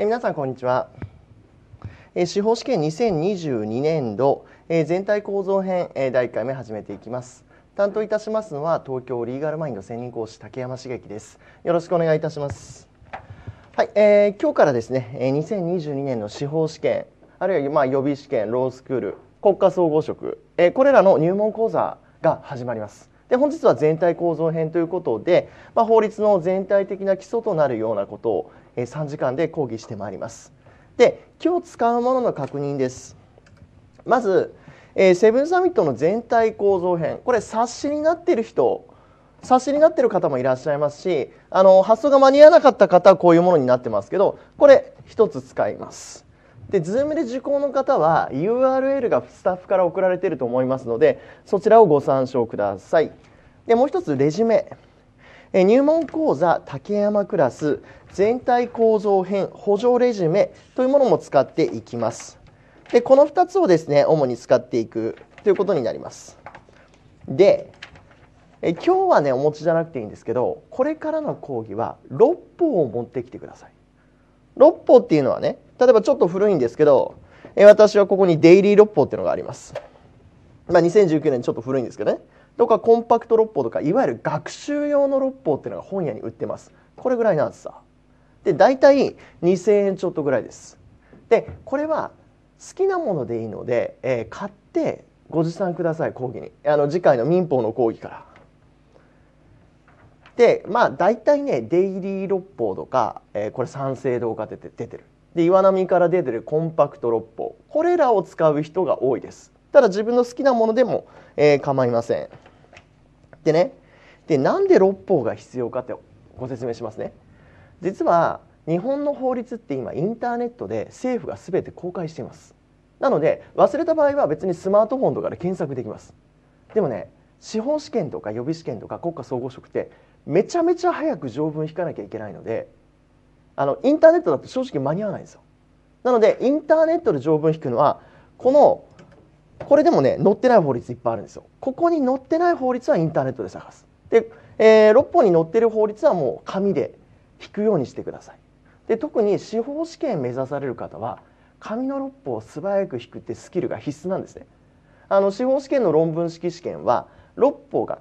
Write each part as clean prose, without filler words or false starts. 皆さんこんにちは。司法試験2022年度全体構造編第1回目始めていきます。担当いたしますのは東京リーガルマインド専任講師竹山茂樹です。よろしくお願いいたします。はい、今日からですね2022年の司法試験あるいは予備試験、ロースクール、国家総合職、これらの入門講座が始まります。で本日は全体構造編ということで、法律の全体的な基礎となるようなことを3時間で講義してまいります。で今日使うものの確認です。まずセブンサミットの全体構造編、これ冊子になっている人、冊子になっている方もいらっしゃいますし、発送が間に合わなかった方はこういうものになってますけど、これ1つ使います。で Zoom で受講の方は URL がスタッフから送られていると思いますので、そちらをご参照ください。でもう1つレジュメ、入門講座竹山クラス全体構造編補助レジュメというものも使っていきます。でこの2つをですね主に使っていくということになります。で今日はねお持ちじゃなくていいんですけど、これからの講義は6法を持ってきてください。6法っていうのはね、例えばちょっと古いんですけど、私はここにデイリー6法っていうのがあります。2019年ちょっと古いんですけどね、とかコンパクト6法とか、いわゆる学習用の6法っていうのが本屋に売ってます。これぐらいの厚さで大体2000円ちょっとぐらいです。でこれは好きなものでいいので、買ってご持参ください。講義に次回の民法の講義から。で大体ねデイリー六法とか、これ三省堂が出てる。で岩波から出てるコンパクト六法、これらを使う人が多いです。ただ自分の好きなものでも、構いません。でね、なんで六法が必要かってご説明しますね。実は日本の法律って今インターネットで政府が全て公開しています。なので忘れた場合は別にスマートフォンとかで検索できます。でもね司法試験とか予備試験とか国家総合職ってめちゃめちゃ早く条文引かなきゃいけないので、インターネットだと正直間に合わないんですよ。なのでインターネットで条文引くのはこれでもね載ってない法律いっぱいあるんですよ。ここに載ってない法律はインターネットで探す。で、6本に載ってる法律はもう紙で引くようにしてください。で特に司法試験目指される方は紙の6本を素早く引くってスキルが必須なんですね。司法試験の論文式試験は6本が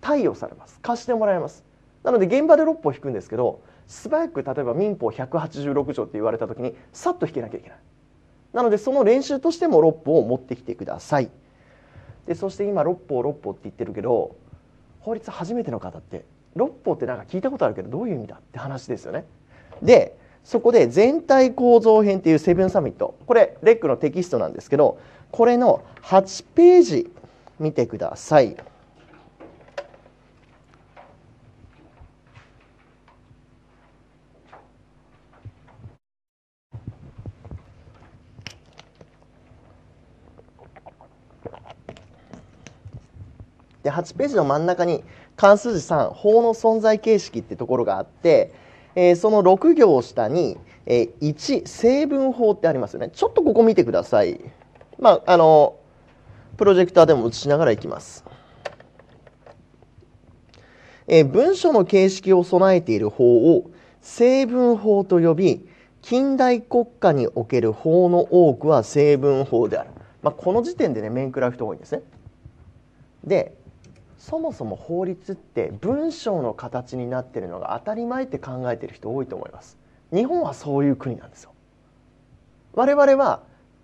貸与されます。貸してもらえます。なので現場で6本引くんですけど、素早く例えば民法186条って言われた時にさっと引けなきゃいけない。なのでその練習としても6法を持ってきてください。でそして今6法6法って言ってるけど、法律初めての方って6法ってなんか聞いたことあるけどどういう意味だって話ですよね。でそこで全体構造編っていうセブンサミット、これレックのテキストなんですけど、これの8ページ見てください。で8ページの真ん中に関数字3法の存在形式ってところがあって、その6行下に、1成文法ってありますよね。ちょっとここ見てください。プロジェクターでも映しながらいきます。文書の形式を備えている法を成文法と呼び、近代国家における法の多くは成文法である。この時点でね面食らう人多いんですね。でそもそも法律って文章の形になっているのが当たり前って考えている人多いと思います。日本はそういう国なんですよ。我々は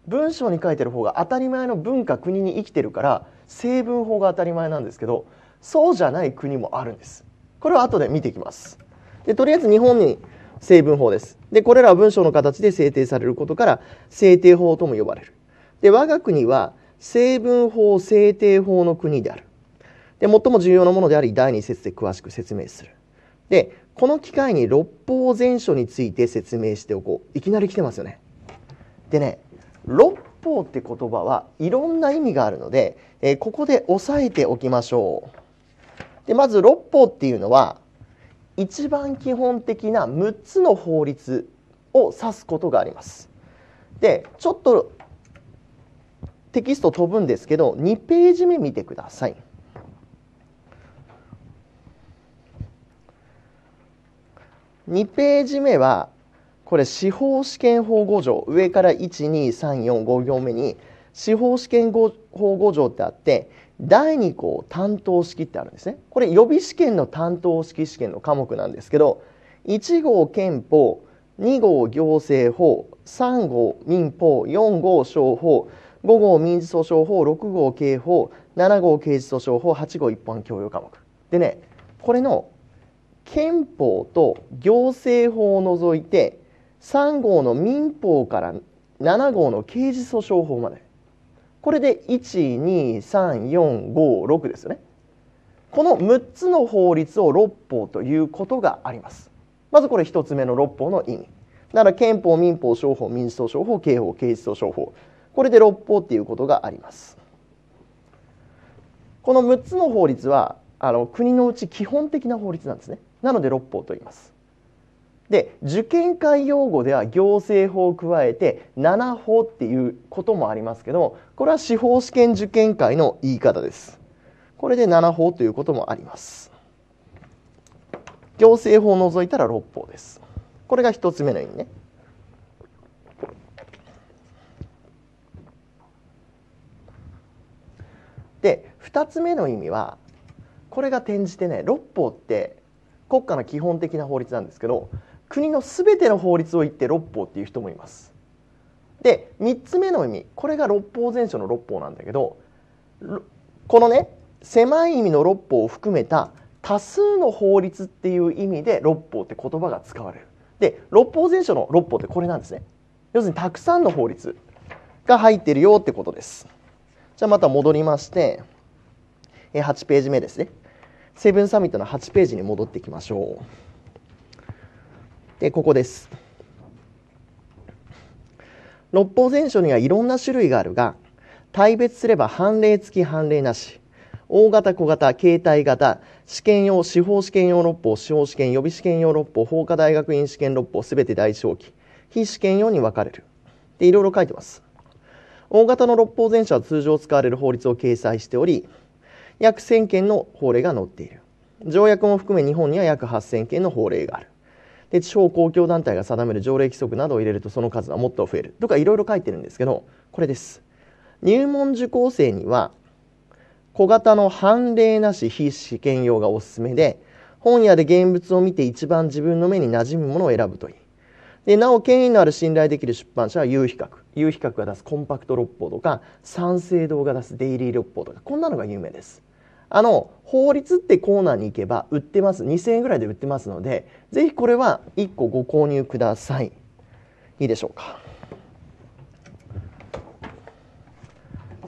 文章に書いてる方が当たり前の文化国に生きてるから成文法が当たり前なんですけど、そうじゃない国もあるんです。これは後で見てきます。でとりあえず日本に成文法です。でこれらは文章の形で制定されることから制定法とも呼ばれる。で我が国は成文法制定法の国である。で最も重要なものであり、第2節で詳しく説明する。でこの機会に六法全書について説明しておこう。いきなり来てますよね。でね六法って言葉はいろんな意味があるので、ここで押さえておきましょう。でまず六法っていうのは一番基本的な6つの法律を指すことがあります。でちょっとテキスト飛ぶんですけど、2ページ目見てください。2ページ目はこれ司法試験法5条、上から12345行目に司法試験法5条ってあって、第2項担当式ってあるんですね。これ予備試験の担当式試験の科目なんですけど、1号憲法、2号行政法、3号民法、4号商法、5号民事訴訟法、6号刑法、7号刑事訴訟法、8号一般教養科目でね、これの憲法と行政法を除いて3号の民法から7号の刑事訴訟法まで、これで12345,6ですよね。この6つの法律を六法ということがあります。まずこれ1つ目の六法の意味だから、憲法、民法、商法、民事訴訟法、刑法、刑事訴訟法、これで六法っていうことがあります。この6つの法律は国のうち基本的な法律なんですね。なので六法と言います。で、受験会用語では行政法を加えて7法っていうこともありますけど、これは司法試験受験会の言い方です。これで7法ということもあります。行政法を除いたら6法です。これが1つ目の意味ね。で、2つ目の意味はこれが転じてね、6法って国家の基本的な法律なんですけど、国のすべての法律を言って六法っていう人もいます。で、3つ目の意味、これが六法全書の六法なんだけど、このね、狭い意味の六法を含めた多数の法律っていう意味で六法って言葉が使われる。で、六法全書の六法ってこれなんですね。要するにたくさんの法律が入ってるよってことです。じゃあまた戻りまして8ページ目ですね。セブンサミットの8ページに戻っていきましょう。で、ここです。六法全書にはいろんな種類があるが、大別すれば判例付き判例なし、大型小型携帯型、試験用司法試験用六法、司法試験予備試験用六法、法科大学院試験六法、すべて第一法規、非試験用に分かれる。で、いろいろ書いてます。大型の六法全書は通常使われる法律を掲載しており、約1000件の法令が載っている。条約も含め日本には約8000件の法令がある。で、地方公共団体が定める条例規則などを入れるとその数はもっと増えるとか、いろいろ書いてるんですけど、これです。入門受講生には小型の判例なし非試験用がおすすめで、本屋で現物を見て一番自分の目に馴染むものを選ぶといい。でなお、権威のある信頼できる出版社は有比較が出すコンパクト六法とか、三省堂が出すデイリー六法とか、こんなのが有名です。法律ってコーナーに行けば売ってます。2000円ぐらいで売ってますので、ぜひこれは1個ご購入ください。いいでしょうか。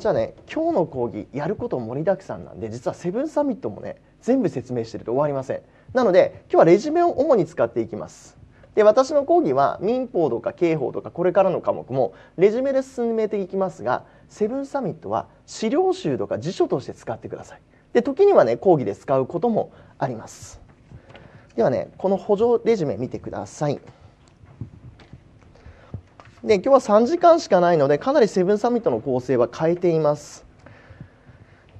じゃあね、今日の講義やること盛りだくさんなんで、実はセブンサミットもね、全部説明してると終わりません。なので今日はレジュメを主に使っていきます。で、私の講義は民法とか刑法とかこれからの科目もレジュメで進めていきますが、セブンサミットは資料集とか辞書として使ってください。で、時にはね、講義で使うこともあります。ではね、この補助レジュメ見てください。で、今日は3時間しかないので、かなりセブンサミットの構成は変えています。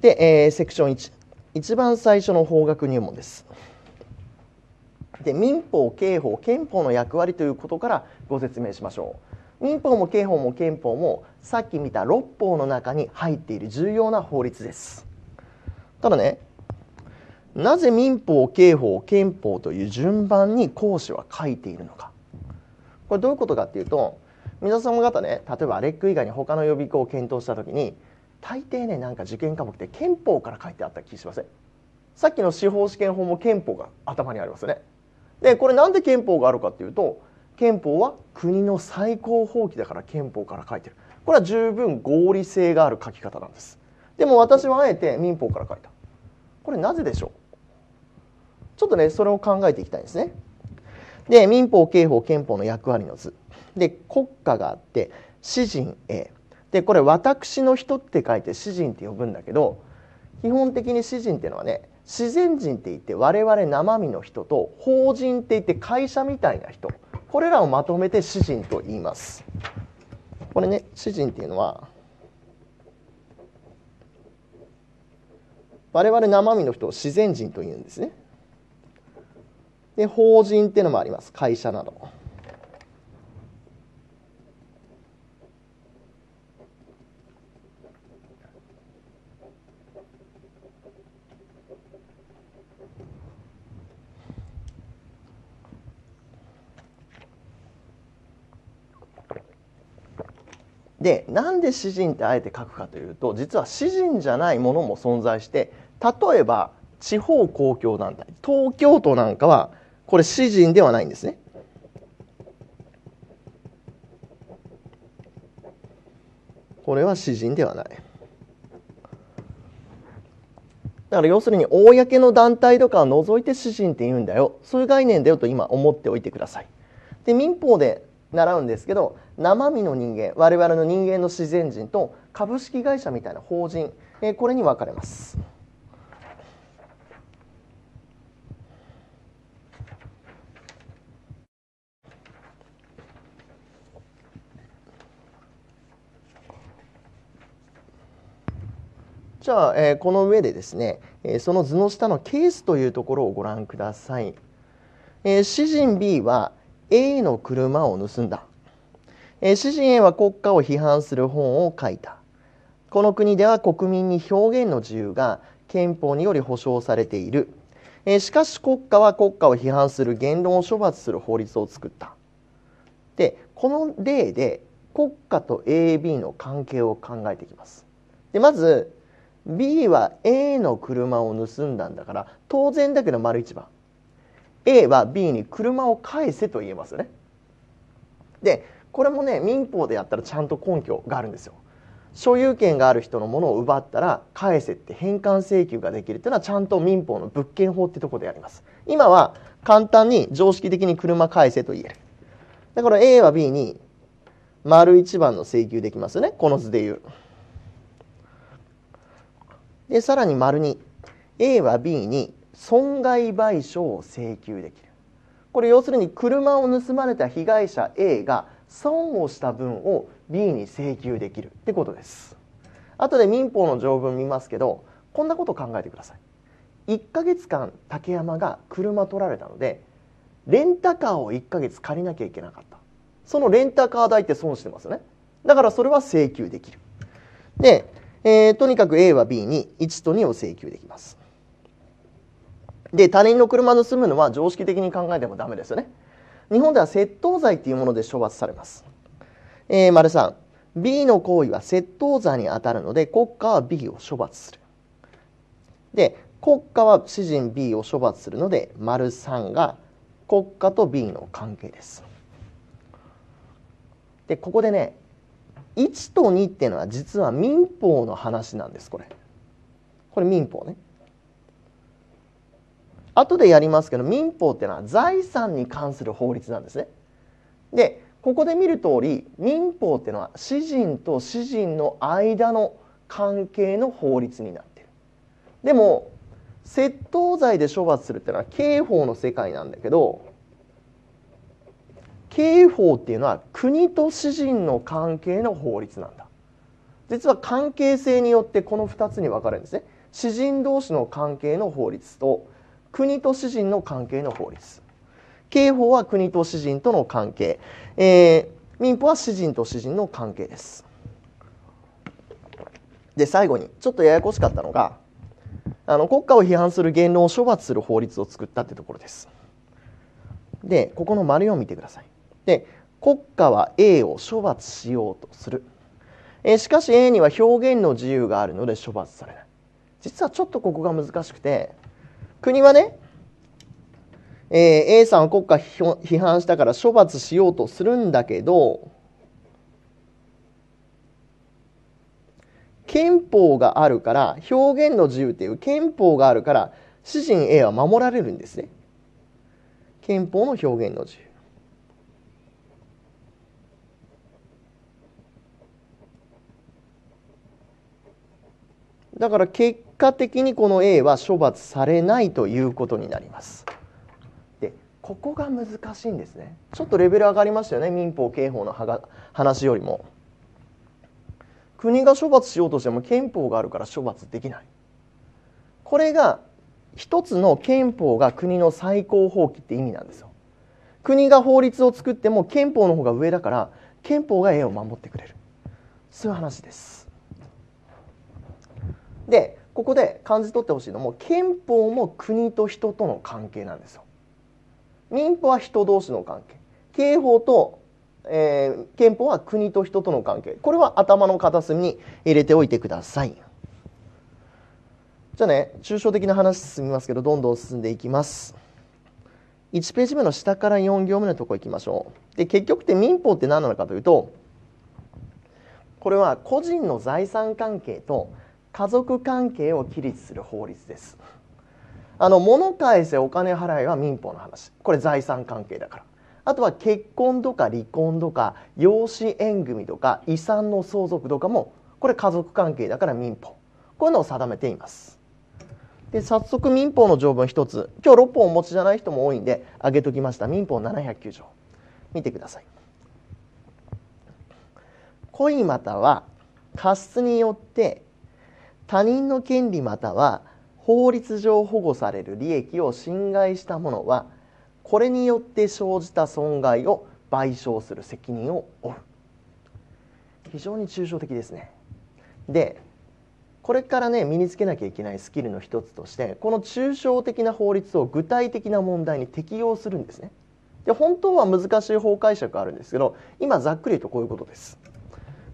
で、セクション1、一番最初の法学入門です。で、民法、刑法、憲法の役割ということからご説明しましょう。民法も刑法も憲法もさっき見た六法の中に入っている重要な法律です。ただね、なぜ民法、刑法、憲法という順番に講師は書いているのか、これどういうことかっていうと、皆様方ね、例えばアレック以外に他の予備校を検討したときに、大抵ね、なんか受験科目って憲法から書いてあった気しません？さっきの司法試験法も憲法が頭にありますよね。で、これなんで憲法があるかっていうと、憲法は国の最高法規だから憲法から書いてる。これは十分合理性がある書き方なんです。でも私はあえて民法から書いた。これなぜでしょう？ちょっとね、それを考えていきたいんですね。で、民法、刑法、憲法の役割の図で、国家があって私人 A で、これ私の人って書いて私人って呼ぶんだけど、基本的に私人っていうのはね、自然人って言って我々生身の人と、法人って言って会社みたいな人、これらをまとめて私人と言います。これね、私人っていうのは我々生身の人を自然人と言うんですね。で、法人っていうのもあります。会社など。で、なんで詩人ってあえて書くかというと、実は詩人じゃないものも存在して、例えば地方公共団体、東京都なんかはこれ詩人ではないんですね。これは詩人ではない。だから要するに公の団体とかを除いて詩人って言うんだよ、そういう概念だよと今思っておいてください。で、民法で習うんですけど、生身の人間、我々の人間の自然人と株式会社みたいな法人、これに分かれます。じゃあ、この上でですね、その図の下のケースというところをご覧ください。詩人 B は A の車を盗んだ。詩人 A は国家を批判する本を書いた。この国では国民に表現の自由が憲法により保障されている。しかし国家は国家を批判する言論を処罰する法律を作った。で、この例で国家と AB の関係を考えていきます。で、まずB は A の車を盗んだんだから、当然だけど丸一番 A は B に車を返せと言えますよね。でこれもね、民法でやったらちゃんと根拠があるんですよ。所有権がある人のものを奪ったら返せって返還請求ができるっていうのはちゃんと民法の物件法ってとこでやります。今は簡単に常識的に車返せと言える。だから A は B に丸一番の請求できますよね、この図でいう。でさらに丸に A は B に損害賠償を請求できる。これ要するに車を盗まれた被害者 A が損をした分を B に請求できるってことです。後で民法の条文見ますけど、こんなこと考えてください。1ヶ月間竹山が車取られたので、レンタカーを1ヶ月借りなきゃいけなかった。そのレンタカー代って損してますよね。だからそれは請求できる。でとにかく A は B に1と2を請求できます。で、他人の車盗むのは常識的に考えてもダメですよね。日本では窃盗罪というもので処罰されます。丸3、B の行為は窃盗罪に当たるので、国家は B を処罰する。で、国家は詩人 B を処罰するので、丸3が国家と B の関係です。で、ここでね、1と2っていうのは実は民法の話なんです。これ民法ね、後でやりますけど、民法っていうのは財産に関する法律なんですね。でここで見る通り、民法っていうのは私人と私人の間の関係の法律になってる。でも窃盗罪で処罰するっていうのは刑法の世界なんだけど、刑法っていうのは国と私人の関係の法律なんだ。実は関係性によってこの2つに分かれるんですね。私人同士の関係の法律と国と私人の関係の法律。刑法は国と私人との関係、民法は私人と私人の関係です。で最後にちょっとややこしかったのが、国家を批判する言論を処罰する法律を作ったってところです。でここの丸を見てください。で国家は A を処罰しようとする。しかし A には表現の自由があるので処罰されない。実はちょっとここが難しくて、国はね、A さんを国家批判したから処罰しようとするんだけど、憲法があるから、表現の自由という憲法があるから詩人 A は守られるんですね。憲法の表現の自由。だから結果的にこの A は処罰されないということになります。で、ここが難しいんですね。ちょっとレベル上がりましたよね、民法、刑法の話よりも。国が処罰しようとしても憲法があるから処罰できない。これが一つの憲法が国の最高法規って意味なんですよ。国が法律を作っても憲法の方が上だから憲法が A を守ってくれる。そういう話です。でここで感じ取ってほしいのも、憲法も国と人との関係なんですよ。民法は人同士の関係、刑法と憲法は国と人との関係、これは頭の片隅に入れておいてください。じゃあね、抽象的な話進みますけど、どんどん進んでいきます。1ページ目の下から4行目のところ行きましょう。で、結局って民法って何なのかというと、これは個人の財産関係と家族関係を規律する法律です。物返せお金払いは民法の話、これ財産関係だから。あとは結婚とか離婚とか養子縁組とか遺産の相続とかも、これ家族関係だから民法、こういうのを定めています。で、早速民法の条文一つ、今日6本お持ちじゃない人も多いんで挙げときました。民法709条見てください。故意または過失によって他人の権利または法律上保護される利益を侵害した者は、これによって生じた損害を賠償する責任を負う。非常に抽象的ですね。で、これからね、身につけなきゃいけないスキルの一つとして、この抽象的な法律を具体的な問題に適用するんですね。で、本当は難しい法解釈があるんですけど、今ざっくり言うとこういうことです。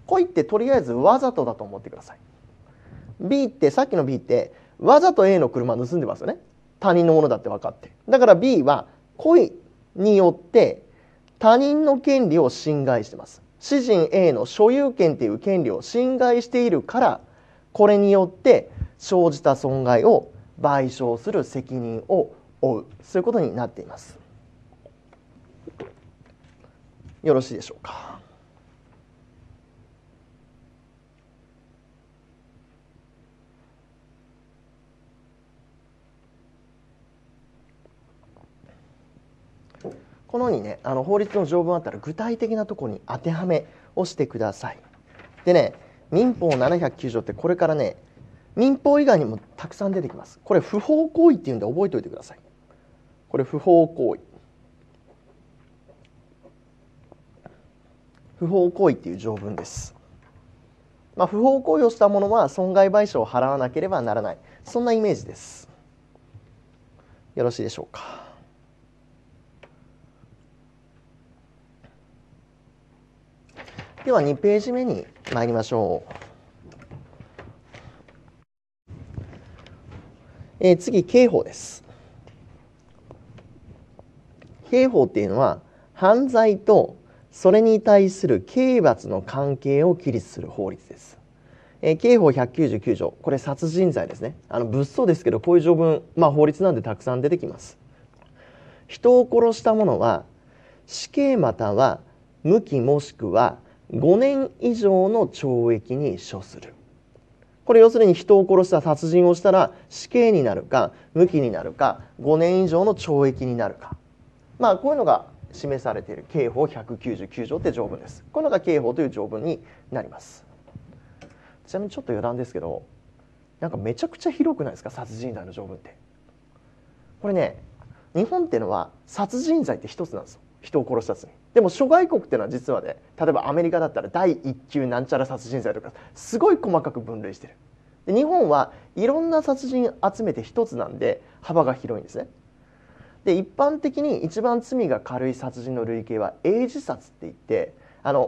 故意ってとりあえずわざとだと思ってください。 B ってさっきの B ってわざと A の車盗んでますよね。他人のものだって分かって、だから B は故意によって他人の権利を侵害してます。私人 A の所有権という権利を侵害しているから、これによって生じた損害を賠償する責任を負う、そういうことになっています。よろしいでしょうか。このようにね、法律の条文あったら具体的なところに当てはめをしてください。でね、民法709条ってこれからね、民法以外にもたくさん出てきます。これ不法行為っていうんで覚えておいてください。これ不法行為、不法行為っていう条文です。不法行為をした者は損害賠償を払わなければならない、そんなイメージです。よろしいでしょうか。では2ページ目に参りましょう。次、刑法です。刑法っていうのは犯罪とそれに対する刑罰の関係を規律する法律です。刑法199条、これ殺人罪ですね。物騒ですけど、こういう条文、法律なんでたくさん出てきます。人を殺した者は死刑または無期もしくは5年以上の懲役に処する。これ要するに人を殺した、殺人をしたら死刑になるか無期になるか5年以上の懲役になるか、こういうのが示されている刑法199条って条文です。こういうのが刑法という条文になります。ちなみにちょっと余談ですけど、なんかめちゃくちゃ広くないですか、殺人罪の条文って。これね、日本っていうのは殺人罪って一つなんですよ、人を殺した罪。でも諸外国っていうのは実はね、例えばアメリカだったら第1級なんちゃら殺人罪とかすごい細かく分類してる。で、日本はいろんな殺人集めて一つなんで幅が広いんですね。で、一般的に一番罪が軽い殺人の類型は永時殺って言って、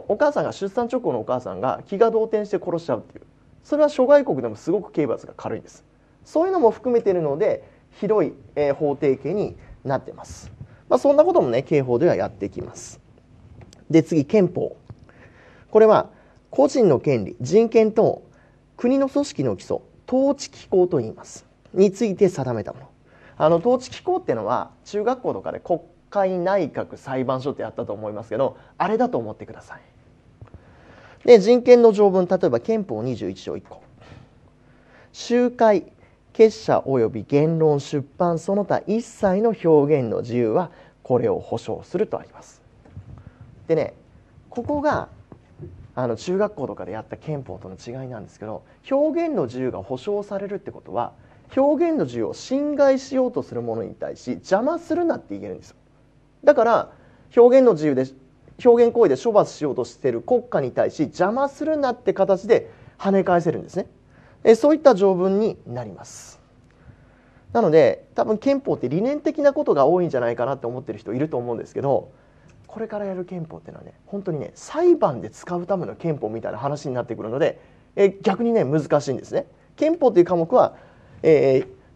お母さんが出産直後のお母さんが気が動転して殺しちゃうっていう、それは諸外国でもすごく刑罰が軽いんです。そういうのも含めているので広い、法定刑になってます。そんなこともね、刑法ではやっていきます。で、次、憲法。これは個人の権利、人権等、国の組織の基礎、統治機構といいますについて定めたもの。統治機構っていうのは中学校とかで国会、内閣、裁判所ってやったと思いますけど、あれだと思ってください。で、人権の条文、例えば憲法21条1項、集会、結社及び言論、出版その他一切の表現の自由はこれを保障するとあります。でね、ここが中学校とかでやった憲法との違いなんですけど、表現の自由が保障されるってことは、表現の自由を侵害しようとするものに対し邪魔するなって言えるんですよ。だから表現の自由で、表現行為で処罰しようとしている国家に対し邪魔するなって形で跳ね返せるんですね。そういった条文になります。なので多分憲法って理念的なことが多いんじゃないかなって思ってる人いると思うんですけど、これからやる憲法っていうのはね、本当にね、裁判で使うための憲法みたいな話になってくるので、逆にね、難しいんですね。憲法という科目は、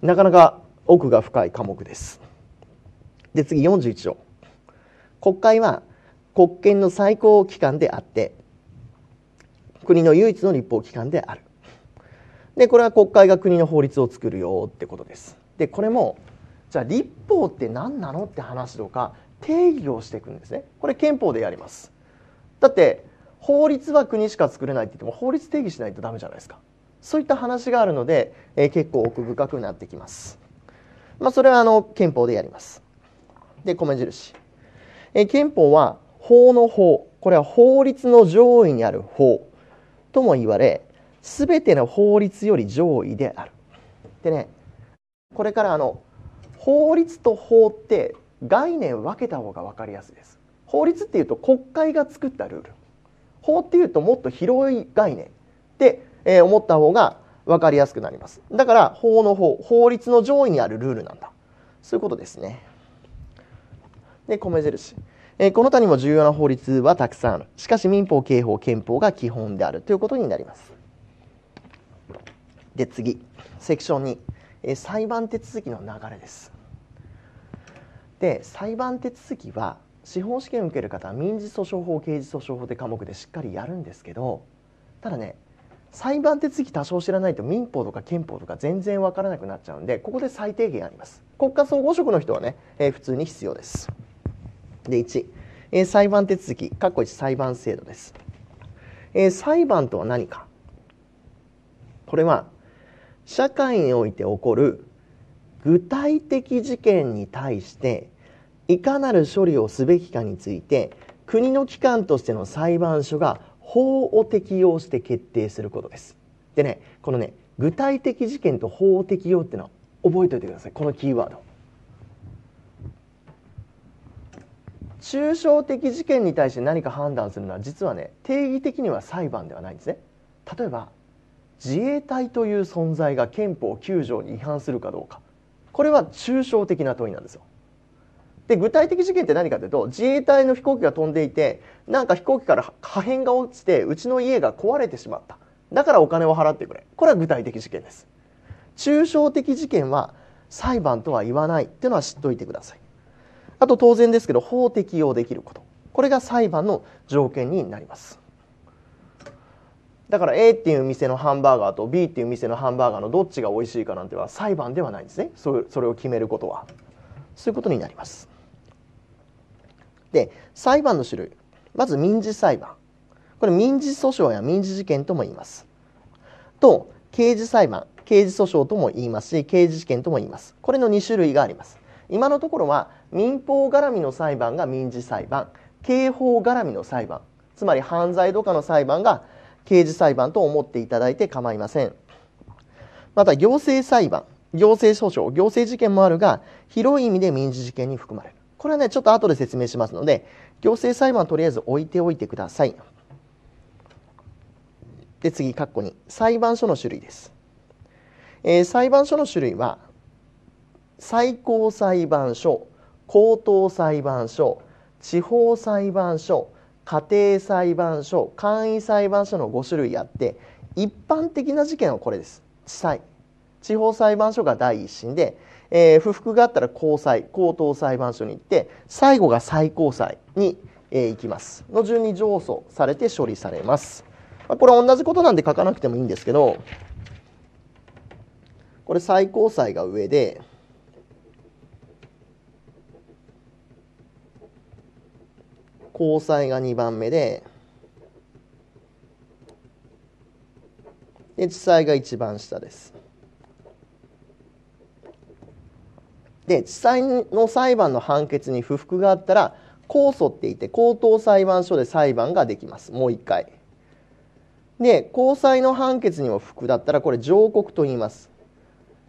なかなか奥が深い科目です。で、次41条。国会は国権の最高機関であって、国の唯一の立法機関である。で、これは国会が国の法律を作るよってことです。で、これも、じゃあ立法って何なのって話とか、定義をしていくんですね。これ憲法でやります。だって法律は国しか作れないって言っても法律定義しないとダメじゃないですか。そういった話があるので、結構奥深くなってきます。まあ、それは憲法でやります。で、米印。憲法は法の法、これは法律の上位にある法とも言われ、すべての法律より上位である。でね、これから法律と法って概念分けた方が分かりやすいです。法律っていうと国会が作ったルール、法っていうともっと広い概念って思った方が分かりやすくなります。だから法の法、法律の上位にあるルールなんだ。そういうことですね。で、米印。この他にも重要な法律はたくさんある。しかし民法、刑法、憲法が基本であるということになります。で、次、セクション2、裁判手続きの流れです。で、裁判手続きは司法試験を受ける方は民事訴訟法、刑事訴訟法って科目でしっかりやるんですけど、ただね、裁判手続き多少知らないと民法とか憲法とか全然わからなくなっちゃうんで、ここで最低限あります。国家総合職の人はね、普通に必要です。で、1、裁判手続き(1)裁判制度です。裁判とは何か。これは社会において起こる具体的事件に対していかなる処理をすべきかについて国の機関としての裁判所が法を適用して決定することです。でね、このね、具体的事件と法を適用っていうのは覚えておいてください。このキーワード。抽象的事件に対して何か判断するのは実はね、定義的には裁判ではないんですね。例えば自衛隊という存在が憲法9条に違反するかどうか。これは抽象的な問いなんですよ。で、具体的事件って何かというと、自衛隊の飛行機が飛んでいて、なんか飛行機から破片が落ちてうちの家が壊れてしまった、だからお金を払ってくれ、これは具体的事件です。抽象的事件は裁判とは言わないっていうのは知っておいてください。あと当然ですけど、法適用できること、これが裁判の条件になります。だから A っていう店のハンバーガーと B っていう店のハンバーガーのどっちが美味しいかなんては裁判ではないんですね。それを決めることはそういうことになります。で、裁判の種類。まず民事裁判、これ民事訴訟や民事事件とも言います。と刑事裁判、刑事訴訟とも言いますし、刑事事件とも言います。これの2種類があります。今のところは民法絡みの裁判が民事裁判、刑法絡みの裁判、つまり犯罪とかの裁判が刑事裁判と思っていただいて構いません。また行政裁判、行政訴訟、行政事件もあるが、広い意味で民事事件に含まれる。これはね、ちょっと後で説明しますので、行政裁判はとりあえず置いておいてください。で、次(2)裁判所の種類です。裁判所の種類は最高裁判所、高等裁判所、地方裁判所、家庭裁判所、簡易裁判所の5種類あって、一般的な事件はこれです。地裁、地方裁判所が第一審で、不服があったら高裁、高等裁判所に行って、最後が最高裁に、行きますの順に上訴されて処理されます。これは同じことなんで書かなくてもいいんですけど、これ最高裁が上で、高裁が2番目 で、地裁が一番下です。で、地裁の裁判の判決に不服があったら、控訴って言って、高等裁判所で裁判ができます。もう一回。で、高裁の判決にも不服だったら、これ上告と言います。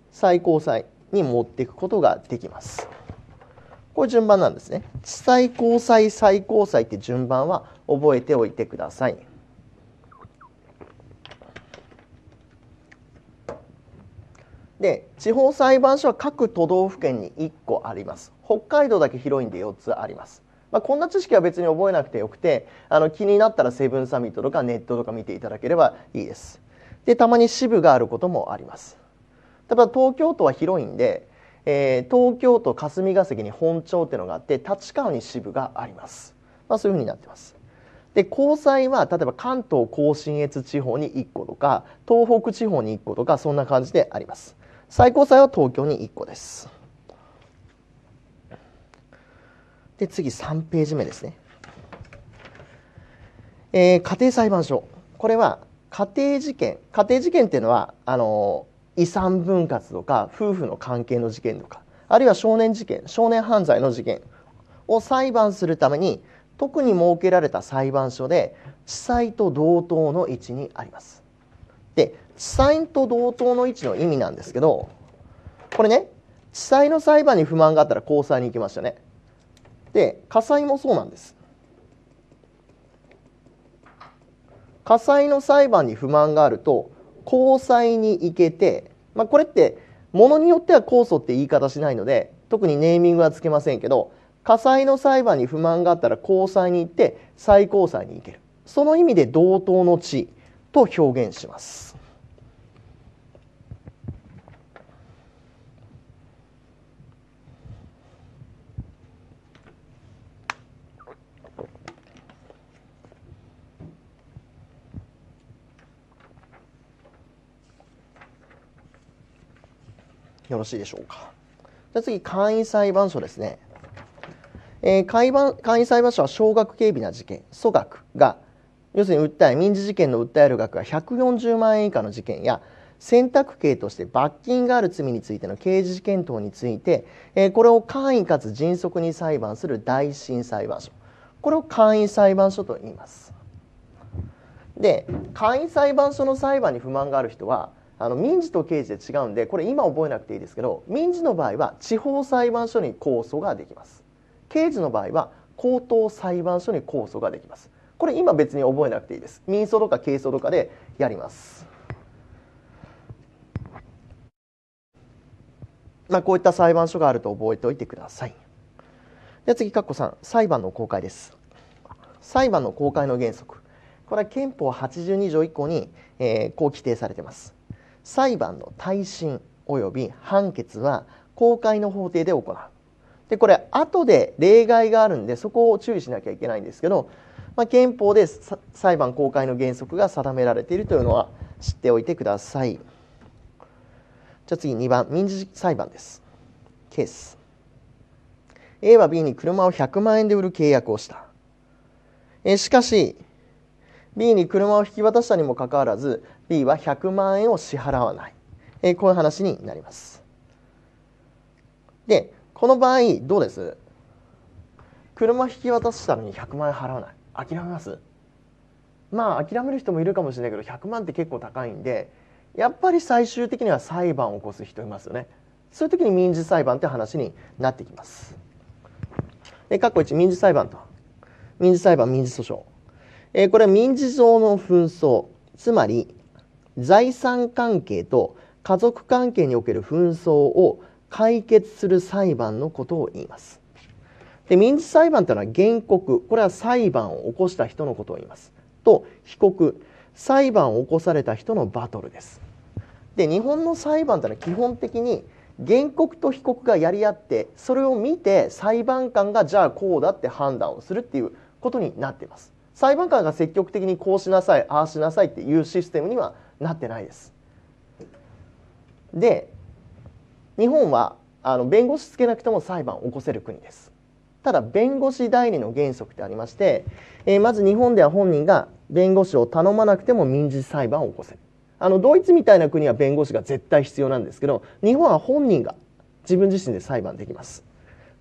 最高裁に持っていくことができます。これ順番なんですね。地裁、高裁、最高裁って順番は覚えておいてください。で、地方裁判所は各都道府県に1個あります。北海道だけ広いんで4つあります。まあ、こんな知識は別に覚えなくてよくて、気になったらセブンサミットとかネットとか見ていただければいいです。で、たまに支部があることもあります。例えば東京都は広いんで、東京都霞が関に本庁っていうのがあって立川に支部があります。まあ、そういうふうになってます。で、高裁は例えば関東甲信越地方に1個とか東北地方に1個とかそんな感じであります。最高裁は東京に1個です。で、次3ページ目ですね。家庭裁判所。これは家庭事件。家庭事件っていうのは遺産分割とか夫婦の関係の事件とか、あるいは少年事件、少年犯罪の事件を裁判するために特に設けられた裁判所で地裁と同等の位置にあります。で、地裁と同等の位置の意味なんですけど、これね、地裁の裁判に不満があったら高裁に行きましたね。で、家裁もそうなんです。家裁の裁判に不満があると高裁に行けて、まあ、これってものによっては控訴って言い方しないので特にネーミングはつけませんけど、家裁の裁判に不満があったら高裁に行って最高裁に行ける、その意味で同等の地と表現します。よろしいでしょうか。じゃあ次、簡易裁判所ですね。簡易裁判所は少額軽微な事件、訴額が要するに民事事件の訴える額が140万円以下の事件や選択刑として罰金がある罪についての刑事事件等について、これを簡易かつ迅速に裁判する大審裁判所、これを簡易裁判所と言います。で、簡易裁判所の裁判に不満がある人は民事と刑事で違うんで、これ今覚えなくていいですけど、民事の場合は地方裁判所に控訴ができます。刑事の場合は高等裁判所に控訴ができます。これ今別に覚えなくていいです。民訴とか刑訴とかでやります。まあ、こういった裁判所があると覚えておいてください。で、次括弧3、裁判の公開です。裁判の公開の原則、これは憲法82条以降に、こう規定されています。裁判の耐震及び判決は公開の法廷で行う。で、これ後で例外があるんでそこを注意しなきゃいけないんですけど、まあ、憲法で裁判公開の原則が定められているというのは知っておいてください。じゃあ次2番、民事裁判です。ケース A は B に車を100万円で売る契約をした。しかし B に車を引き渡したにもかかわらずB は100万円を支払わない、こういう話になります。で、この場合どうです？車引き渡したのに100万円払わない。諦めます？まあ諦める人もいるかもしれないけど、100万って結構高いんで、やっぱり最終的には裁判を起こす人いますよね。そういう時に民事裁判って話になってきます。で、括弧1、民事裁判と。民事裁判、民事訴訟。これは民事上の紛争、つまり財産関係と家族関係における紛争を解決する裁判のことを言います。で、民事裁判というのは原告、これは裁判を起こした人のことを言います。と被告、裁判を起こされた人のバトルです。で、日本の裁判というのは基本的に原告と被告がやり合って、それを見て裁判官がじゃあこうだって判断をするっていうことになっています。裁判官が積極的にこうしなさい、ああしなさいっていうシステムにはなってないです。で、日本は弁護士つけなくても裁判を起こせる国です。ただ弁護士代理の原則ってありまして、まず日本では本人が弁護士を頼まなくても民事裁判を起こせる。ドイツみたいな国は弁護士が絶対必要なんですけど、日本は本人が自分自身で裁判できます。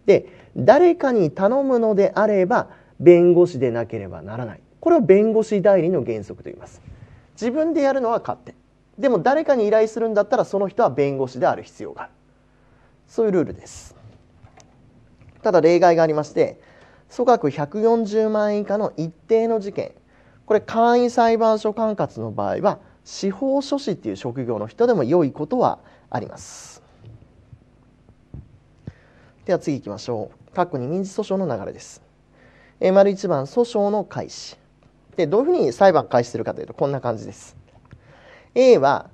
で、誰かに頼むのであれば弁護士でなければならない。これを弁護士代理の原則と言います。自分でやるのは勝手。でも誰かに依頼するんだったらその人は弁護士である必要がある。そういうルールです。ただ例外がありまして、総額140万円以下の一定の事件。これ簡易裁判所管轄の場合は司法書士っていう職業の人でも良いことはあります。では次行きましょう。括弧2、民事訴訟の流れです。丸1番、訴訟の開始で、どういうふうに裁判開始するかというとこんな感じです。 A は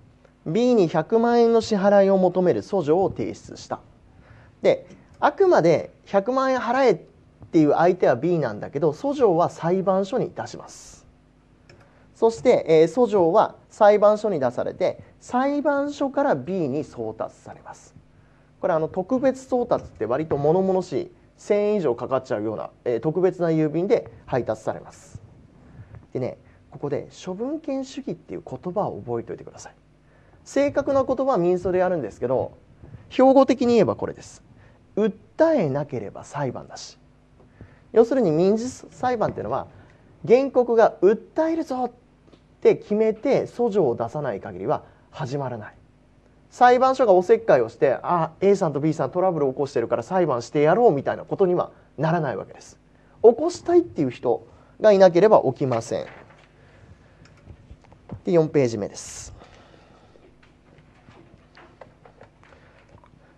B に100万円の支払いを求める訴状を提出した。で、あくまで100万円払えっていう相手は B なんだけど、訴状は裁判所に出します。そして、訴状は裁判所に出されて、裁判所から B に送達されます。これ特別送達って割と物々しい、1000円以上かかっちゃうような、特別な郵便で配達されます。でね、ここで処分権主義っていう言葉を覚えておいてください。正確な言葉は民訴でやるんですけど、標語的に言えばこれです。訴えなければ裁判だし、要するに民事裁判っていうのは原告が訴えるぞって決めて訴状を出さない限りは始まらない。裁判所がおせっかいをして、あ、 A さんと B さんトラブルを起こしてるから裁判してやろうみたいなことにはならないわけです。起こしたいっていう人がいなければ起きません。で、4ページ目です。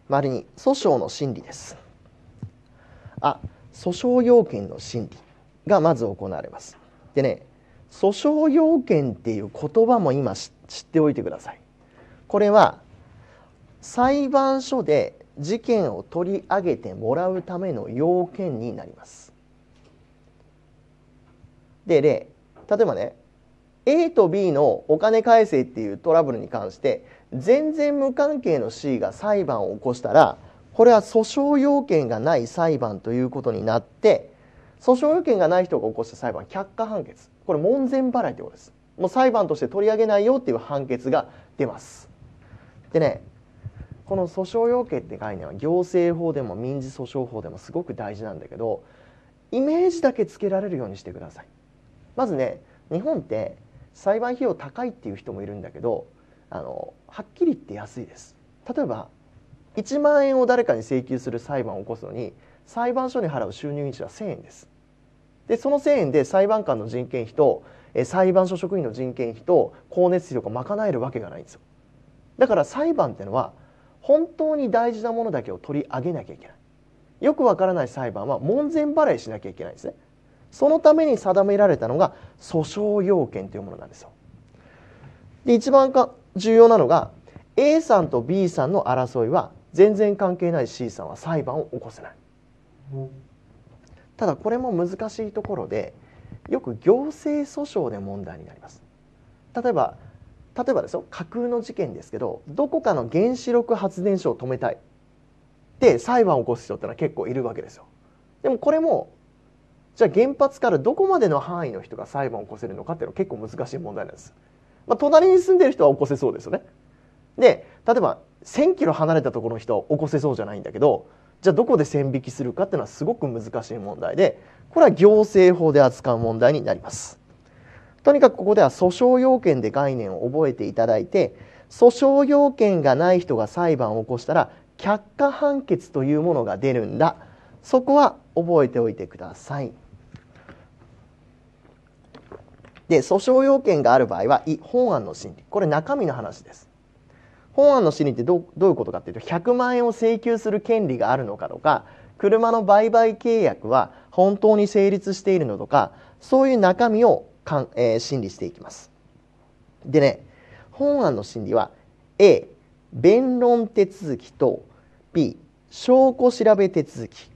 丸2、訴訟の審理です。訴訟要件の審理がまず行われます。でね、訴訟要件っていう言葉も今知っておいてください。これは裁判所で事件を取り上げてもらうための要件になります。で、例えばね、 A と B のお金返せっていうトラブルに関して全然無関係の C が裁判を起こしたら、これは訴訟要件がない裁判ということになって、訴訟要件がない人が起こした裁判、却下判決、これ門前払いということです。もう裁判として取り上げないよっていう判決が出ます。でね、この訴訟要件って概念は行政法でも民事訴訟法でもすごく大事なんだけど、イメージだけつけられるようにしてください。まずね、日本って裁判費用高いっていう人もいるんだけど、はっきり言って安いです。例えば1万円を誰かに請求する裁判を起こすのに、裁判所に払う収入日は1000円です。で、その1000円で裁判官の人件費と裁判所職員の人件費と光熱費とか賄えるわけがないんですよ。だから裁判っていうのは本当に大事なものだけを取り上げなきゃいけない。よくわからない裁判は門前払いしなきゃいけないんですね。そのために定められたのが訴訟要件というものなんですよ。で、一番重要なのが A さんと B さんの争いは全然関係ない C さんは裁判を起こせない。ただこれも難しいところで、よく行政訴訟で問題になります。例えばですよ、架空の事件ですけど、どこかの原子力発電所を止めたいで裁判を起こす人ってのは結構いるわけですよ。でもこれもじゃあ原発からどこまでの範囲の人が裁判を起こせるのかっていうのは結構難しい問題なんです。隣に住んでる人は起こせそうですよね。で、例えば1000キロ離れたところの人は起こせそうじゃないんだけど、じゃあどこで線引きするかっていうのはすごく難しい問題で、これは行政法で扱う問題になります。とにかくここでは訴訟要件で概念を覚えていただいて、訴訟要件がない人が裁判を起こしたら却下判決というものが出るんだ、そこは覚えておいてください。で、訴訟要件がある場合は本案の審理、これ中身の話です。本案の審理ってどういうことかっていうと、100万円を請求する権利があるのかとか、車の売買契約は本当に成立しているのとか、そういう中身を審理していきます。でね、本案の審理は A 弁論手続きと B 証拠調べ手続き、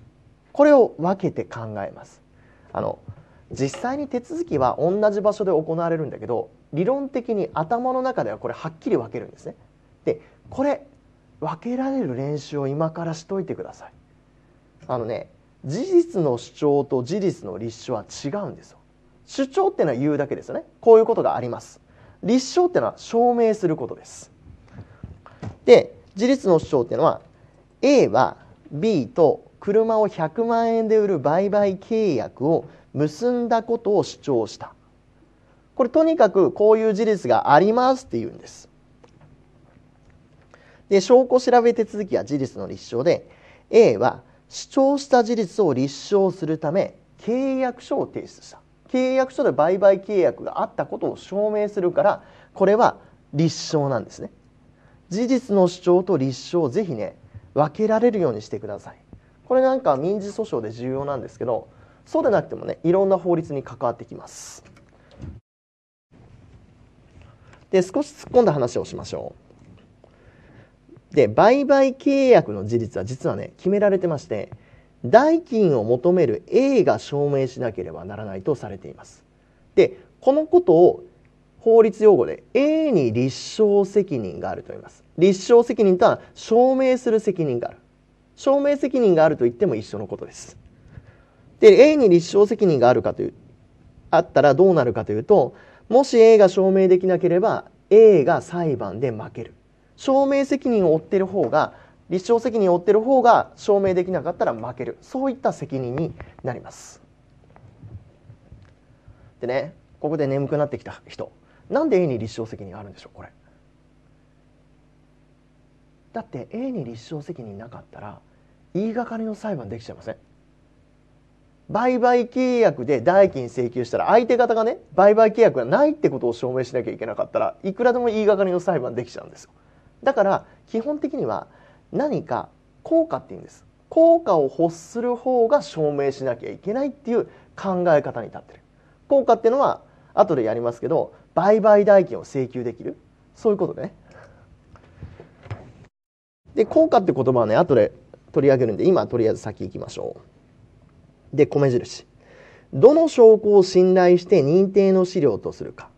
これを分けて考えます。実際に手続きは同じ場所で行われるんだけど、理論的に頭の中ではこれはっきり分けるんですね。で、これ分けられる練習を今からしといてください。事実の主張と事実の立証は違うんですよ。主張ってのは言うだけですよね。こういうことがあります。立証ってのは証明することです。で、事実の主張ってのは A は B と車を100万円で売る売買契約を結んだことを主張した。これとにかくこういう事実がありますっていうんです。で、証拠調べ手続きは事実の立証で、 A は主張した事実を立証するため契約書を提出した。契約書で売買契約があったことを証明するから、これは立証なんですね。事実の主張と立証をぜひね、分けられるようにしてください。これなんか民事訴訟で重要なんですけど、そうでなくてもね、いろんな法律に関わってきます。で、少し突っ込んだ話をしましょう。で、売買契約の事実は実はね、決められてまして、代金を求める A が証明しなければならないとされています。で、このことを法律用語で A に立証責任があると言います。立証責任とは証明する責任がある。証明責任があると言っても一緒のことです。で、A に立証責任があるかという、あったらどうなるかというと、もし A が証明できなければ A が裁判で負ける。証明責任を負っている方が、立証責任を負っている方が証明できなかったら負ける。そういった責任になります。でね、ここで眠くなってきた人、なんで A に立証責任があるんでしょう、これ。だって A に立証責任なかったら言いがかりの裁判できちゃいません？売買契約で代金請求したら相手方がね、売買契約がないってことを証明しなきゃいけなかったらいくらでも言いがかりの裁判できちゃうんですよ。だから基本的には何か効果っていうんです。効果を欲する方が証明しなきゃいけないっていう考え方に立ってる。効果っていうのは後でやりますけど、売買代金を請求できる、そういうことでね。で、効果って言葉はね、後で取り上げるんで今とりあえず先行きましょう。で、米印。どの証拠を信頼して認定の資料とするか、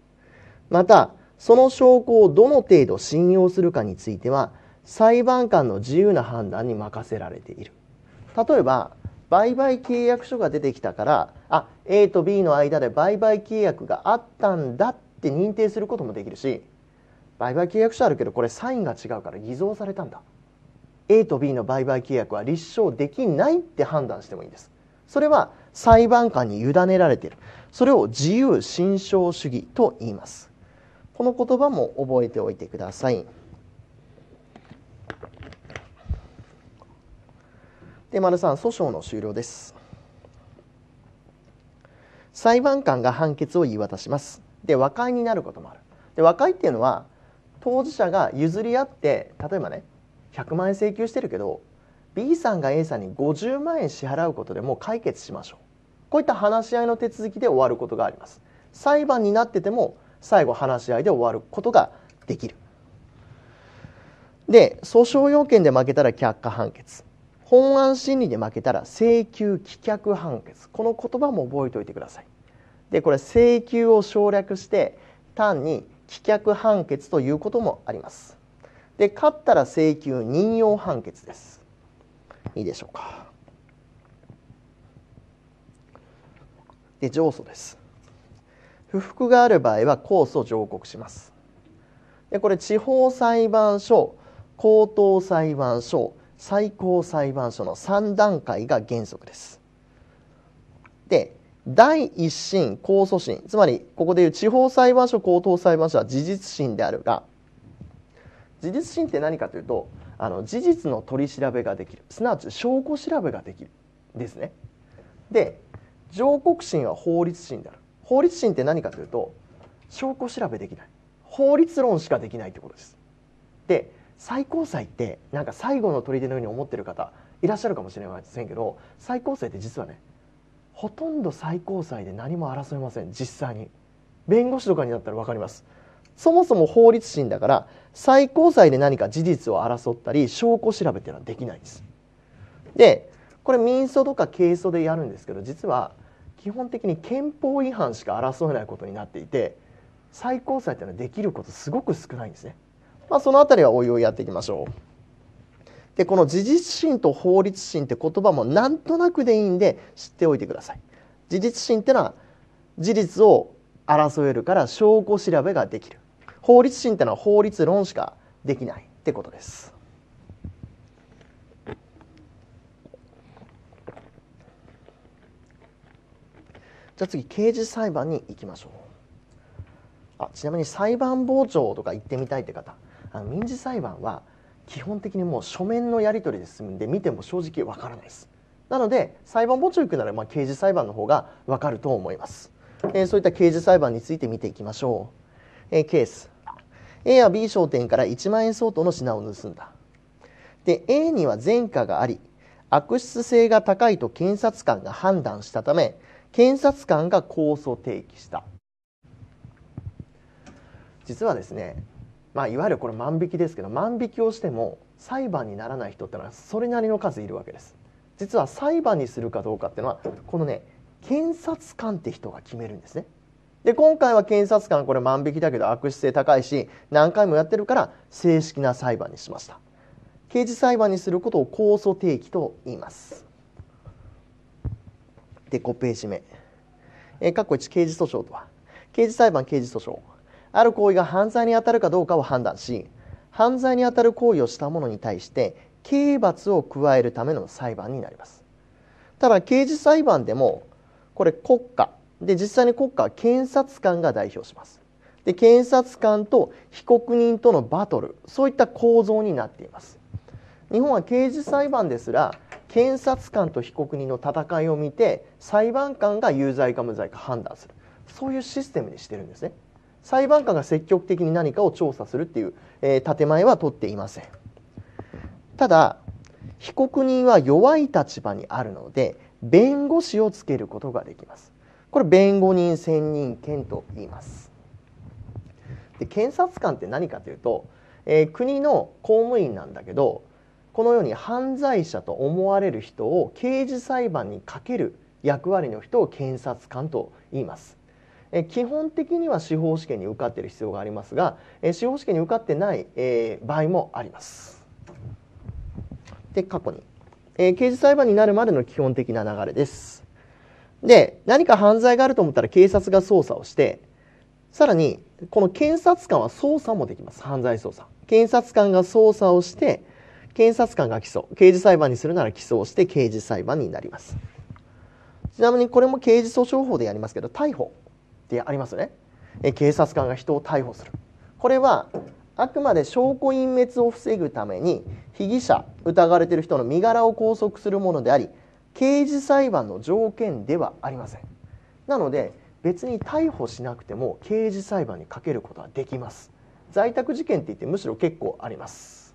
またその証拠をどの程度信用するかについては裁判官の自由な判断に任せられている。例えば売買契約書が出てきたから、あ、 A と B の間で売買契約があったんだって認定することもできるし、売買契約書あるけどこれサインが違うから偽造されたんだ、 A と B の売買契約は立証できないって判断してもいいんです。それは裁判官に委ねられている。それを自由心証主義と言います。この言葉も覚えておいてください。で、丸3、訴訟の終了です。裁判官が判決を言い渡します。で、和解になることもある。で、和解っていうのは当事者が譲り合って、例えばね、100万円請求してるけど、B さんが A さんに50万円支払うことでもう解決しましょう。こういった話し合いの手続きで終わることがあります。裁判になってても最後話し合いで終わることができる。で、訴訟要件で負けたら却下判決。本案審理で負けたら請求棄却判決。この言葉も覚えておいてください。で、これ請求を省略して単に棄却判決ということもあります。で、勝ったら請求任用判決です。いいでしょうか。で、上訴です。不服がある場合は控訴上告します。で、これ地方裁判所、高等裁判所、最高裁判所の3段階が原則です。で、第一審、控訴審、つまりここでいう地方裁判所、高等裁判所は事実審であるが、事実審って何かというと、事実の取り調べができる、すなわち証拠調べができるですね。で、上告審は法律審である。法律審って何かというと、証拠調べできない、法律論しかできないってことです。で、最高裁ってなんか最後の砦のように思ってる方いらっしゃるかもしれませんけど、最高裁って実はね、ほとんど最高裁で何も争いません。実際に弁護士とかになったら分かります。そもそも法律審だから最高裁で何か事実を争ったり証拠調べっていうのはできないんです。で、これ民訴とか刑訴でやるんですけど、実は基本的に憲法違反しか争えないことになっていて、最高裁っていうのはできることすごく少ないんですね。まあ、その辺りはおいおいやっていきましょう。で、この事実審と法律審って言葉もなんとなくでいいんで知っておいてください。事実審ってのは事実を争えるから証拠調べができる。法律審ってのは法律論しかできないってことです。じゃあ次、刑事裁判に行きましょう。あ、ちなみに裁判傍聴とか行ってみたいって方、民事裁判は基本的にもう書面のやり取りで進むんで見ても正直わからないです。なので裁判傍聴行くなら刑事裁判の方がわかると思います。そういった刑事裁判について見ていきましょう。ケース。A は B 商店から1万円相当の品を盗んだ。で、A には前科があり、悪質性が高いと検察官が判断したため、検察官が控訴提起した。実はですね、いわゆるこれ万引きですけど、万引きをしても裁判にならない人ってのはそれなりの数いるわけです。実は裁判にするかどうかっていうのはこのね、検察官って人が決めるんですね。で、今回は検察官、これ万引きだけど悪質性高いし何回もやってるから正式な裁判にしました。刑事裁判にすることを控訴提起と言います。で、5ページ目。括弧1、刑事訴訟とは、刑事裁判、刑事訴訟。ある行為が犯罪に当たるかどうかを判断し、犯罪に当たる行為をした者に対して刑罰を加えるための裁判になります。ただ、刑事裁判でもこれ国家で、実際に国家は検察官が代表します。で、検察官と被告人とのバトル、そういった構造になっています。日本は刑事裁判ですら検察官と被告人の戦いを見て裁判官が有罪か無罪か判断する、そういうシステムにしてるんですね。裁判官が積極的に何かを調査するっていう、建前は取っていません。ただ被告人は弱い立場にあるので弁護士をつけることができます。これ弁護人専任権と言います。で、検察官って何かというと、国の公務員なんだけど、このように犯罪者と思われる人を刑事裁判にかける役割の人を検察官と言います。基本的には司法試験に受かっている必要がありますが、司法試験に受かってない場合もあります。で、過去に、刑事裁判になるまでの基本的な流れです。で、何か犯罪があると思ったら警察が捜査をして、さらにこの検察官は捜査もできます。犯罪捜査。検察官が捜査をして、検察官が起訴、刑事裁判にするなら起訴をして刑事裁判になります。ちなみにこれも刑事訴訟法でやりますけど、逮捕。でありますね。警察官が人を逮捕する。これはあくまで証拠隠滅を防ぐために被疑者、疑われている人の身柄を拘束するものであり、刑事裁判の条件ではありません。なので別に逮捕しなくても刑事裁判にかけることはできます。在宅事件っていってむしろ結構あります。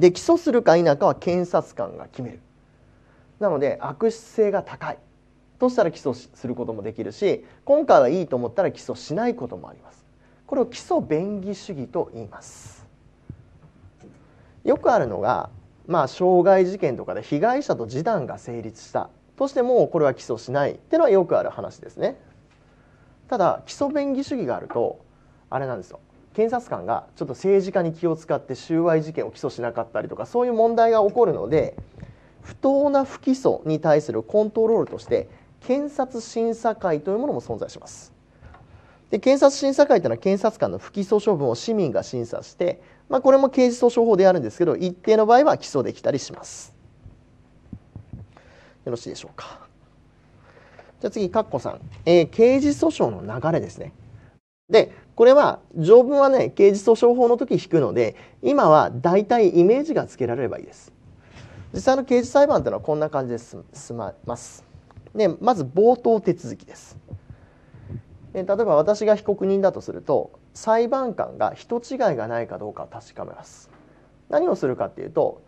で、起訴するか否かは検察官が決める。なので悪質性が高いとしたら起訴することもできるし、今回はいいと思ったら起訴しないこともあります。これを基礎便宜主義と言います。よくあるのが、傷害事件とかで被害者と示談が成立したとしてもこれは起訴しないっていうのはよくある話ですね。ただ基礎便宜主義があるとあれなんですよ。検察官がちょっと政治家に気を使って収賄事件を起訴しなかったりとか、そういう問題が起こるので、不当な不起訴に対するコントロールとして検察審査会というものも存在します。で、検察審査会というのは検察官の不起訴処分を市民が審査して、これも刑事訴訟法であるんですけど、一定の場合は起訴できたりします。よろしいでしょうか。じゃあ次、括弧3、刑事訴訟の流れですね。で、これは条文はね、刑事訴訟法の時引くので、今はだいたいイメージがつけられればいいです。実際の刑事裁判というのはこんな感じで進まます。で、まず冒頭手続きです。例えば私が被告人だとすると、裁判官が人違いがないかどうかを確かめます。何をするかっていうと、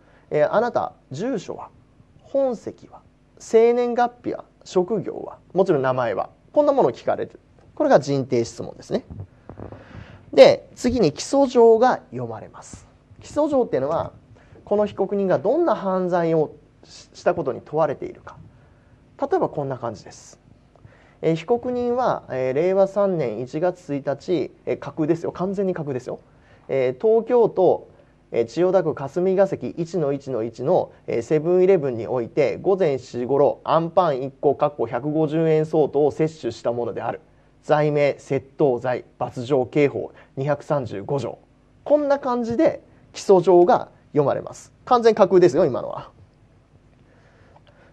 あなた住所は、本籍は、生年月日は、職業は、もちろん名前は、こんなものを聞かれる。これが人定質問ですね。で、次に起訴状が読まれます。起訴状っていうのはこの被告人がどんな犯罪をしたことに問われているか。例えばこんな感じです。被告人は、令和3年1月1日、架空ですよ、完全に架空ですよ、東京都、千代田区霞が関 1-1-1 のセブンイレブンにおいて午前7時ごろあんパン1個150円相当を摂取したものである。罪名窃盗罪、罰条刑法235条。こんな感じで起訴状が読まれます。完全架空ですよ、今のは。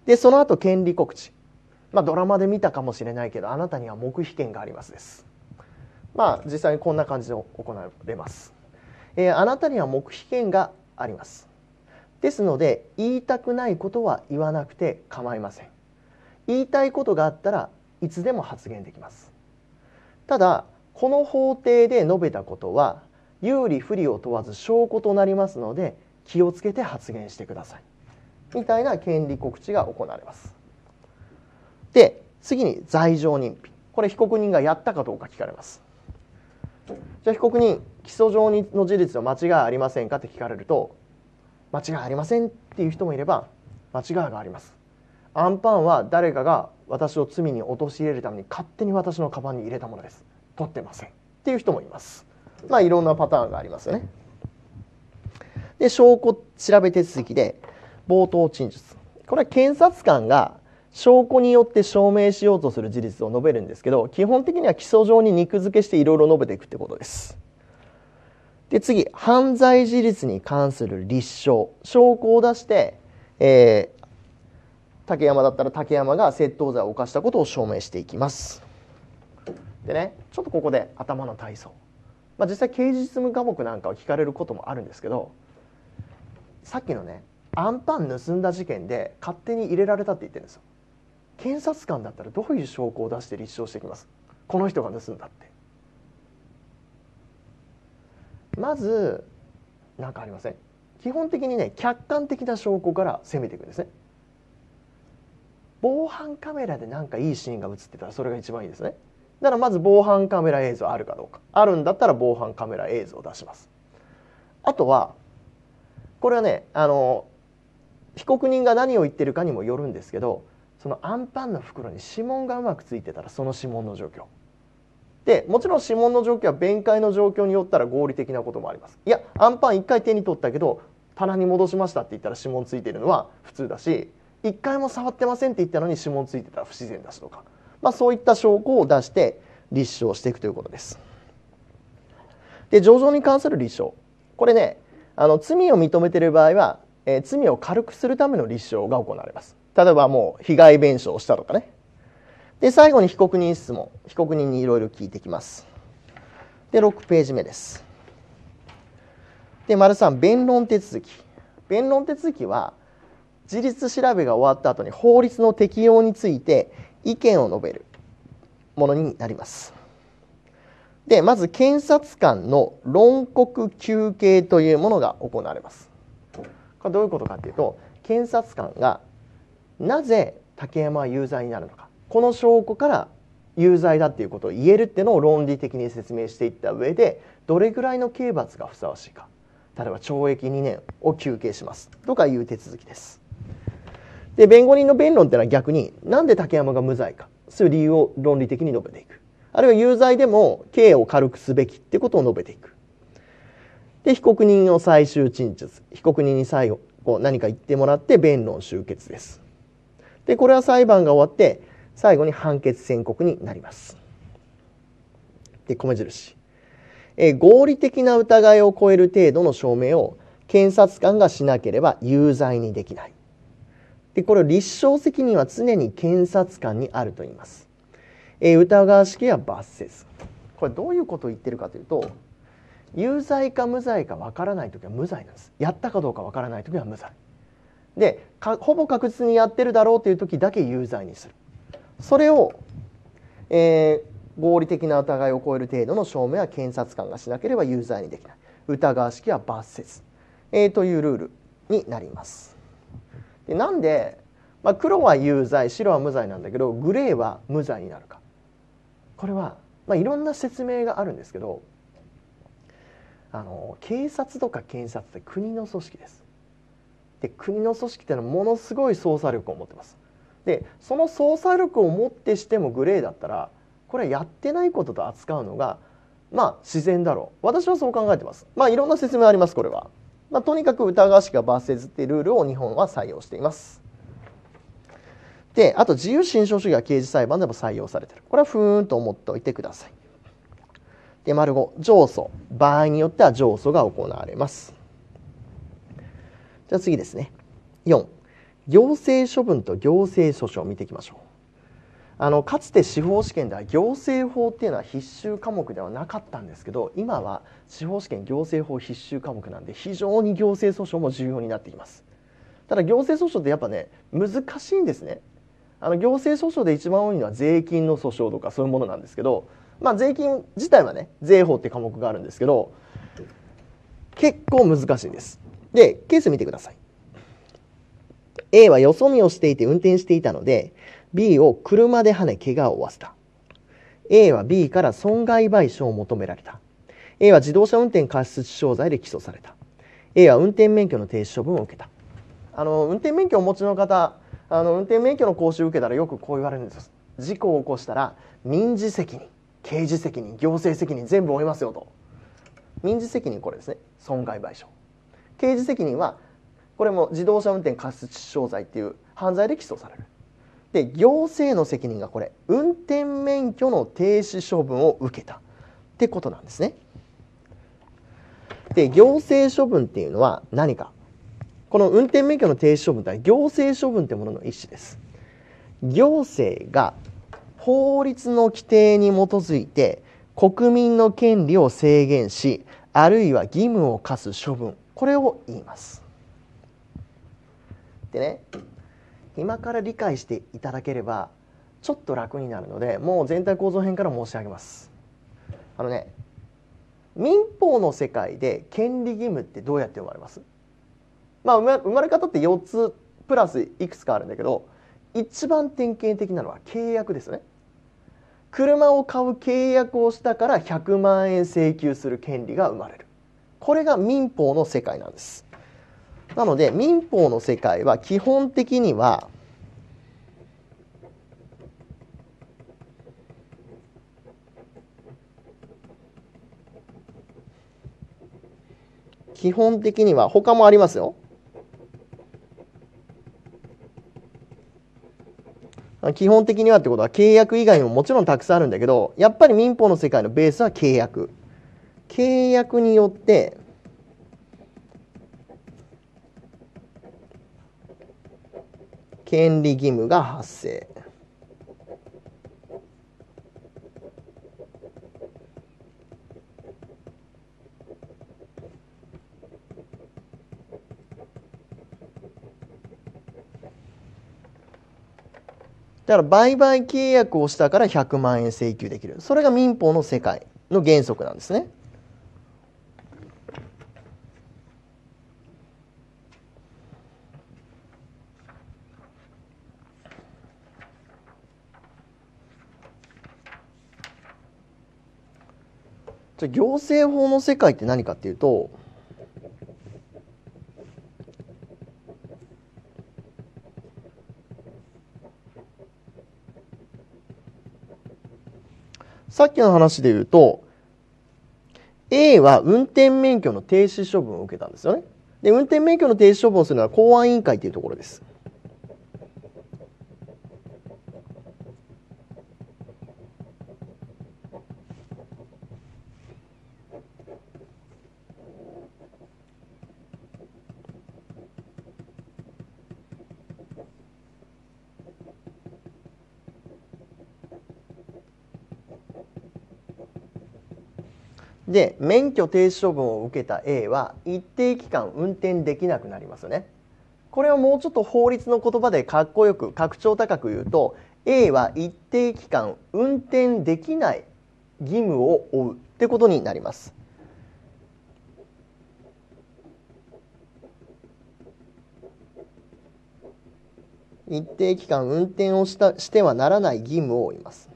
で、その後権利告知、ドラマで見たかもしれないけどあなたには黙秘権がありますです。実際にこんな感じで行われます。あなたには黙秘権がありますですので、言いたくないことは言わなくて構いません。言いたいことがあったらいつでも発言できます。ただこの法廷で述べたことは有利不利を問わず証拠となりますので、気をつけて発言してくださいみたいな権利告知が行われます。で、次に罪状認否。これ被告人がやったかどうか聞かれます。じゃあ被告人、起訴状の事実は間違いありませんかって聞かれると、間違いありませんっていう人もいれば、間違いがあります。あんパンは誰かが私を罪に陥れるために勝手に私のカバンに入れたものです。取ってませんっていう人もいます。まあいろんなパターンがありますよね。で、証拠調べ手続きで冒頭陳述。これは検察官が証拠によって証明しようとする事実を述べるんですけど、基本的には起訴状に肉付けしていろいろ述べていくってことです。で、次、犯罪事実に関する立証。証拠を出して、竹山だったら竹山が窃盗罪を犯したことを証明していきます。でね、ちょっとここで頭の体操。まあ、実際刑事実務科目なんかを聞かれることもあるんですけど、さっきのね、あんパン盗んだ事件で勝手に入れられたって言ってるんですよ。検察官だったらどういう証拠を出して立証してきます？この人が盗んだって。まずなんかありません？基本的にね、客観的な証拠から攻めていくんですね。防犯カメラでなんかいいシーンが映ってたらそれが一番いいですね。だからまず防犯カメラ映像あるかどうか、あるんだったら防犯カメラ映像を出します。あとはこれはね、被告人が何を言ってるかにもよるんですけど、そのあんパンの袋に指紋がうまくついてたらその指紋の状況で、もちろん指紋の状況は弁解の状況によったら合理的なこともあります。いや、あんパン1回手に取ったけど棚に戻しましたって言ったら指紋ついてるのは普通だし、1回も触ってませんって言ったのに指紋ついてたら不自然だしとか、まあ、そういった証拠を出して立証していくということです。で、情状に関する立証。これね、罪を認めている場合は、罪を軽くするための立証が行われます。例えばもう被害弁償をしたとかね。で、最後に被告人質問。被告人にいろいろ聞いてきます。で、6ページ目です。で、丸3、弁論手続き。弁論手続きは、事実調べが終わった後に法律の適用について意見を述べるものになります。で、まず検察官の論告求刑というものが行われます。これどういうことかというと、検察官がなぜ竹山は有罪になるのか、この証拠から有罪だっていうことを言えるっていうのを論理的に説明していった上で、どれぐらいの刑罰がふさわしいか、例えば懲役2年を求刑しますとかいう手続きです。で、弁護人の弁論というのは逆になんで竹山が無罪か、そういう理由を論理的に述べていく、あるいは有罪でも刑を軽くすべきということを述べていく。で、被告人の最終陳述、被告人に最後こう何か言ってもらって弁論終結です。で、これは裁判が終わって最後に判決宣告になります。で、米印、合理的な疑いを超える程度の証明を検察官がしなければ有罪にできない。で、これを立証責任は常に検察官にあると言います。疑わしきは罰せず。これどういうことを言ってるかというと、有罪か無罪かわからないときは無罪なんです。やったかどうかわからないときは無罪。で、ほぼ確実にやってるだろうというときだけ有罪にする。それを、合理的な疑いを超える程度の証明は検察官がしなければ有罪にできない。疑わしきは罰せず、というルールになります。で、なんで、まあ、黒は有罪、白は無罪なんだけどグレーは無罪になるか、これは、まあ、いろんな説明があるんですけど、警察とか検察って国の組織です。で、国の組織ってのはものすごい捜査力を持ってます。で、その捜査力を持ってしてもグレーだったら、これはやってないことと扱うのが、まあ、自然だろう。私はそう考えてます。まあ、いろんな説明あります、これは。まあ、とにかく疑わしきは罰せずっていうルールを日本は採用しています。で、あと自由心証主義は刑事裁判でも採用されている。これはふーんと思っておいてください。で、丸5、上訴。場合によっては上訴が行われます。じゃあ次ですね。4、行政処分と行政訴訟を見ていきましょう。かつて司法試験では行政法っていうのは必修科目ではなかったんですけど、今は司法試験行政法必修科目なんで非常に行政訴訟も重要になってきます。ただ行政訴訟ってやっぱね、難しいんですね。行政訴訟で一番多いのは税金の訴訟とかそういうものなんですけど、まあ、税金自体はね、税法って科目があるんですけど結構難しいです。で、ケース見てください。A はよそ見をしていて運転していたので、B を車で跳ね怪我を負わせた。A は B から損害賠償を求められた。A は自動車運転過失致傷罪で起訴された。A は運転免許の停止処分を受けた。運転免許をお持ちの方、運転免許の講習を受けたらよくこう言われるんです。事故を起こしたら民事責任、刑事責任、行政責任全部負いますよと。民事責任これですね。損害賠償。刑事責任はこれも自動車運転過失致傷罪っていう犯罪で起訴される。で、行政の責任がこれ運転免許の停止処分を受けたってことなんですね。で、行政処分っていうのは何か。この運転免許の停止処分とは行政処分というものの一種です。行政が法律の規定に基づいて国民の権利を制限し、あるいは義務を課す処分、これを言います。でね、今から理解していただければちょっと楽になるので、もう全体構造編から申し上げます。民法の世界で権利義務ってどうやって生まれます？生まれ方って4つプラスいくつかあるんだけど、一番典型的なのは契約ですね。車を買う契約をしたから100万円請求する権利が生まれる。これが民法の世界なんです。なので民法の世界は基本的には他もありますよ。基本的にはってことは契約以外にももちろんたくさんあるんだけど、やっぱり民法の世界のベースは契約。契約によって権利義務が発生。だから売買契約をしたから100万円請求できる。それが民法の世界の原則なんですね。じゃあ行政法の世界って何かっていうと、さっきの話で言うと A は運転免許の停止処分を受けたんですよね。で、運転免許の停止処分をするのは公安委員会というところです。で、免許停止処分を受けた A は一定期間運転できなくなりますよね。これをもうちょっと法律の言葉でかっこよく格調高く言うと、 A は一定期間運転できない義務を負うってことになります。一定期間運転をしてはならない義務を負います。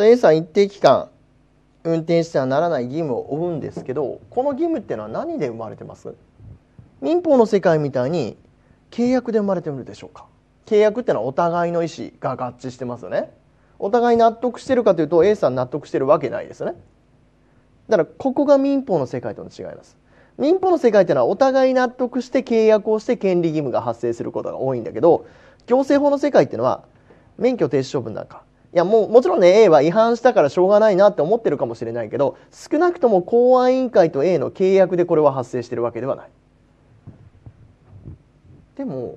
A さん一定期間運転してはならない義務を負うんですけど、この義務っていうのは何で生まれてます？民法の世界みたいに契約で生まれてるでしょうか。契約っていうのはお互いの意思が合致してますよね。お互い納得してるかというと A さん納得してるわけないですよね。だからここが民法の世界との違いです。民法の世界っていうのはお互い納得して契約をして権利義務が発生することが多いんだけど、行政法の世界っていうのは免許停止処分なんかいやもちろんね A は違反したからしょうがないなって思ってるかもしれないけど、少なくとも公安委員会と A の契約でこれは発生してるわけではない。でも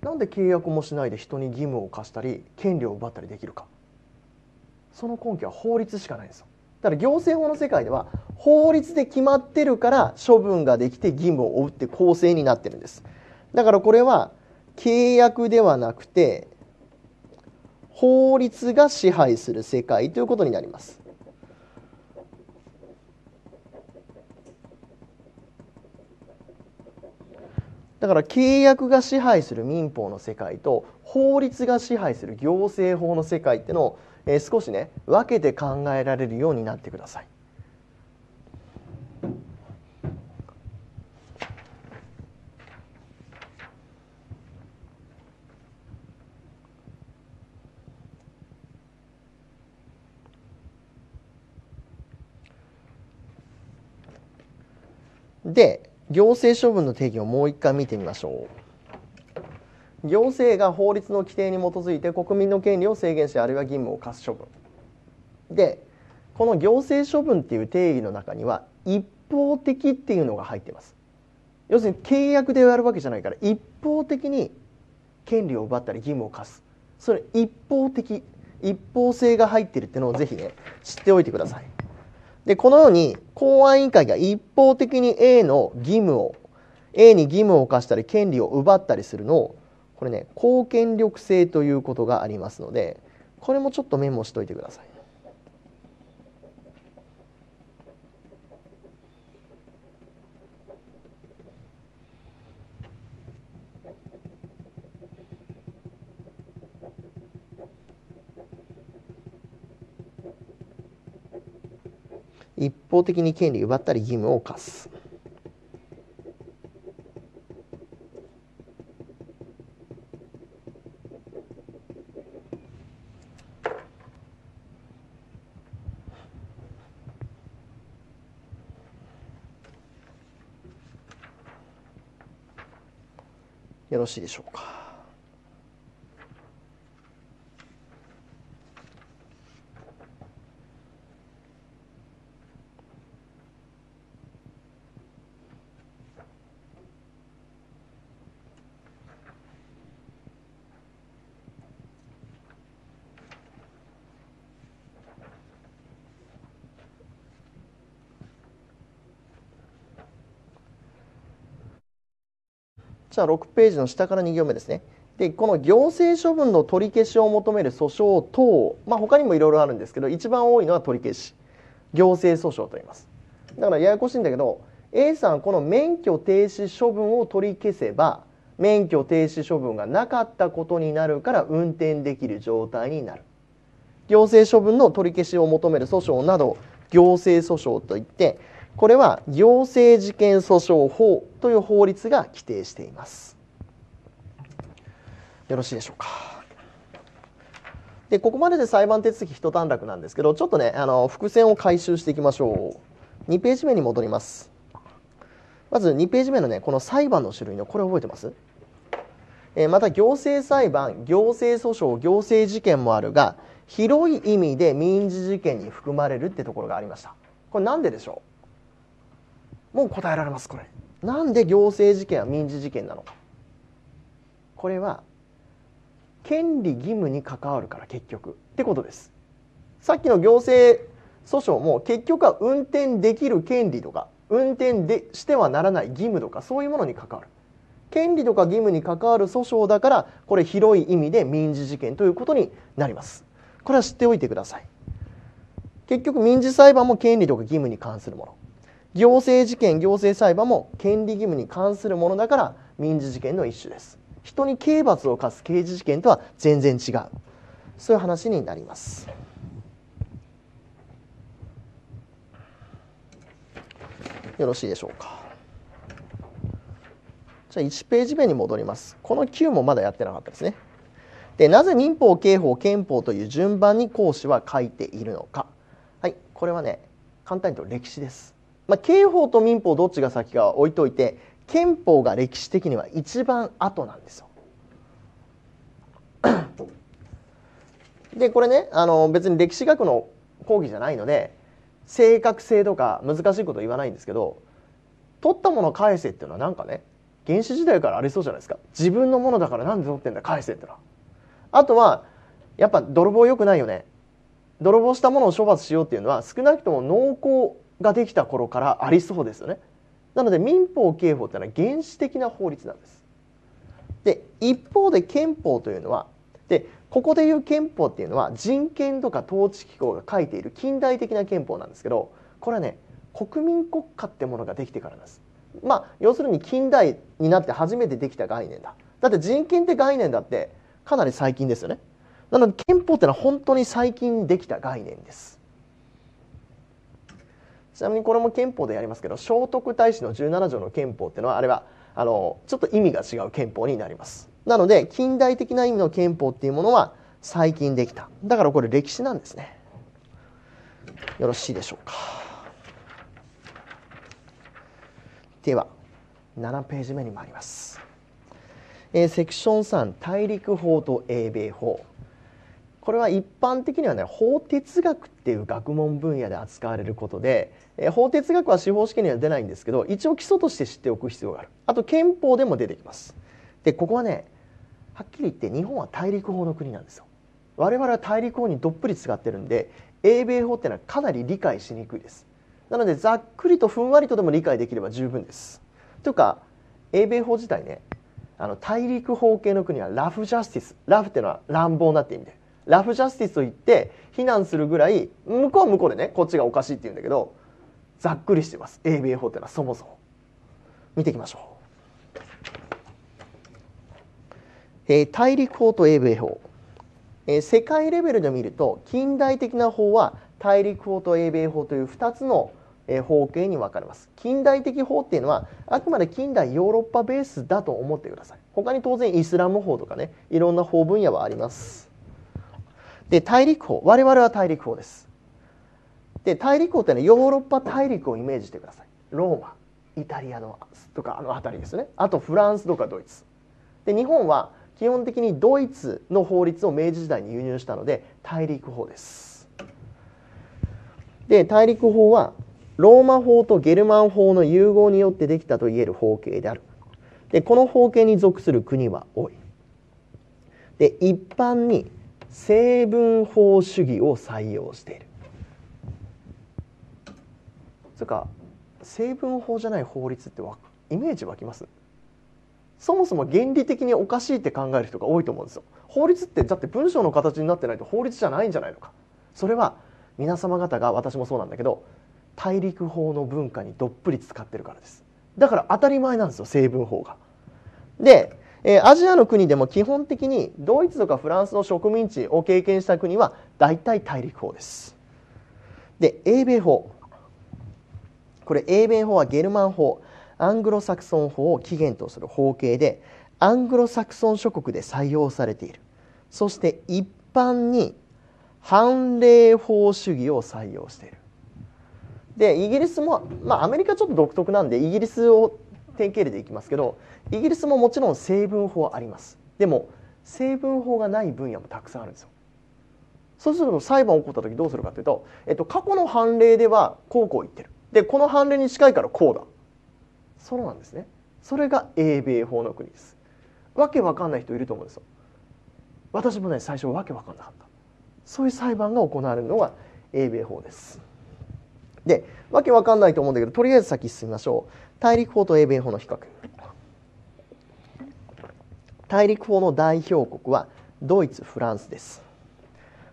なんで契約もしないで人に義務を課したり権利を奪ったりできるか、その根拠は法律しかないんですよ。だから行政法の世界では法律で決まってるから処分ができて義務を負うって構成になってるんです。だからこれは契約ではなくて法律が支配する世界ということになります。だから契約が支配する民法の世界と法律が支配する行政法の世界っていうのを少しね分けて考えられるようになってください。で、行政処分の定義をもう一回見てみましょう。行政が法律の規定に基づいて国民の権利を制限し、あるいは義務を課す処分で、この行政処分っていう定義の中には一方的っていうのが入っています。要するに契約でやるわけじゃないから一方的に権利を奪ったり義務を課す、それ一方的、一方性が入ってるっていうのをぜひね知っておいてください。でこのように公安委員会が一方的に A の義務を A に義務を課したり権利を奪ったりするのをこれね公権力制ということがありますので、これもちょっとメモしておいてください。一方的に権利を奪ったり義務を課す。よろしいでしょうか。じゃあ6ページの下から2行目ですね。でこの行政処分の取り消しを求める訴訟等、他にもいろいろあるんですけど、一番多いのは取り消し、行政訴訟と言います。だからややこしいんだけど A さんこの免許停止処分を取り消せば免許停止処分がなかったことになるから運転できる状態になる。行政処分の取り消しを求める訴訟など行政訴訟といって、これは行政事件訴訟法という法律が規定しています。よろしいでしょうか。でここまでで裁判手続き一段落なんですけど、ちょっとね伏線を回収していきましょう。2ページ目に戻ります。まず2ページ目のねこの裁判の種類のこれ覚えてます？また行政裁判、行政訴訟、行政事件もあるが、広い意味で民事事件に含まれるってところがありました。これなんででしょう？もう答えられます。これなんで行政事件は民事事件なのか、これは権利義務に関わるから結局ってことです。さっきの行政訴訟も結局は運転できる権利とか運転でしてはならない義務とかそういうものに関わる、権利とか義務に関わる訴訟だから、これ広い意味で民事事件ということになります。これは知っておいてください。結局民事裁判も権利とか義務に関するもの、行政事件、行政裁判も権利義務に関するものだから民事事件の一種です。人に刑罰を科す刑事事件とは全然違う。そういう話になります。よろしいでしょうか。じゃあ1ページ目に戻ります。この9もまだやってなかったですね。で、なぜ民法、刑法、憲法という順番に講師は書いているのか。はい、これはね、簡単に言うと歴史です。刑法と民法どっちが先かは置いといて、憲法が歴史的には一番後なんですよ。でこれね別に歴史学の講義じゃないので正確性とか難しいこと言わないんですけど、取ったもの返せっていうのはなんかね原始時代からありそうじゃないですか。自分のものだからなんで取ってんだ返せってのは。あとはやっぱ泥棒良くないよね。泥棒したものを処罰しようっていうのは少なくとも農耕ができた頃からありそうですよね。なので民法刑法ってのは原始的な法律なんです。で一方で憲法というのはでここでいう憲法っていうのは人権とか統治機構が書いている近代的な憲法なんですけど、これはね国民国家ってものができてからなんです。まあ要するに近代になって初めてできた概念だ。だって人権って概念だってかなり最近ですよね。なので憲法ってのは本当に最近できた概念です。ちなみにこれも憲法でやりますけど、聖徳太子の17条の憲法っていうのはあれはちょっと意味が違う憲法になります。なので近代的な意味の憲法っていうものは最近できた。だからこれ歴史なんですね。よろしいでしょうか。では7ページ目に参ります。セクション3、大陸法と英米法。これは一般的にはね法哲学っていう学問分野で扱われることで、法哲学は司法試験には出ないんですけど一応基礎として知っておく必要がある。あと憲法でも出てきます。でここはねはっきり言って日本は大陸法の国なんですよ。我々は大陸法にどっぷり使ってるんで英米法ってのはかなり理解しにくいです。なのでざっくりとふんわりとでも理解できれば十分です。というか英米法自体ね大陸法系の国はラフジャスティス、ラフってのは乱暴なって意味でラフジャスティスと言って非難するぐらい向こうは向こうでねこっちがおかしいって言うんだけどざっくりしてます。英米法ってのはそもそも見ていきましょう。大陸法と英米法、世界レベルで見ると近代的な法は大陸法と英米法という2つの法系に分かれます。近代的法っていうのはあくまで近代ヨーロッパベースだと思ってください。他に当然イスラム法とかねいろんな法分野はあります。で大陸法、我々は大陸法です。で大陸法って、ね、ヨーロッパ大陸をイメージしてください。ローマ、イタリアのとかあの辺りですね。あとフランスとかドイツ。で日本は基本的にドイツの法律を明治時代に輸入したので大陸法です。で大陸法はローマ法とゲルマン法の融合によってできたといえる法系である。でこの法系に属する国は多い。で一般に成文法主義を採用している。それか成文法じゃない法律ってイメージ湧きます？そもそも原理的におかしいって考える人が多いと思うんですよ。法律ってだって文章の形になってないと法律じゃないんじゃないのか。それは皆様方が私もそうなんだけど大陸法の文化にどっぷり使ってるからです。だから当たり前なんですよ成文法が。でアジアの国でも基本的にドイツとかフランスの植民地を経験した国は大体大陸法です。で英米法、これ英米法はゲルマン法、アングロサクソン法を起源とする法系でアングロサクソン諸国で採用されている。そして一般に判例法主義を採用している。でイギリスも、まあ、アメリカちょっと独特なんでイギリスを典型例でいきますけどイギリスももちろん成文法あります。でも成文法がない分野もたくさんあるんですよ。そうすると裁判起こった時どうするかというと、過去の判例ではこうこう言ってるでこの判例に近いからこうだそうなんですね。それが英米法の国です。わけわかんない人いると思うんですよ。私もね最初わけわかんなかった。そういう裁判が行われるのが英米法です。でわけわかんないと思うんだけどとりあえず先進みましょう。大陸法と英米法の比較。大陸法の代表国はドイツ、フランスです。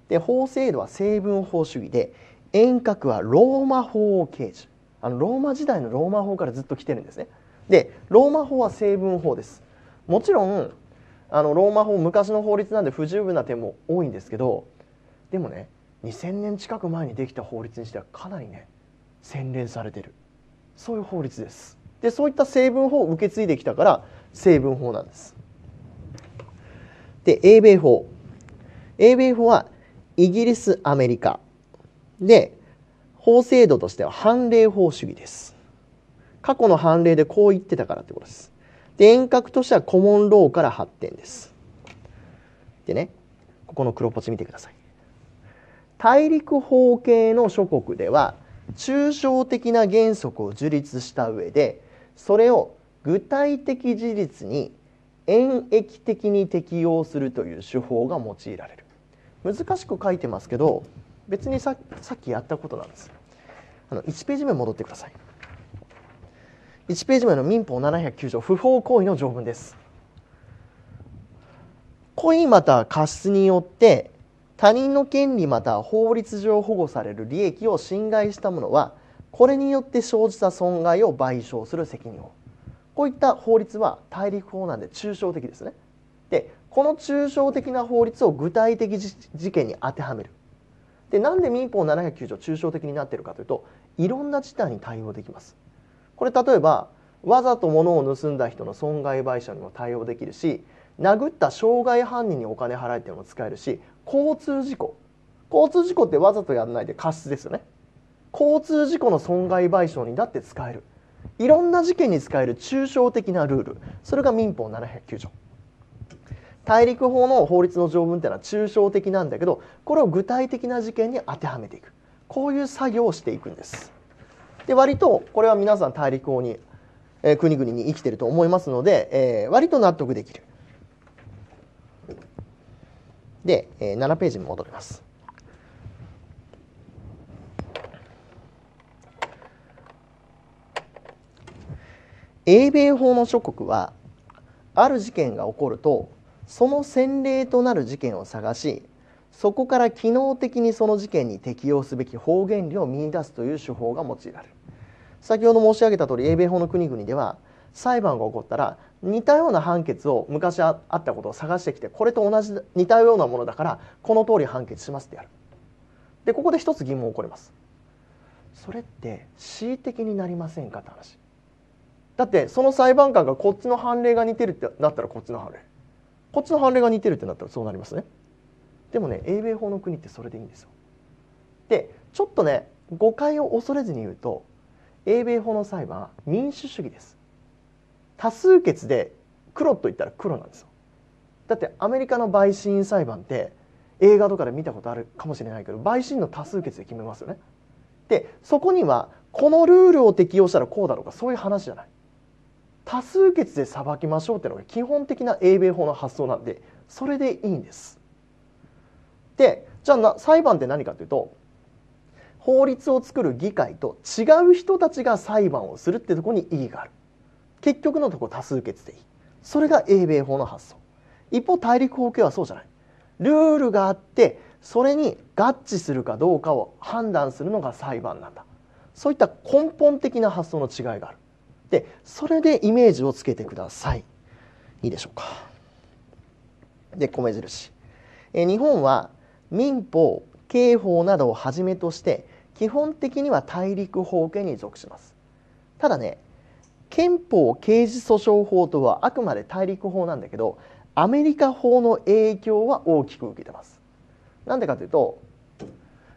で法制度は成文法主義で沿革はローマ法を継承。ローマ時代のローマ法からずっと来てるんですね。でローマ法は成文法です。もちろんローマ法昔の法律なんで不十分な点も多いんですけどでもね2000年近く前にできた法律にしてはかなりね洗練されてるそういう法律です。でそういった成文法を受け継いできたから成文法なんです。で英米法、英米法はイギリス、アメリカで法制度としては判例法主義です。過去の判例でこう言ってたからってことです。で遠隔としてはコモンローから発展です。でねここの黒ポチ見てください。大陸法系の諸国では抽象的な原則を樹立した上で、それを具体的事実に演繹的に適用するという手法が用いられる。難しく書いてますけど、別にさっきやったことなんです。1ページ目戻ってください。1ページ目の民法709条不法行為の条文です。故意または過失によって他人の権利または法律上保護される利益を侵害した者は、これによって生じた損害を賠償する責任を。こういった法律は大陸法なんで抽象的ですね。で、この抽象的な法律を具体的事件に当てはめる。で、なんで民法709条抽象的になっているかというと、いろんな事態に対応できます。これ例えば、わざと物を盗んだ人の損害賠償にも対応できるし、殴った傷害犯人にお金払えっていうのも使えるし、交通事故ってわざとやらないで過失ですよね。交通事故の損害賠償にだって使える。いろんな事件に使える抽象的なルール、それが民法709条。大陸法の法律の条文っていうのは抽象的なんだけど、これを具体的な事件に当てはめていく、こういう作業をしていくんです。で、割とこれは皆さん大陸法に、国々に生きてると思いますので、割と納得できる。で、7ページに戻ります。英米法の諸国はある事件が起こると、その先例となる事件を探し、そこから機能的にその事件に適用すべき法原理を見出すという手法が用いられる。先ほど申し上げた通り、英米法の国々では裁判が起こったら、似たような判決を昔あったことを探してきて、これと同じ似たようなものだからこの通り判決しますってやる。で、ここで一つ疑問起こります。それって恣意的になりませんかって話。だってその裁判官がこっちの判例が似てるってなったらこっちの判例、こっちの判例が似てるってなったらそうなりますね。でもね、英米法の国ってそれでいいんですよ。で、ちょっとね、誤解を恐れずに言うと、英米法の裁判は民主主義です。多数決で黒と言ったら黒なんですよ。だってアメリカの陪審裁判って映画とかで見たことあるかもしれないけど、陪審の多数決で決めますよね。で、そこにはこのルールを適用したらこうだろうか、そういう話じゃない。多数決で裁きましょうっていうのが基本的な英米法の発想なんで、それでいいんです。で、じゃあ裁判って何かというと、法律を作る議会と違う人たちが裁判をするってところに意義がある。結局のところ多数決でいい。それが英米法の発想。一方、大陸法系はそうじゃない。ルールがあって、それに合致するかどうかを判断するのが裁判なんだ。そういった根本的な発想の違いがある。で、それでイメージをつけてください。いいでしょうか。で、米印。日本は民法、刑法などをはじめとして基本的には大陸法系に属します。ただね、憲法刑事訴訟法とはあくまで大陸法なんだけど、アメリカ法の影響は大きく受けてます。なんでかというと、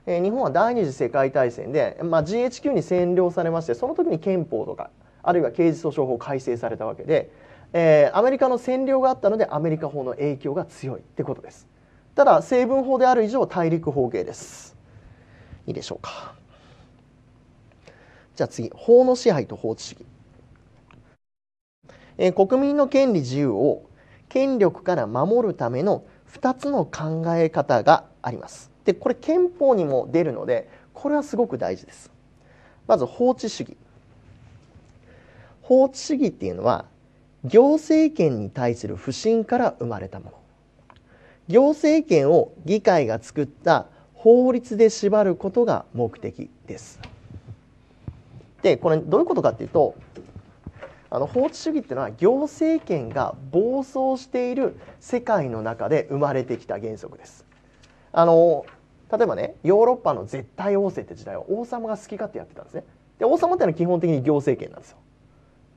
日本は第二次世界大戦で、GHQ に占領されまして、その時に憲法とかあるいは刑事訴訟法改正されたわけで、アメリカの占領があったのでアメリカ法の影響が強いってことです。ただ成文法である以上大陸法系です。いいでしょうか。じゃあ次、法の支配と法治主義。国民の権利自由を権力から守るための2つの考え方があります。で、これ憲法にも出るので、これはすごく大事です。まず法治主義。法治主義っていうのは行政権に対する不信から生まれたもの。行政権を議会が作った法律で縛ることが目的です。で、これどういうことかっていうと、法治主義っていうのは行政権が暴走している世界の中で生まれてきた原則です。例えばね、ヨーロッパの絶対王政って時代は王様が好き勝手やってたんですね。で、王様っていうのは基本的に行政権なんですよ。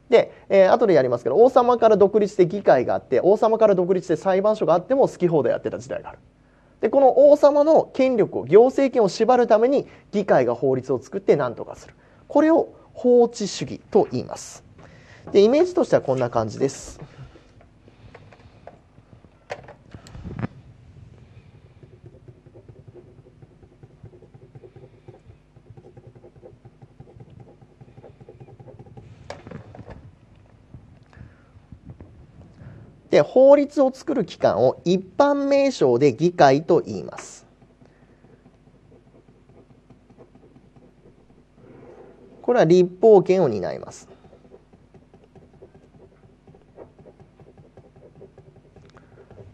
で、後でやりますけど、王様から独立して議会があって、王様から独立して裁判所があっても好き放題やってた時代がある。で、この王様の権力を、行政権を縛るために議会が法律を作って何とかする。これを法治主義と言います。で、イメージとしてはこんな感じです。で、法律を作る機関を一般名称で議会と言います。これは立法権を担います。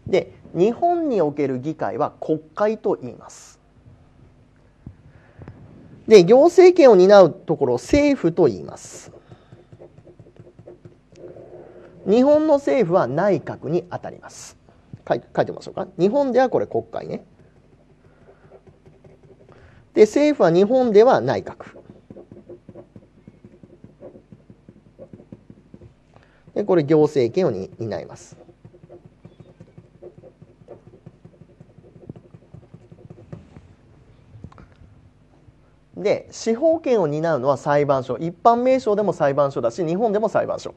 で、日本における議会は国会と言います。で、行政権を担うところを政府と言います。日本の政府は内閣にあたります。書いてみましょうか。日本ではこれ国会ね。で、政府は日本では内閣。で、これ行政権を担います。で、司法権を担うのは裁判所。一般名称でも裁判所だし、日本でも裁判所。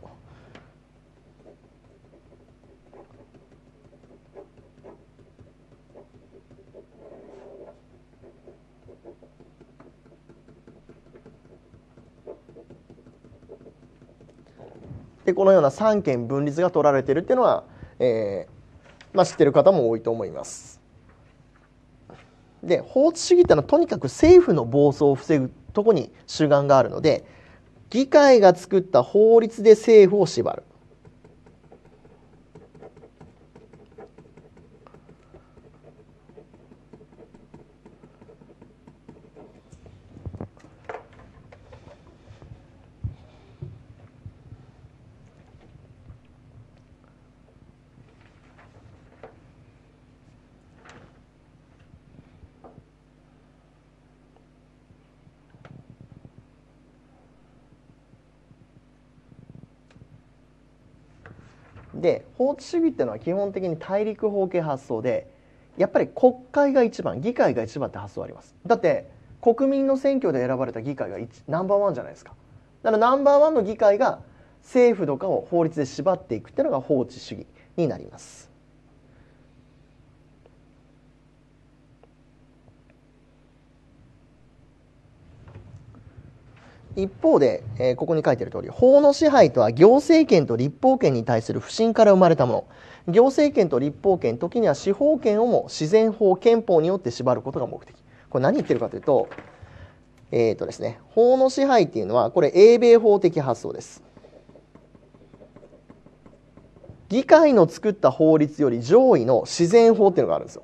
で、このような三権分立が取られているっていうのは、知ってる方も多いと思います。で、法治主義ってのはとにかく政府の暴走を防ぐとこに主眼があるので、議会が作った法律で政府を縛る。で、法治主義っていうのは基本的に大陸法系発想で、やっぱり国会が一番、議会が一番って発想あります。だって国民の選挙で選ばれた議会がナンバーワンじゃないですか。だからナンバーワンの議会が政府とかを法律で縛っていくっていうのが法治主義になります。一方で、ここに書いてある通り、法の支配とは行政権と立法権に対する不信から生まれたもの。行政権と立法権、時には司法権をも自然法、憲法によって縛ることが目的。これ何言ってるかというと、法の支配っていうのは、これ英米法的発想です。議会の作った法律より上位の自然法っていうのがあるんですよ。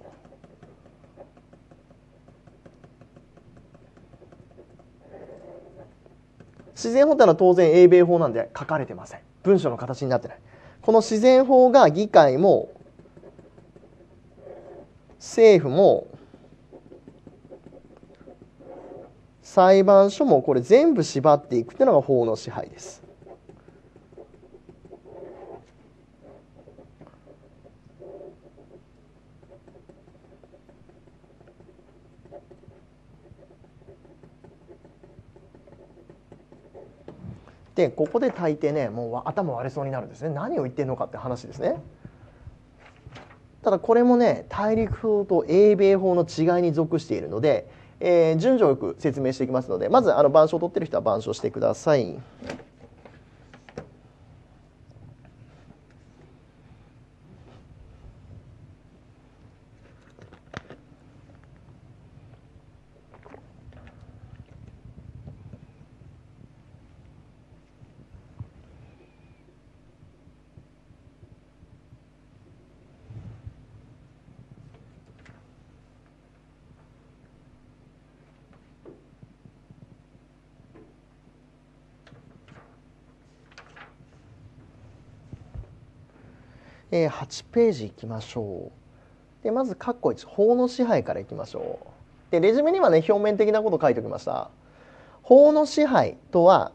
自然法というのは当然英米法なんで書かれてません。文書の形になってない。この自然法が議会も政府も裁判所もこれ全部縛っていくというのが法の支配です。で、ここで大抵ね、もう頭割れそうになるんですね。何を言ってるのかって話ですね。ただこれもね、大陸法と英米法の違いに属しているので、順序よく説明していきますので、まず板書を取ってる人は板書してください。8ページいきましょう。で、まず括弧1、法の支配からいきましょう。で、レジュメにはね、表面的なことを書いておきました。法の支配とは、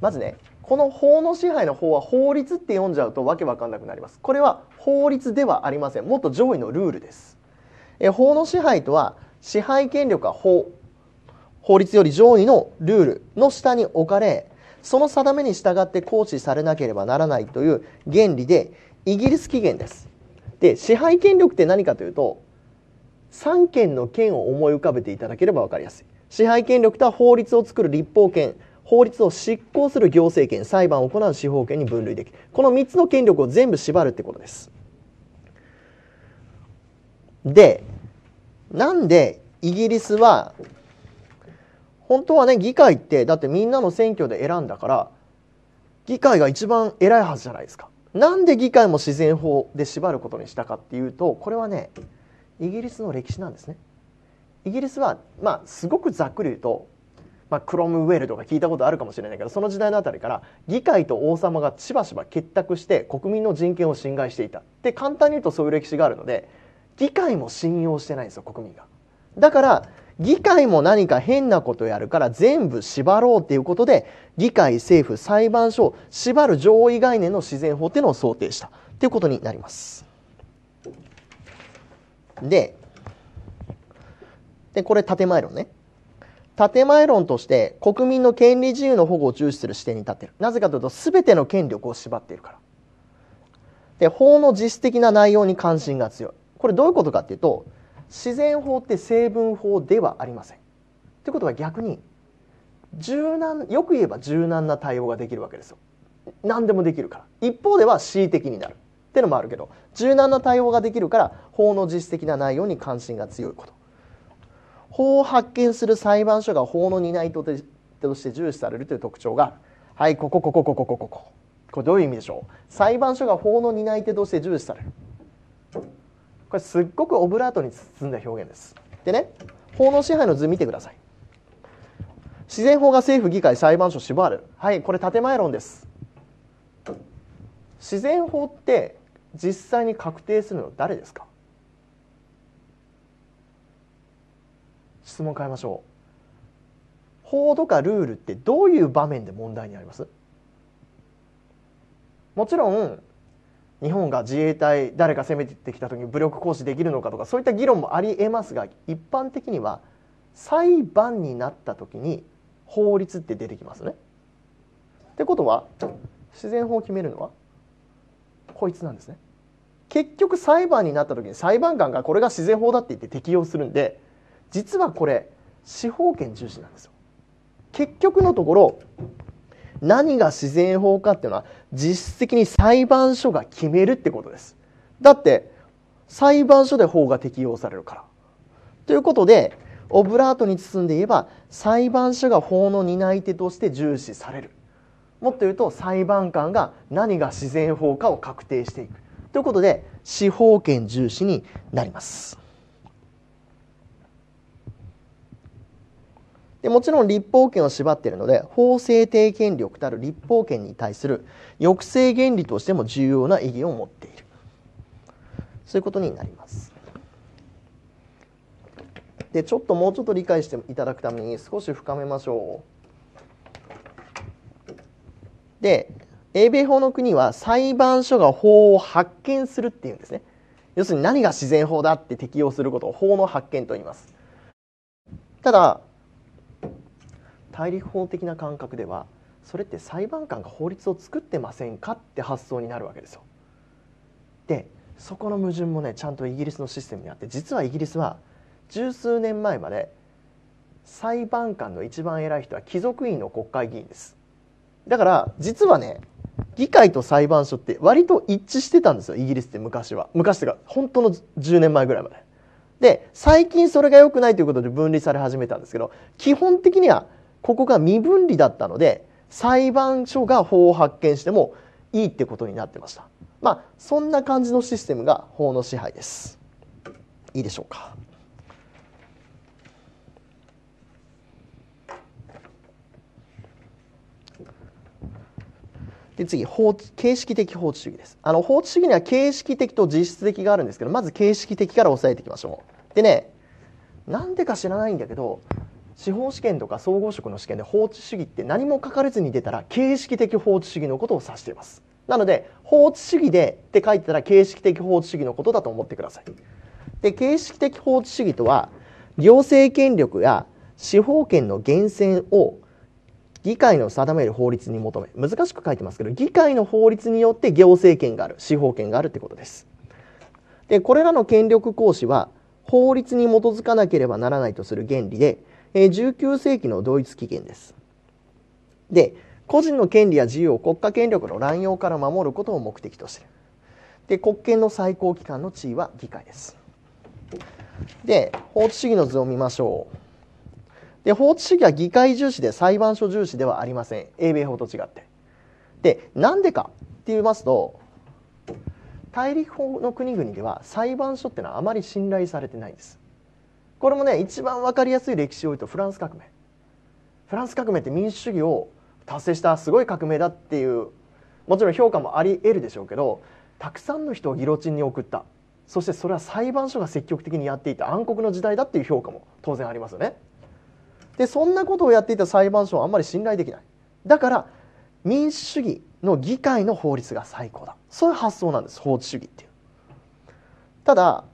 まずね、この法の支配の法は法律って読んじゃうとわけわかんなくなります。これは法律ではありません。もっと上位のルールです。法の支配とは、支配権力は法律より上位のルールの下に置かれ、その定めに従って行使されなければならないという原理で、イギリス起源です。で、支配権力って何かというと、三権の権を思い浮かべていただければ分かりやすい。支配権力とは法律を作る立法権、法律を執行する行政権、裁判を行う司法権に分類できる。この3つの権力を全部縛るってことです。で、なんでイギリスは、本当はね、議会ってだってみんなの選挙で選んだから議会が一番偉いはずじゃないですか。なんで議会も自然法で縛ることにしたかっていうと、これはね、イギリスの歴史なんですね。イギリスは、まあ、すごくざっくり言うと、まあ、クロムウェルとか聞いたことあるかもしれないけど、その時代のあたりから議会と王様がしばしば結託して国民の人権を侵害していたって簡単に言うとそういう歴史があるので、議会も信用してないんですよ、国民が。だから議会も何か変なことをやるから全部縛ろうっていうことで、議会、政府、裁判所を縛る上位概念の自然法っていうのを想定したっていうことになります。でこれ建前論ね。建前論として国民の権利自由の保護を重視する視点に立っている。なぜかというと全ての権力を縛っているから。で法の実質的な内容に関心が強い。これどういうことかっていうと、自然法って成文法ではありません。ということは逆によく言えば柔軟な対応ができるわけですよ。何でもできるから。一方では恣意的になるっていうのもあるけど、柔軟な対応ができるから法の実質的な内容に関心が強いこと。法を発見する裁判所が法の担い手として重視されるという特徴が、はい、ここ、これどういう意味でしょう。裁判所が法の担い手として重視される。これすっごくオブラートに包んだ表現です。でね、法の支配の図見てください。自然法が政府、議会、裁判所、縛る。はい、これ建前論です。自然法って実際に確定するの誰ですか。質問変えましょう。法とかルールってどういう場面で問題にあります。もちろん日本が自衛隊誰か攻めてきた時に武力行使できるのかとか、そういった議論もありえますが、一般的には裁判になった時に法律って出てきますね。ってことは自然法を決めるのはこいつなんですね。結局裁判になった時に裁判官がこれが自然法だって言って適用するんで、実はこれ司法権重視なんですよ。結局のところ何が自然法かっていうのは実質的に裁判所が決めるってことです。だって裁判所で法が適用されるから。ということでオブラートに包んで言えば裁判所が法の担い手として重視される。もっと言うと裁判官が何が自然法かを確定していく。ということで司法権重視になります。でもちろん立法権を縛っているので、法制定権力たる立法権に対する抑制原理としても重要な意義を持っている。そういうことになります。でもうちょっと理解していただくために少し深めましょう。で英米法の国は裁判所が法を発見するっていうんですね。要するに何が自然法だって適用することを法の発見と言います。ただ対立法的な感覚ではそれって裁判官が法律を作ってませんかって発想になるわけですよ。でそこの矛盾もね、ちゃんとイギリスのシステムにあって、実はイギリスは十数年前まで裁判官の一番偉い人は貴族院の国会議員です。だから実はね、議会と裁判所って割と一致してたんですよ、イギリスって。昔というか本当の10年前ぐらいまでで、最近それが良くないということで分離され始めたんですけど、基本的にはここが未分離だったので裁判所が法を発見してもいいってことになってました。まあそんな感じのシステムが法の支配です。いいでしょうか。で次、形式的法治主義です。法治主義には形式的と実質的があるんですけど、まず形式的から押さえていきましょう。でね、なんでか知らないんだけど、司法試験とか総合職の試験で法治主義って何も書かれずに出たら形式的法治主義のことを指しています。なので法治主義でって書いてたら形式的法治主義のことだと思ってください。で形式的法治主義とは行政権力や司法権の源泉を議会の定める法律に求め、難しく書いてますけど、議会の法律によって行政権がある、司法権があるってことです。でこれらの権力行使は法律に基づかなければならないとする原理で、19世紀のドイツ起源です。で、個人の権利や自由を国家権力の乱用から守ることを目的としている。で、国権の最高機関の地位は議会です。で、法治主義の図を見ましょう。で、法治主義は議会重視で裁判所重視ではありません。英米法と違って。で、なんでかって言いますと、大陸法の国々では裁判所ってのはあまり信頼されてないんです。これもね、一番分かりやすい歴史を言うとフランス革命。フランス革命って民主主義を達成したすごい革命だっていう、もちろん評価もあり得るでしょうけど、たくさんの人をギロチンに送った。そしてそれは裁判所が積極的にやっていた暗黒の時代だっていう評価も当然ありますよね。で、そんなことをやっていた裁判所はあんまり信頼できない。だから民主主義の議会の法律が最高だ。そういう発想なんです、法治主義っていう。ただ、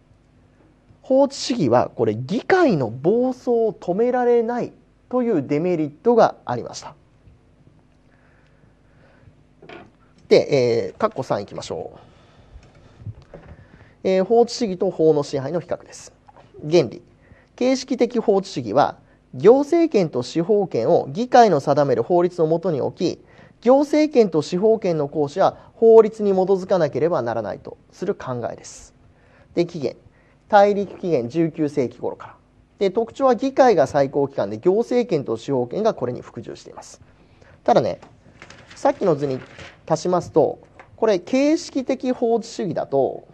法治主義はこれ議会の暴走を止められないというデメリットがありました。で、括弧3いきましょう。法治主義と法の支配の比較です。原理。形式的法治主義は行政権と司法権を議会の定める法律の下に置き、行政権と司法権の行使は法律に基づかなければならないとする考えです。で、起源。大陸起源19世紀頃から。で、特徴は議会が最高機関で行政権と司法権がこれに服従しています。ただね、さっきの図に足しますと、これ形式的法治主義だと、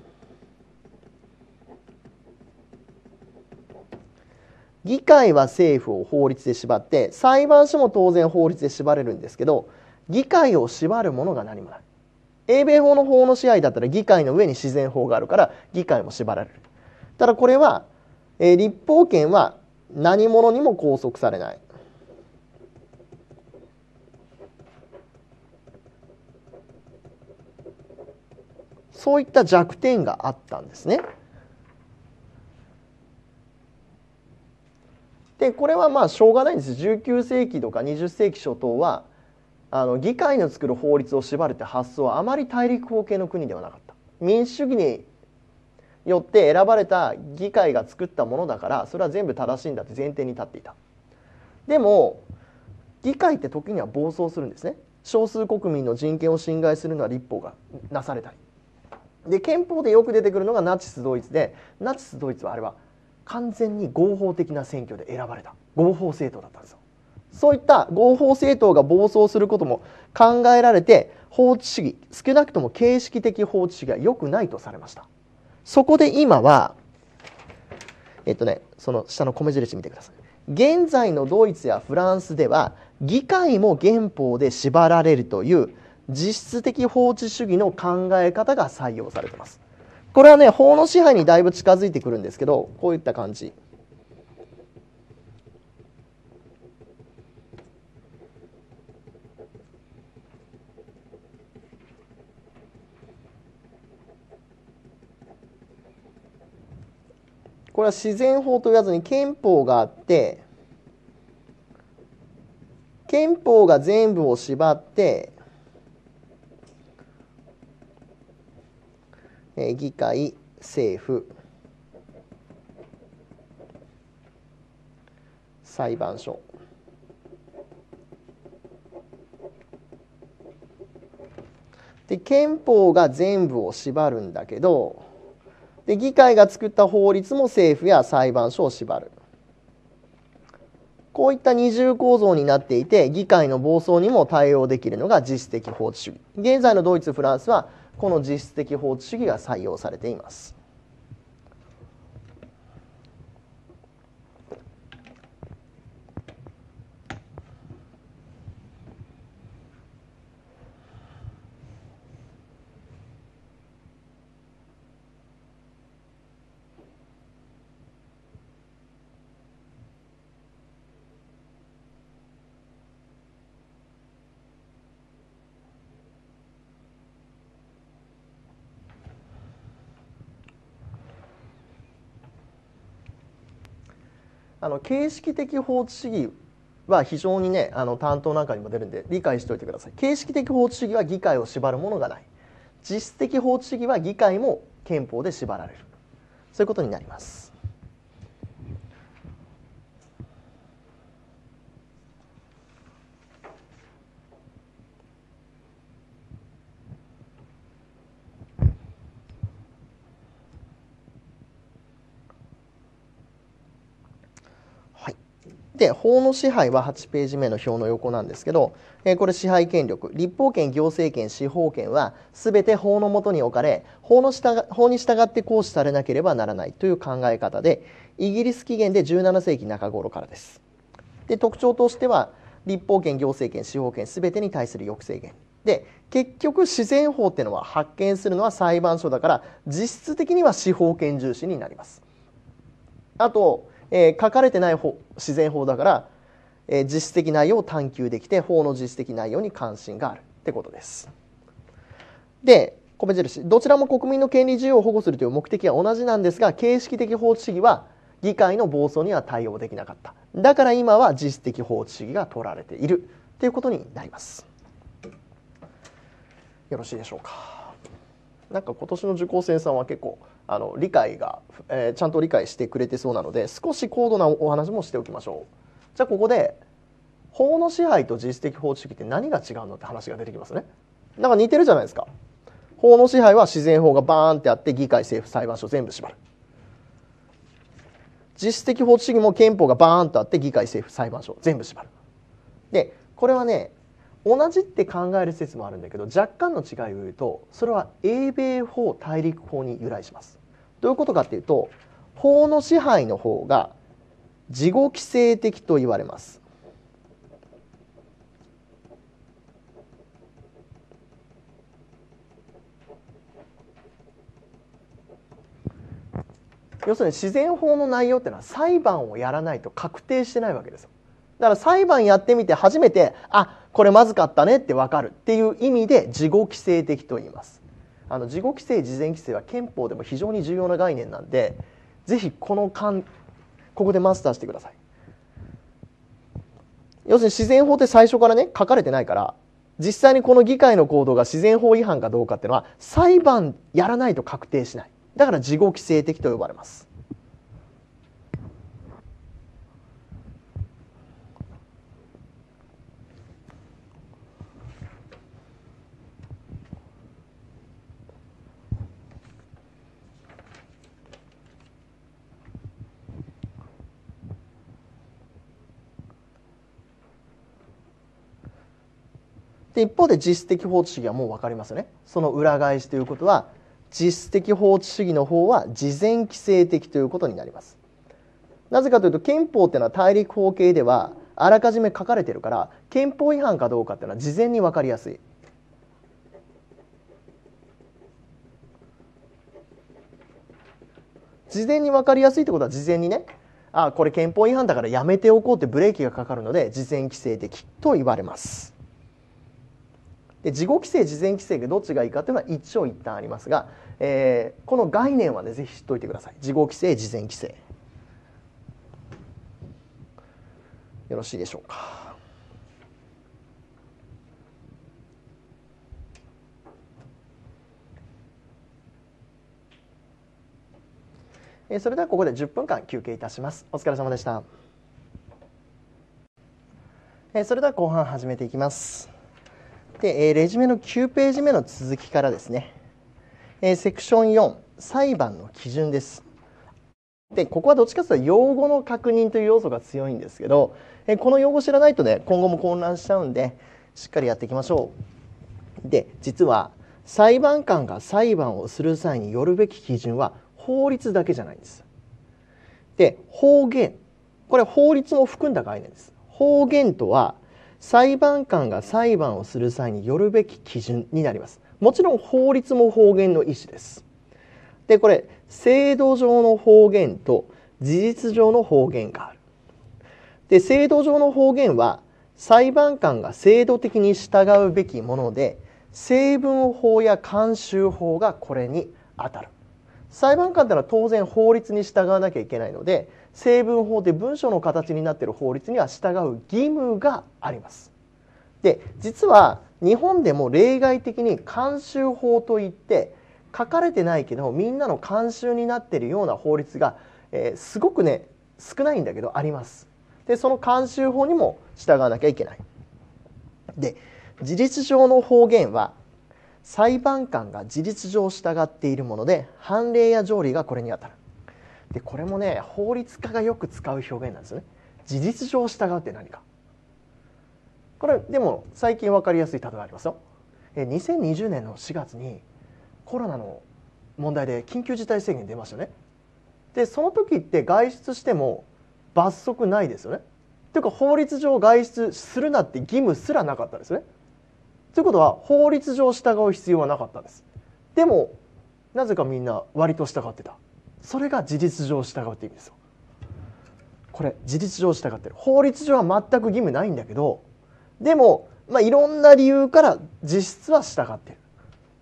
議会は政府を法律で縛って裁判所も当然法律で縛れるんですけど、議会を縛るものが何もない。英米法の法の支配だったら議会の上に自然法があるから議会も縛られる。ただこれは、立法権は何者にも拘束されない。そういった弱点があったんですね。で、これはまあしょうがないんです。19世紀とか20世紀初頭は議会の作る法律を縛るって発想はあまり大陸法系の国ではなかった。民主主義によって選ばれた議会が作ったものだから、それは全部正しいんだって前提に立っていた。でも議会って時には暴走するんですね。少数国民の人権を侵害するのは立法がなされたりで、憲法でよく出てくるのがナチスドイツで、ナチスドイツはあれは完全に合法的な選挙で選ばれた合法政党だったんですよ。そういった合法政党が暴走することも考えられて、法治主義、少なくとも形式的法治主義は良くないとされました。そこで今はその下の米印見てください。現在のドイツやフランスでは議会も憲法で縛られるという実質的法治主義の考え方が採用されています。これはね、法の支配にだいぶ近づいてくるんですけど、こういった感じ。これは自然法と言わずに憲法があって、憲法が全部を縛って議会、政府、裁判所で、憲法が全部を縛るんだけど、で議会が作った法律も政府や裁判所を縛る。こういった二重構造になっていて、議会の暴走にも対応できるのが実質的法治主義。現在のドイツ、フランスはこの実質的法治主義が採用されています。形式的法治主義は非常にね、担当なんかにも出るんで理解しておいてください。形式的法治主義は議会を縛るものがない。実質的法治主義は議会も憲法で縛られる。そういうことになります。で、法の支配は8ページ目の表の横なんですけど、これ支配権力、立法権、行政権、司法権は全て法の下に置かれ、法に従って行使されなければならないという考え方で、イギリス起源で17世紀中頃からです。で、特徴としては立法権、行政権、司法権全てに対する抑制権。で、結局自然法っていうのは発見するのは裁判所だから、実質的には司法権重視になります。あと、書かれてない法、自然法だから、実質的内容を探求できて、法の実質的内容に関心があるってことです。で、米印、どちらも国民の権利自由を保護するという目的は同じなんですが、形式的法治主義は議会の暴走には対応できなかった。だから今は実質的法治主義が取られているということになります。よろしいでしょうか。なんか今年の受講生さんは結構理解が、ちゃんと理解してくれてそうなので、少し高度なお話もしておきましょう。じゃあここで法の支配と実質的法治主義って何が違うのって話が出てきますね。なんか似てるじゃないですか。法の支配は自然法がバーンってあって、議会、政府、裁判所全部縛る。実質的法治主義も憲法がバーンとあって、議会、政府、裁判所全部縛る。で、これはね、同じって考える説もあるんだけど、若干の違いを言うと、それは英米法大陸法に由来します。どういうことかっていうと、法の支配の方が自己規制的と言われます。要するに自然法の内容っていうのは裁判をやらないと確定してないわけですよ。だから裁判やってみて初めて、あ、これまずかったねって分かるっていう意味で自己規制的と言います。自己規制、事前規制は憲法でも非常に重要な概念なんで、ぜひここでマスターしてください。要するに自然法って最初からね、書かれてないから、実際にこの議会の行動が自然法違反かどうかっていうのは裁判やらないと確定しない。だから自己規制的と呼ばれます。で、一方で実質的法治主義はもう分かりますよね。その裏返しということは、実質的法治主義の方は事前規制的ということになります。なぜかというと、憲法っていうのは大陸法系ではあらかじめ書かれてるから、憲法違反かどうかっていうのは事前に分かりやすい。事前に分かりやすいってことは、事前にね、あ、これ憲法違反だからやめておこうってブレーキがかかるので、事前規制的と言われます。自己規制、事前規制がどっちがいいかというのは一長一短ありますが、この概念はね、ぜひ知っておいてください。自己規制、事前規制。よろしいでしょうか。それではここで10分間休憩いたします。お疲れ様でした。それでは後半始めていきます。で、レジュメの9ページ目の続きからですね、セクション4、裁判の基準です。で、ここはどっちかというと用語の確認という要素が強いんですけど、この用語知らないとね、今後も混乱しちゃうんで、しっかりやっていきましょう。で、実は裁判官が裁判をする際によるべき基準は法律だけじゃないんです。で、法源、これ法律も含んだ概念です。法源とは裁判官が裁判をする際によるべき基準になります。もちろん法律も法源の一種です。で、これ制度上の法源と事実上の法源がある。で、制度上の法源は裁判官が制度的に従うべきもので、成文法や慣習法がこれに当たる。裁判官というのは当然法律に従わなきゃいけないので、成文法で文書の形になっている法律には従う義務があります。で、実は日本でも例外的に慣習法といって、書かれてないけどみんなの慣習になっているような法律が、すごくね、少ないんだけどあります。で、その慣習法にも従わなきゃいけない。で、事実上の法源は裁判官が事実上従っているもので、判例や条例がこれに当たる。で、これもね、法律家がよく使う表現なんですね。事実上従うって何か。これでも最近分かりやすい例がありますよ。2020年の4月にコロナの問題で緊急事態宣言出ましたね。でその時って外出しても罰則ないですよね。というか法律上外出するなって義務すらなかったですね。ということは法律上従う必要はなかったんです。でもなぜかみんな割と従ってた。それが事実上従うって意味ですよ。これ事実上従ってる。法律上は全く義務ないんだけど、でも、いろんな理由から実質は従ってる。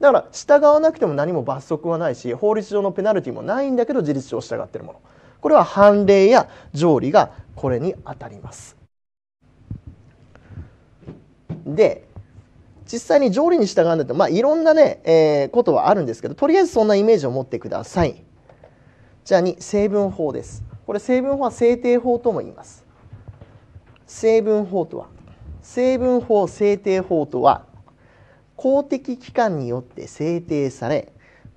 だから従わなくても何も罰則はないし、法律上のペナルティもないんだけど事実上従ってるもの。これは判例や条理がこれに当たります。で、実際に条理に従うんだと、いろんなね、ことはあるんですけど、とりあえずそんなイメージを持ってください。じゃあ2、成文法です。これ成文法は制定法とも言います。成文法制定法とは公的機関によって制定され、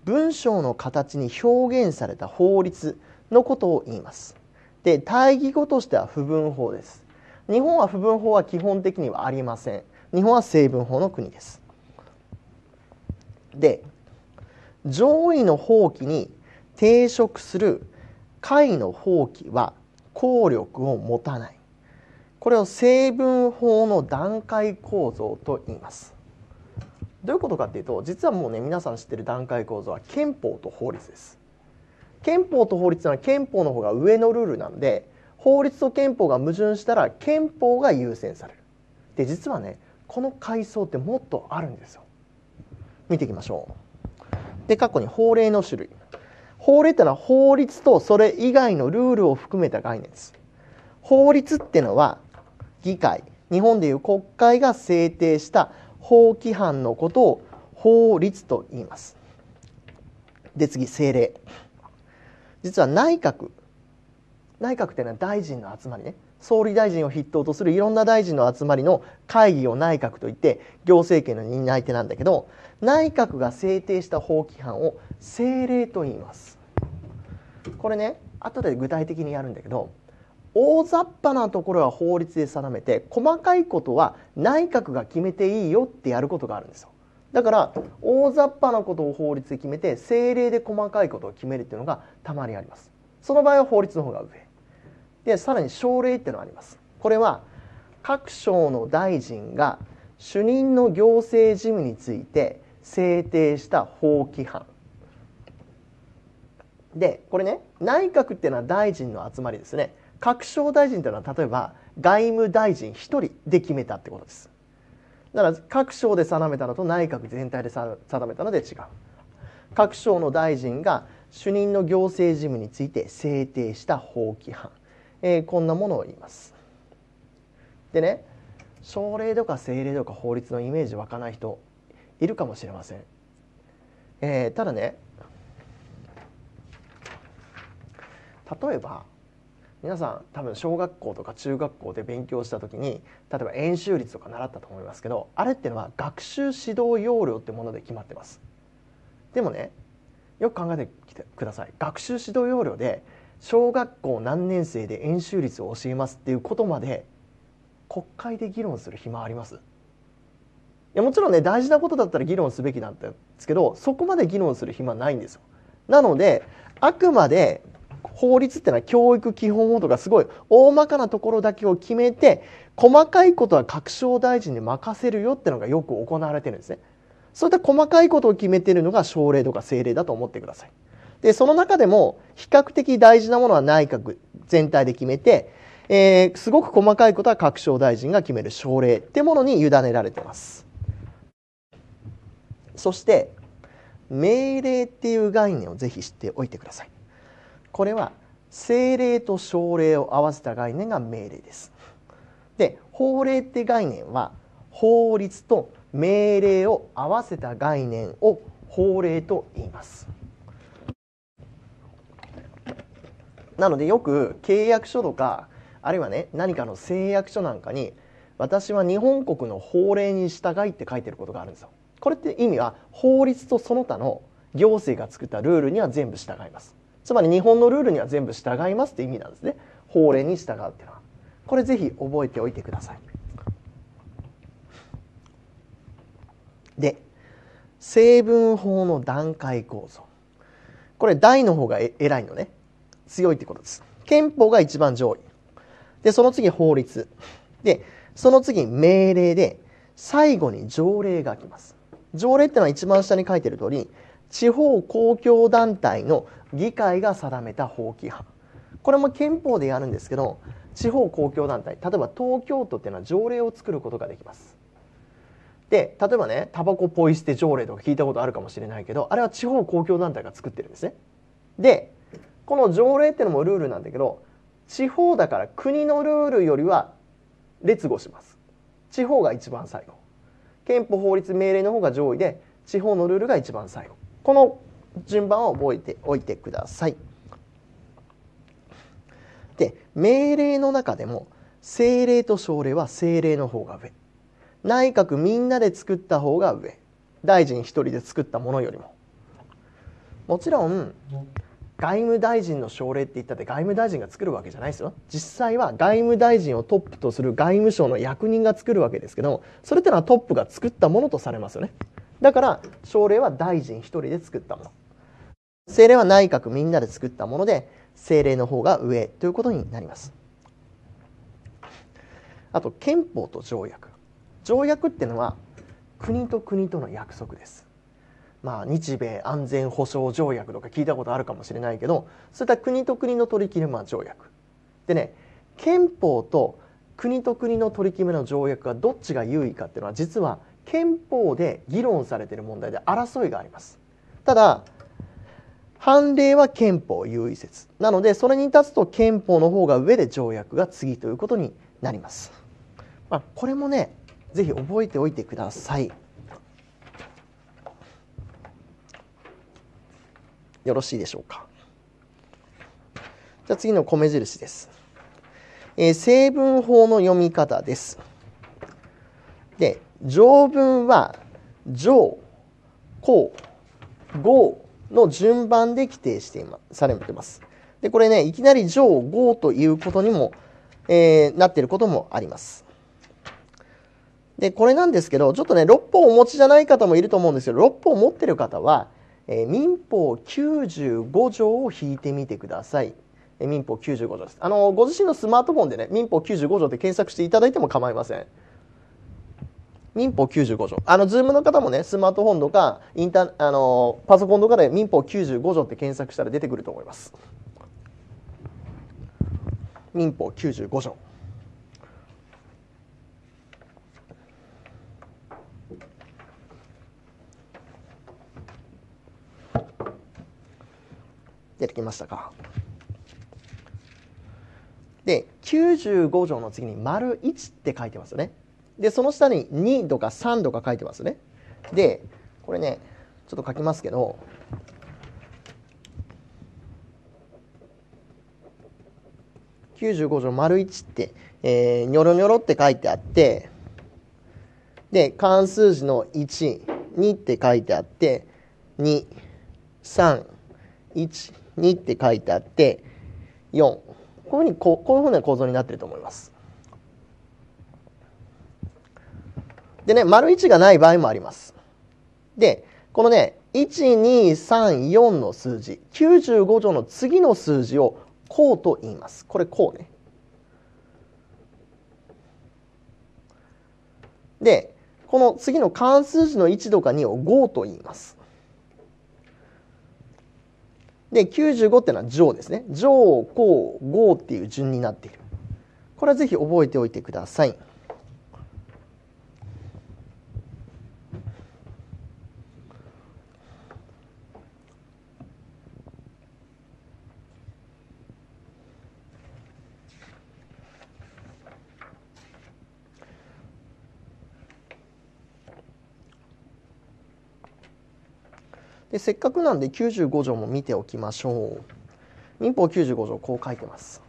文章の形に表現された法律のことを言います。で、対義語としては不文法です。日本は不文法は基本的にはありません。日本は成文法の国です。で、上位の法規に抵触する下位の法規は効力を持たない。これを成文法の段階構造と言います。どういうことかっていうと、実はもうね、皆さん知ってる段階構造は憲法と法律です。憲法と法律は憲法の方が上のルールなんで、法律と憲法が矛盾したら憲法が優先される。で、実はね、この階層ってもっとあるんですよ。見ていきましょう。で、過去に法令の種類。法令ってのは法律とそれ以外のルールを含めた概念です。法律ってのは議会、日本でいう国会が制定した法規範のことを法律と言います。で次、政令。実は内閣ってのは大臣の集まりね。総理大臣を筆頭とするいろんな大臣の集まりの会議を内閣といって、行政権の担い手なんだけど、内閣が制定した法規範を政令と言います。これね、後で具体的にやるんだけど、大雑把なところは法律で定めて、細かいことは内閣が決めていいよってやることがあるんですよ。だから大雑把なことを法律で決めて、政令で細かいことを決めるっていうのがたまにあります。その場合は法律の方が上で、さらに省令っていうのがあります。これは各省の大臣が主任の行政事務について制定した法規範で、これね、内閣っていうのは大臣の集まりですね。各省大臣というのは例えば外務大臣1人で決めたってことです。だから各省で定めたのと内閣全体で定めたので違う。各省の大臣が主任の行政事務について制定した法規範、こんなものを言います。でね、省令とか政令とか法律のイメージ湧かない人いるかもしれません。ただね、例えば皆さん多分小学校とか中学校で勉強した時に、例えば円周率とか習ったと思いますけど、あれってのは学習指導要領ってもので決まってます。でもね、よく考えてきてください。学習指導要領で小学校何年生で円周率を教えますっていうことまで国会で議論する暇あります？いや、もちろんね、大事なことだったら議論すべきなんですけど、そこまで議論する暇ないんですよ。なのであくまで法律ってのは教育基本法とかすごい大まかなところだけを決めて、細かいことは各省大臣に任せるよってのがよく行われてるんですね。そういった細かいことを決めてるのが省令とか政令だと思ってください。でその中でも比較的大事なものは内閣全体で決めて、すごく細かいことは各省大臣が決める省令ってものに委ねられてます。そして命令っていう概念をぜひ知っておいてください。これは政令と省令を合わせた概念が命令です。で法令って概念は法律と命令を合わせた概念を法令と言います。なのでよく契約書とか、あるいはね、何かの誓約書なんかに、私は日本国の法令に従いって書いてることがあるんですよ。これって意味は法律とその他の行政が作ったルールには全部従います。つまり日本のルールには全部従いますって意味なんですね。法令に従うっていうのは。これぜひ覚えておいてください。で、成分法の段階構造、これ大の方が偉いのね、強いってことです。憲法が一番上位で、その次法律で、その次命令で、最後に条例が来ます。条例ってのは一番下に書いてる通り、地方公共団体の議会が定めた法規範、これも憲法でやるんですけど、地方公共団体、例えば東京都っていうのは条例を作ることができます。で、例えばね、タバコポイ捨て条例とか聞いたことあるかもしれないけど、あれは地方公共団体が作ってるんですね。で、この条例ってのもルールなんだけど、地方だから国のルールよりは劣後します。地方が一番最後、憲法法律命令の方が上位で、地方のルールが一番最後、この順番を覚えておいてください。で、命令の中でも政令と省令は政令の方が上、内閣みんなで作った方が上、大臣一人で作ったものよりも。もちろん外務大臣の省令って言ったって外務大臣が作るわけじゃないですよ。実際は外務大臣をトップとする外務省の役人が作るわけですけど、それってのはトップが作ったものとされますよね。だから省令は大臣一人で作ったもの、政令は内閣みんなで作ったもので、政令の方が上ということになります。あと憲法と条約、条約ってのは国と国との約束です。まあ、日米安全保障条約とか聞いたことあるかもしれないけど、そういった国と国の取り決めの条約でね、憲法と国と国の取り決めの条約がどっちが優位かっていうのは、実は憲法で議論されている問題で争いがあります。ただ判例は憲法優位説なので、それに立つと憲法の方が上で条約が次ということになります。まあ、これもね、ぜひ覚えておいてください。よろしいでしょうか。じゃあ次の米印です。成文法の読み方です。で、条文は条、項、号の順番で規定してされています。で、これね、いきなり条、号ということにも、なっていることもあります。で、これなんですけど、ちょっとね、六法をお持ちじゃない方もいると思うんですけど、六法を持っている方は、民法95条を引いてみてください。民法95条です。ご自身のスマートフォンでね、民法95条って検索していただいても構いません。民法95条。ズームの方もね、スマートフォンとかパソコンとかで民法95条って検索したら出てくると思います。民法95条。出てきましたか。で、95条の次に丸1って書いてますよね。で、その下に2とか3とか書いてますよね。で、これね、ちょっと書きますけど、95条丸1って、ニョロニョロって書いてあって、で、関数字の1、2って書いてあって、2、3、1、2って書いてあって、4、こういうふうな構造になっていると思います。でね、丸1がない場合もあります。で、このね、1234の数字、95条の次の数字を項と言います。これ項ね。で、この次の関数字の1とか2を号と言います。で、95ってのは条ですね。条、項、号っていう順になっている。これはぜひ覚えておいてください。で、せっかくなんで95条も見ておきましょう。民法95条、こう書いてます。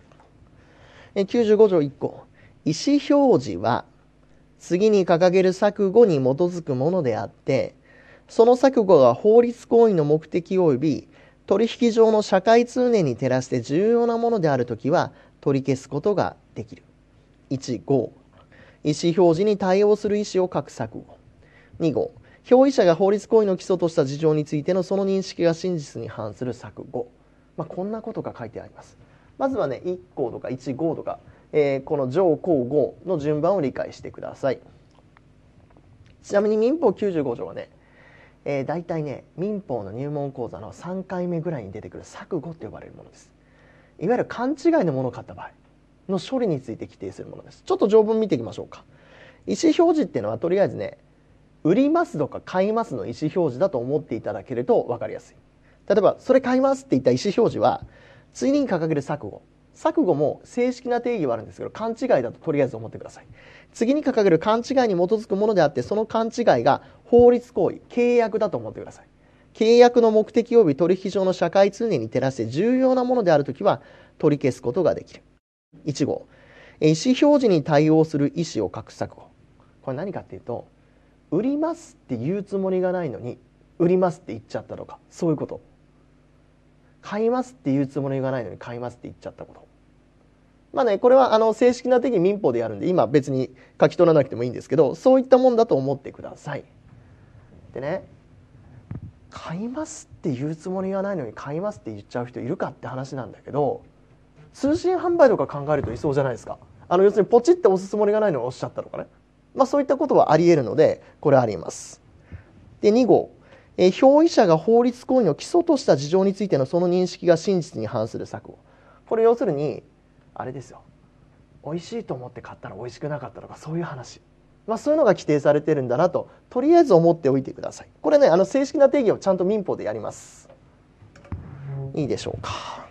95条1項、意思表示は次に掲げる錯誤に基づくものであって、その錯誤が法律行為の目的及び取引上の社会通念に照らして重要なものであるときは取り消すことができる。1.5 意思表示に対応する意思を画策。2号、表意者が法律行為の基礎とした事情についてのその認識が真実に反する錯誤、こんなことが書いてあります。まずはね、1項とか1号とか、この上項号の順番を理解してください。ちなみに民法95条はね、大体ね、民法の入門講座の3回目ぐらいに出てくる錯誤と呼ばれるものです。いわゆる勘違いのものを買った場合の処理について規定するものです。ちょっと条文見ていきましょうか。意思表示っていうのはとりあえずね、売りますとか買いますの意思表示だと思っていただけると分かりやすい。例えばそれ買いますって言った意思表示は次に掲げる錯誤。錯誤も正式な定義はあるんですけど、勘違いだととりあえず思ってください。次に掲げる勘違いに基づくものであって、その勘違いが法律行為、契約だと思ってください。契約の目的及び取引上の社会通念に照らして重要なものであるときは取り消すことができる。1号、意思表示に対応する意思を画策。これ何かっていうと、売りますって言うつもりがないのに売りますって言っちゃったとか、そういうこと。買いますって言うつもりがないのに買いますって言っちゃったこと、これは正式な定義民法でやるんで今別に書き取らなくてもいいんですけど、そういったもんだと思ってください。でね、買いますって言うつもりがないのに買いますって言っちゃう人いるかって話なんだけど、通信販売とか考えるといそうじゃないですか。要するにポチって押すつもりがないのに押しちゃったとかね、そういったことはあり得るので、これあります。で2号、表意者が法律行為の基礎とした事情についてのその認識が真実に反する錯誤。これ要するにあれですよ、美味しいと思って買ったら美味しくなかったとか、そういう話、そういうのが規定されてるんだなととりあえず思っておいてください。これね、正式な定義をちゃんと民法でやります。いいでしょうか。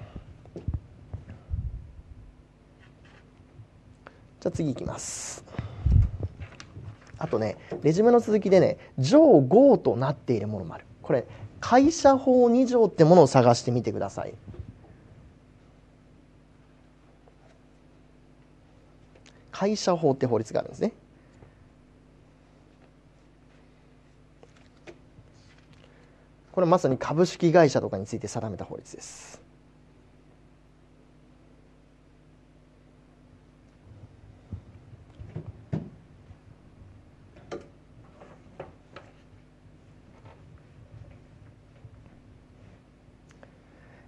じゃあ次いきます。あとね、レジュメの続きでね、上5となっているものもある。これ会社法2条ってものを探してみてください。会社法って法律があるんですね。これまさに株式会社とかについて定めた法律です。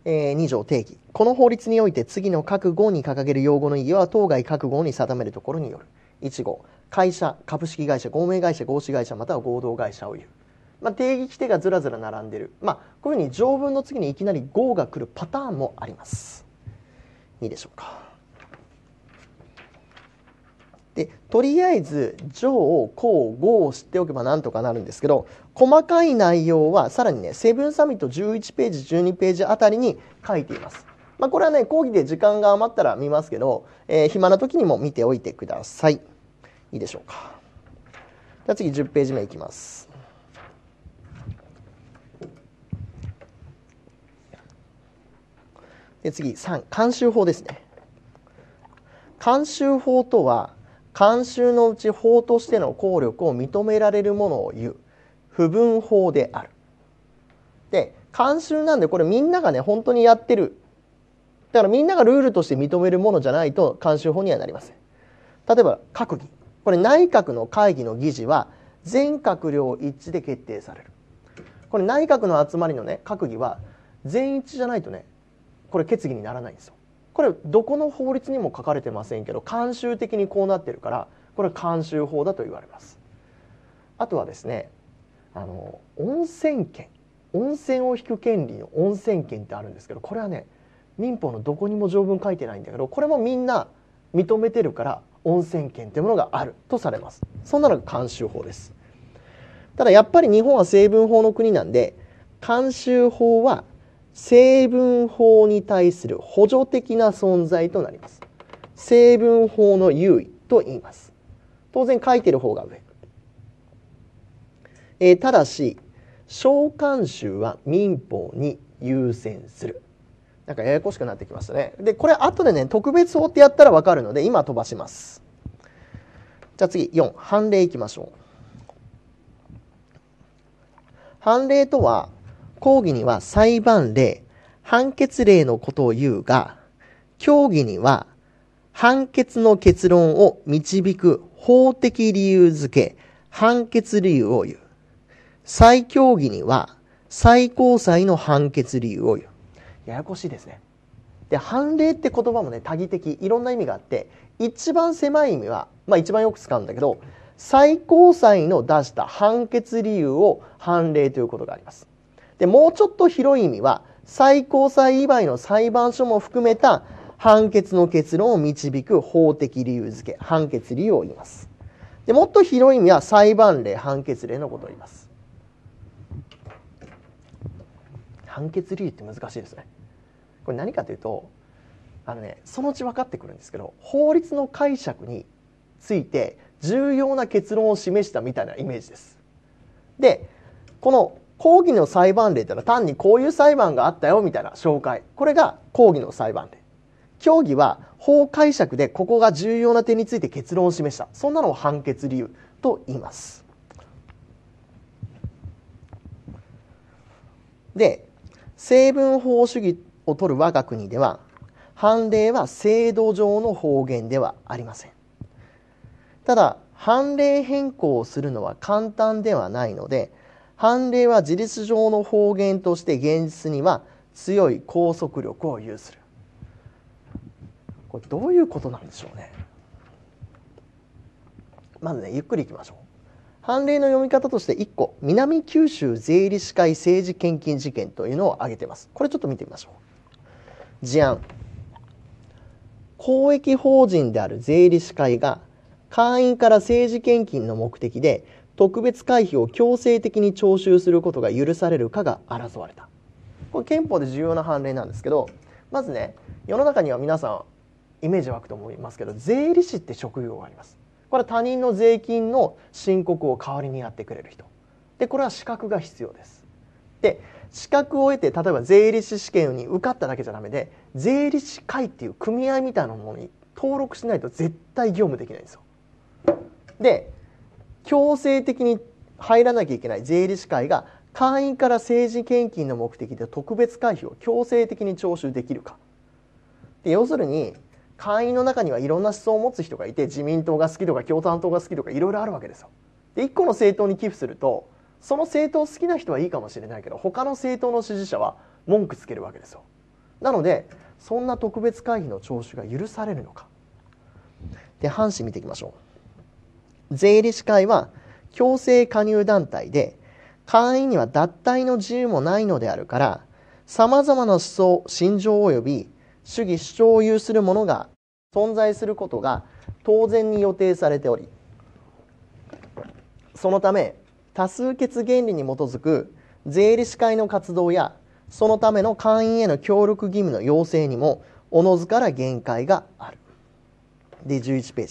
2条定義。この法律において次の各号に掲げる用語の意義は当該各号に定めるところによる。1号、会社、株式会社、合名会社、合資会社または合同会社を言う。定義規定がずらずら並んでる。こういうふうに条文の次にいきなり号が来るパターンもあります。いいでしょうか。でとりあえず上をこう号を知っておけばなんとかなるんですけど、細かい内容はさらにね、セブンサミット11ページ12ページあたりに書いています。これはね、講義で時間が余ったら見ますけど、暇な時にも見ておいてください。いいでしょうか。じゃあ次10ページ目いきます。で次3、慣習法ですね。慣習法とは慣習のうち法としての効力を認められるものを言う不分法である。で慣習なんでこれみんながね本当にやってる、だからみんながルールとして認めるものじゃないと慣習法にはなりません。例えば閣議、これ内閣の会議の議事は全閣僚一致で決定される。これ内閣の集まりのね閣議は全一致じゃないとね、これ決議にならないんですよ。これどこの法律にも書かれてませんけど、慣習的にこうなってるから、これ慣習法だと言われます。あとはですね、温泉権、温泉を引く権利の温泉権ってあるんですけど、これはね民法のどこにも条文書いてないんだけど、これもみんな認めてるから温泉権ってものがあるとされます。そんなのが慣習法です。ただやっぱり日本は成文法の国なんで、慣習法は成文法に対する補助的な存在となります。成文法の優位と言います。当然書いてる方が上、ただし小慣習は民法に優先する。なんかややこしくなってきましたね。でこれ後でね特別法ってやったら分かるので今飛ばします。じゃあ次4、判例いきましょう。判例とは講義には裁判例、判決例のことを言うが、教義には判決の結論を導く法的理由付け、判決理由を言う。再協議には最高裁の判決理由を言う。ややこしいですね。で、判例って言葉もね、多義的、いろんな意味があって、一番狭い意味は、一番よく使うんだけど、最高裁の出した判決理由を判例ということがあります。で、もうちょっと広い意味は、最高裁以外の裁判所も含めた判決の結論を導く法的理由付け、判決理由を言います。で、もっと広い意味は裁判例、判決例のことを言います。判決理由って難しいですね。これ何かというと、そのうち分かってくるんですけど、法律の解釈について重要な結論を示したみたいなイメージです。で、この講義の裁判例というのは単にこういう裁判があったよみたいな紹介。これが講義の裁判例。協議は法解釈でここが重要な点について結論を示した。そんなのを判決理由と言います。で、成文法主義を取る我が国では、判例は制度上の法源ではありません。ただ、判例変更をするのは簡単ではないので、判例は事実上の法源として現実には強い拘束力を有する。これどういうことなんでしょうね。まずね、ゆっくりいきましょう。判例の読み方として1個、南九州税理士会政治献金事件というのを挙げています。これちょっと見てみましょう。事案、公益法人である税理士会が会員から政治献金の目的で特別会費を強制的に徴収することが許されるかが争われた。これ憲法で重要な判例なんですけど、まずね、世の中には皆さんイメージ湧くと思いますけど、税理士って職業があります。これは他人の税金の申告を代わりにやってくれる人で、これは資格が必要です。で、資格を得て、例えば税理士試験に受かっただけじゃダメで、税理士会っていう組合みたいなものに登録しないと絶対業務できないんですよ。で、強制的に入らなきゃいけない税理士会が会員から政治献金の目的で特別会費を強制的に徴収できるか。で、要するに会員の中にはいろんな思想を持つ人がいて、自民党が好きとか共産党が好きとかいろいろあるわけですよ。で、1個の政党に寄付すると、その政党好きな人はいいかもしれないけど、他の政党の支持者は文句つけるわけですよ。なので、そんな特別会費の徴収が許されるのか。で、判子見ていきましょう。税理士会は強制加入団体で、会員には脱退の自由もないのであるから、さまざまな思想、信条及び主義主張を有するものが存在することが当然に予定されており、そのため多数決原理に基づく税理士会の活動やそのための会員への協力義務の要請にもおのずから限界がある。で、11ペー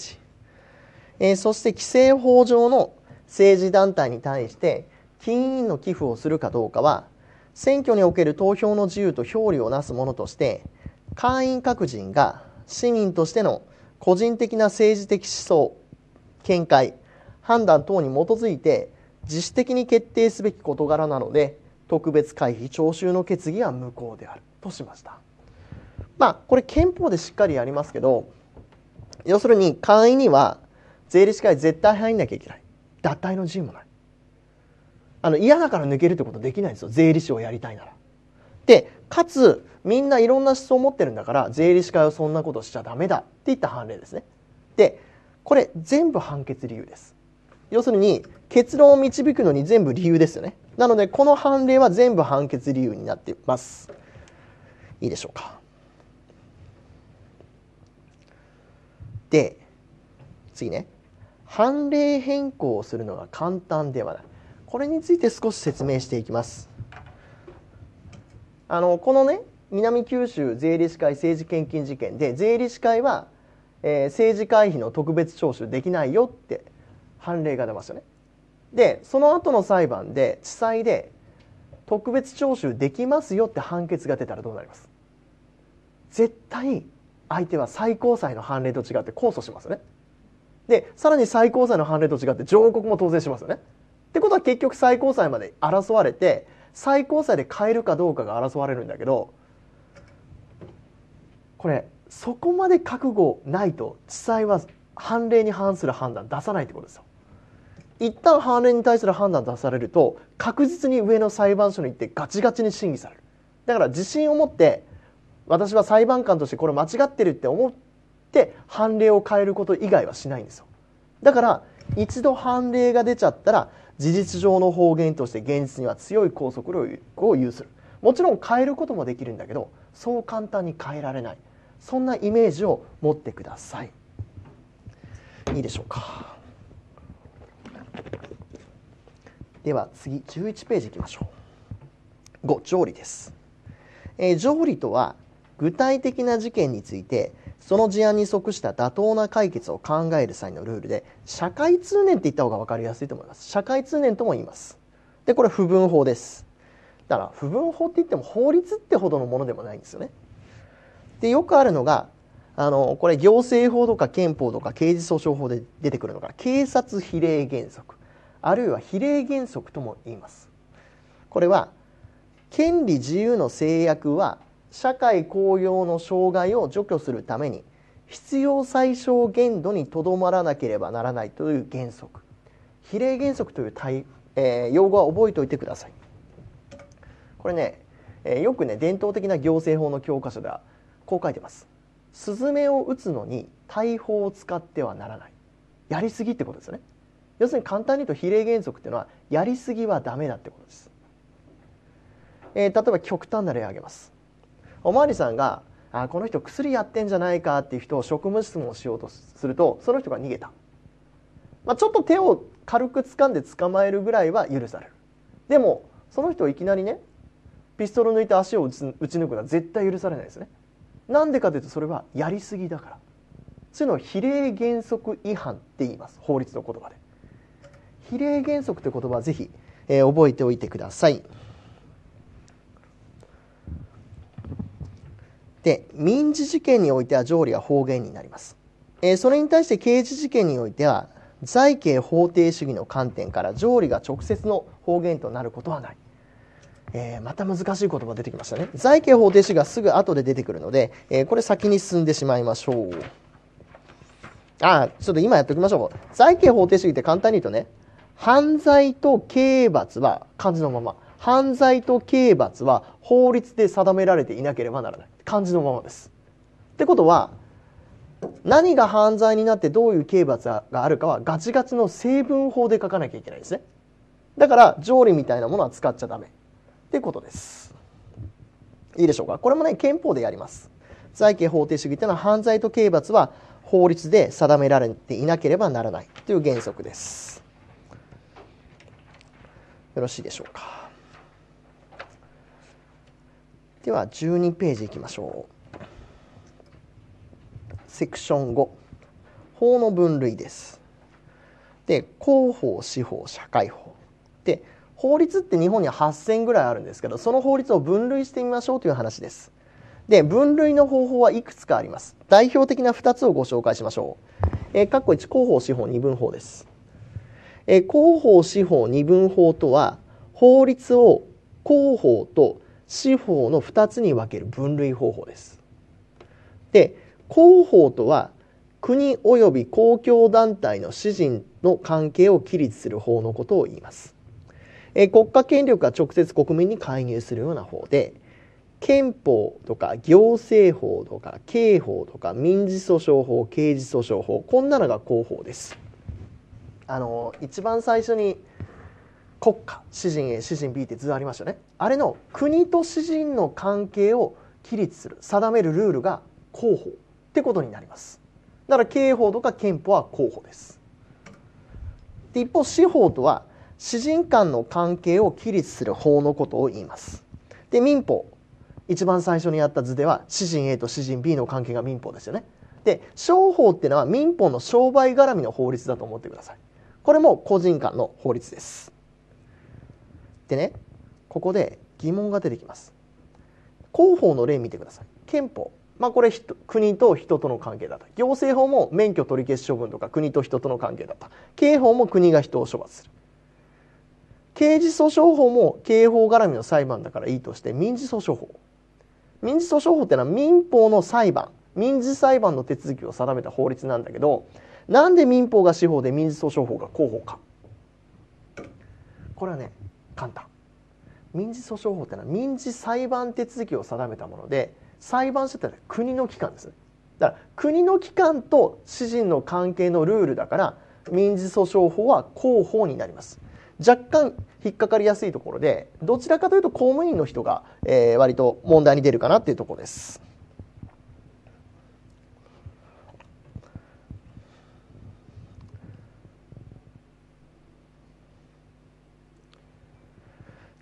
ジ、そして規制法上の政治団体に対して金員の寄付をするかどうかは、選挙における投票の自由と表裏をなすものとして、会員各人が市民としての個人的な政治的思想、見解、判断等に基づいて自主的に決定すべき事柄なので、特別会費徴収の決議は無効であるとしました。これ憲法でしっかりやりますけど、要するに会員には税理士会絶対入んなきゃいけない。脱退の自由もない。嫌だから抜けるってことできないんですよ、税理士をやりたいなら。で、かつみんないろんな思想を持ってるんだから、税理士会はそんなことしちゃダメだっていった判例ですね。で、これ全部判決理由です。要するに結論を導くのに全部理由ですよね。なので、この判例は全部判決理由になっています。いいでしょうか。で、次ね。判例変更をするのが簡単ではない。これについて少し説明していきます。このね、南九州税理士会政治献金事件で、税理士会は、政治会費の特別徴収できないよって判例が出ましたね。で、その後の裁判で地裁で特別徴収できますよって判決が出たらどうなります？絶対相手は最高裁の判例と違って控訴しますよね。で、さらに最高裁の判例と違って上告も当然しますよね。ってことは結局最高裁まで争われて、最高裁で変えるかどうかが争われるんだけど、これそこまで覚悟ないと地裁は判例に反する判断出さないってことですよ。一旦判例に対する判断出されると確実に上の裁判所に行ってガチガチに審議される。だから自信を持って私は裁判官としてこれ間違ってるって思って判例を変えること以外はしないんですよ。だから一度判例が出ちゃったら事実上の法源として現実には強い拘束力を有する。もちろん変えることもできるんだけどそう簡単に変えられない、そんなイメージを持ってください。いいでしょうか。では次11ページいきましょう。5、条理です。条理とは具体的な事件についてその事案に即した妥当な解決を考える際のルールで、社会通念って言った方が分かりやすいと思います。社会通念とも言います。でこれ不分法です。だから不分法って言っても法律ってほどのものでもないんですよね。でよくあるのがこれ行政法とか憲法とか刑事訴訟法で出てくるのが警察比例原則、あるいは比例原則とも言います。これは権利自由の制約は社会公用の障害を除去するために必要最小限度にとどまらなければならないという原則、比例原則という用語は覚えておいてください。これね、よくね伝統的な行政法の教科書ではこう書いてます。スズメを撃つのに大砲を使ってはならない、やりすぎってことですよね。要するに簡単に言うと比例原則っていうのはやりすぎはダメだってことです。例えば極端な例を挙げます。お巡りさんがこの人薬やってんじゃないかっていう人を職務質問しようとするとその人が逃げた、ちょっと手を軽く掴んで捕まえるぐらいは許される。でもその人をいきなりねピストル抜いて足を打ち抜くのは絶対許されないですね。なんでかというとそれはやりすぎだから。そういうのを比例原則違反って言います、法律の言葉で。比例原則という言葉はぜひ、覚えておいてください。で民事事件においては条理は法源になります。それに対して刑事事件においては罪刑法定主義の観点から条理が直接の法源となることはない。また難しい言葉出てきましたね。罪刑法定主義がすぐ後で出てくるので、これ先に進んでしまいましょう。ちょっと今やっておきましょう。罪刑法定主義って簡単に言うとね、犯罪と刑罰は漢字のまま、犯罪と刑罰は法律で定められていなければならない、漢字のままです。ってことは何が犯罪になってどういう刑罰があるかはガチガチの成文法で書かなきゃいけないですね。だから条理みたいなものは使っちゃダメってことです。いいでしょうか。これもね憲法でやります。罪刑法定主義というのは犯罪と刑罰は法律で定められていなければならないという原則です。よろしいでしょうか。では12ページいきましょう。セクション5、法の分類です。で公法、私法、社会法で法律って日本には8000ぐらいあるんですけど、その法律を分類してみましょうという話です。で分類の方法はいくつかあります。代表的な2つをご紹介しましょう。1、公法私法二分法です。公法私法二分法とは法律を公法と私法の2つに分ける分類方法です。で公法とは国及び公共団体の私人の関係を規律する法のことを言います。国家権力が直接国民に介入するような法で、憲法とか行政法とか刑法とか民事訴訟法、刑事訴訟法、こんなのが公法です。一番最初に国家、私人 A、私人 B って図ありましたね。あれの国と私人の関係を規律する、定めるルールが公法ってことになります。だから刑法とか憲法は公法です。で一方私法とは私人間の関係を規律する法のことを言います。で民法、一番最初にやった図では私人 A と私人 B の関係が民法ですよね。で商法っていうのは民法の商売絡みの法律だと思ってください。これも個人間の法律です。でね、ここで疑問が出てきます。公法の例見てください。憲法、これ国と人との関係だった。行政法も免許取り消し処分とか国と人との関係だった。刑法も国が人を処罰する。刑事訴訟法も刑法絡みの裁判だからいいとして、民事訴訟法ってのは民法の裁判、民事裁判の手続きを定めた法律なんだけど、なんで民法が司法で民事訴訟法が公法か。これはね、簡単。民事訴訟法ってのは民事裁判手続きを定めたもので、裁判所ってのは国の機関ですね。だから国の機関と私人の関係のルールだから民事訴訟法は公法になります。若干引っかかりやすいところで、どちらかというと公務員の人が割と問題に出るかなっていうところです。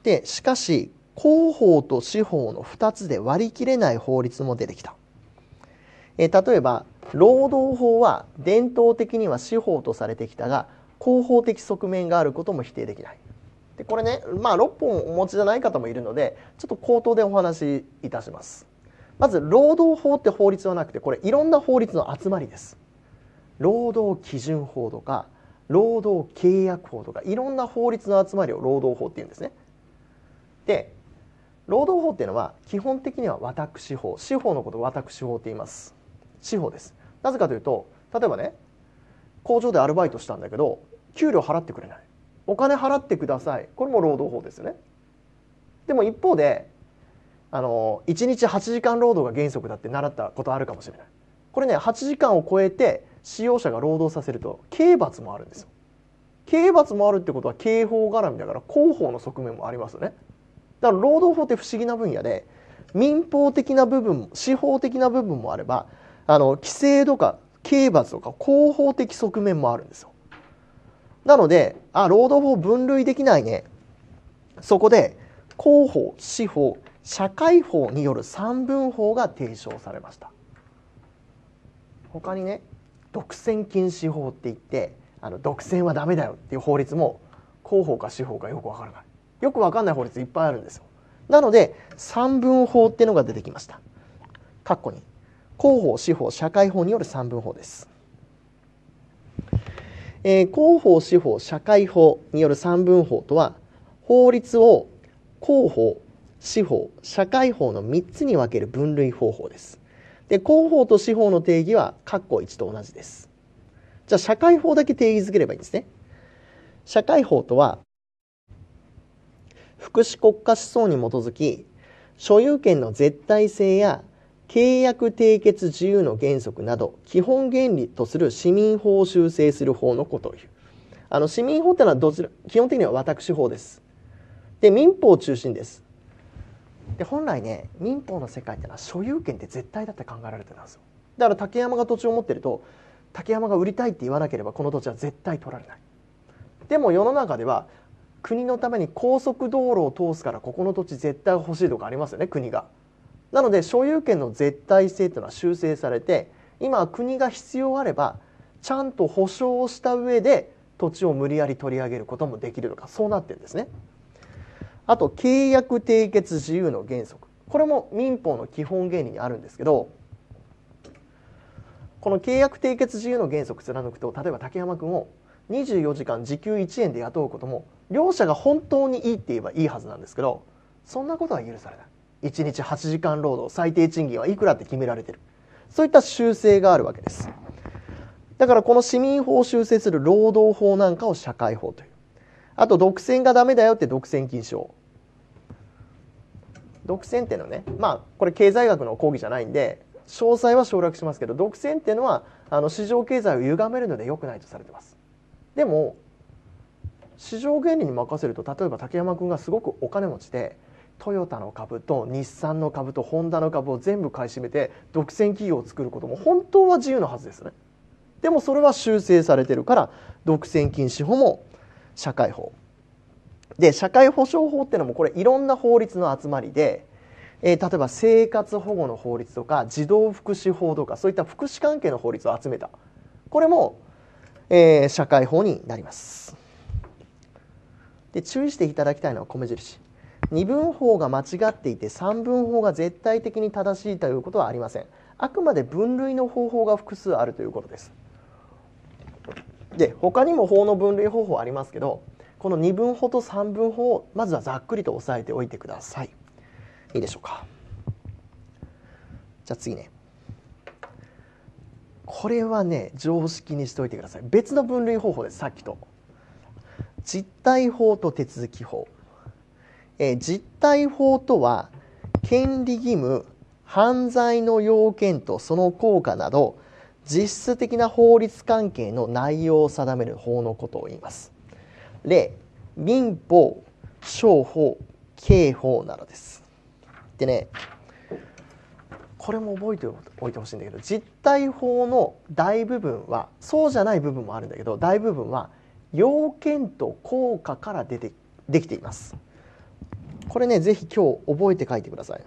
でしかし公法と司法の2つで割り切れない法律も出てきた。例えば労働法は伝統的には司法とされてきたが、公法的側面があることも否定できない。でこれね、まあ6本お持ちじゃない方もいるので、ちょっと口頭でお話しいたします。まず労働法って法律はなくて、これいろんな法律の集まりです。労働基準法とか労働契約法とか、いろんな法律の集まりを労働法っていうんですね。で労働法っていうのは基本的には私法、司法のことを私法って言います。司法です。なぜかというと、例えばね、工場でアルバイトしたんだけど給料払ってくれない、お金払ってください、これも労働法ですよね。でも一方で1日8時間労働が原則だって習ったことあるかもしれない。これね、8時間を超えて使用者が労働させると刑罰もあるんですよ。刑罰もあるってことは刑法絡みだから公法の側面もありますよね。だから労働法って不思議な分野で、民法的な部分も司法的な部分もあれば、規制とか刑罰とか公法的側面もあるんですよ。なので労働法分類できないね。そこで公法、司法、社会法による三分法が提唱されました。他にね、独占禁止法っていって、独占はダメだよっていう法律も公法か司法かよくわからない、よくわかんない法律いっぱいあるんですよ。なので三分法っていうのが出てきました。かっこに公法、司法、社会法による三分法です。公法、司法、社会法による三分法とは、法律を公法、司法、社会法の3つに分ける分類方法です。で、公法と司法の定義は括弧1と同じです。じゃあ社会法だけ定義づければいいんですね。社会法とは、福祉国家思想に基づき、所有権の絶対性や契約締結自由の原則など基本原理とする市民法を修正する法のことを言う。市民法というのは基本的には私法です。で民法中心です。で本来ね、民法の世界というのは所有権って絶対だって考えられてたんですよ。だから竹山が土地を持ってると、竹山が売りたいって言わなければこの土地は絶対取られない。でも世の中では国のために高速道路を通すから、ここの土地絶対欲しいとかありますよね、国が。なので所有権の絶対性というのは修正されて、今は国が必要あればちゃんと保証をした上で土地を無理やり取り上げることもできるとか、そうなってるんですね。あと契約締結自由の原則、これも民法の基本原理にあるんですけど、この契約締結自由の原則貫くと、例えば竹山君を24時間時給1円で雇うことも、両者が本当にいいって言えばいいはずなんですけど、そんなことは許されない。1日8時間労働、最低賃金はいくらって決められてる、そういった修正があるわけです。だからこの市民法を修正する労働法なんかを社会法という。あと独占がダメだよって独占禁止法。独占っていうのはね、これ経済学の講義じゃないんで詳細は省略しますけど、独占っていうのは市場経済を歪めるので良くないとされてます。でも市場原理に任せると、例えば竹山君がすごくお金持ちで、トヨタの株と日産の株とホンダの株を全部買い占めて独占企業を作ることも本当は自由なはずですね。でもそれは修正されてるから、独占禁止法も社会法で、社会保障法っていうのもこれいろんな法律の集まりで、例えば生活保護の法律とか児童福祉法とか、そういった福祉関係の法律を集めた、これも、社会法になります。で注意していただきたいのは米印、二分法が間違っていて三分法が絶対的に正しいということはありません。あくまで分類の方法が複数あるということです。で他にも法の分類方法ありますけど、この二分法と三分法をまずはざっくりと押さえておいてください。いいでしょうか。じゃあ次ね、これはね、常識にしておいてください。別の分類方法です。さっきと実態法と手続き法。実態法とは権利義務、犯罪の要件とその効果など実質的な法律関係の内容を定める法のことを言います。例、民法、商法、刑法などです。でね、これも覚えておいてほしいんだけど、実態法の大部分はそうじゃない部分もあるんだけど、大部分は要件と効果からできています。これね、ぜひ今日覚えて書いてください。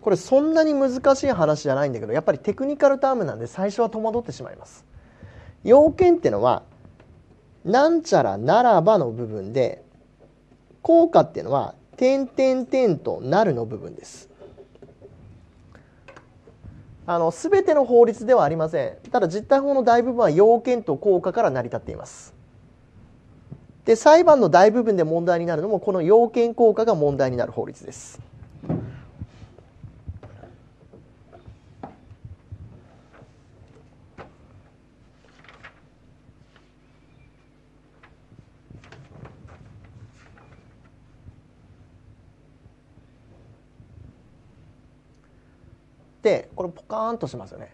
これそんなに難しい話じゃないんだけど、やっぱりテクニカルタームなんで最初は戸惑ってしまいます。要件ってのはなんちゃらならばの部分で、効果っていうのは点点点となるの部分です。全ての法律ではありません。ただ実態法の大部分は要件と効果から成り立っています。で、裁判の大部分で問題になるのもこの要件効果が問題になる法律です。で、これポカーンとしますよね。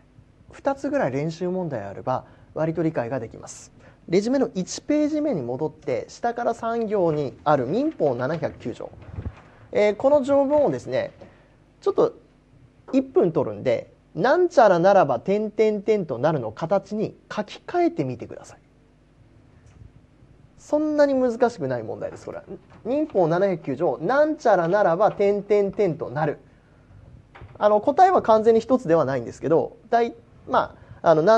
2つぐらい練習問題あれば割と理解ができます。レジュメの1ページ目に戻って下から3行にある民法709条、この条文をですね、ちょっと1分取るんで、なんちゃらならば点点点となるの形に書き換えてみてください。そんなに難しくない問題です。これは民法709条なんちゃらならば点点点となる、答えは完全に1つではないんですけど、な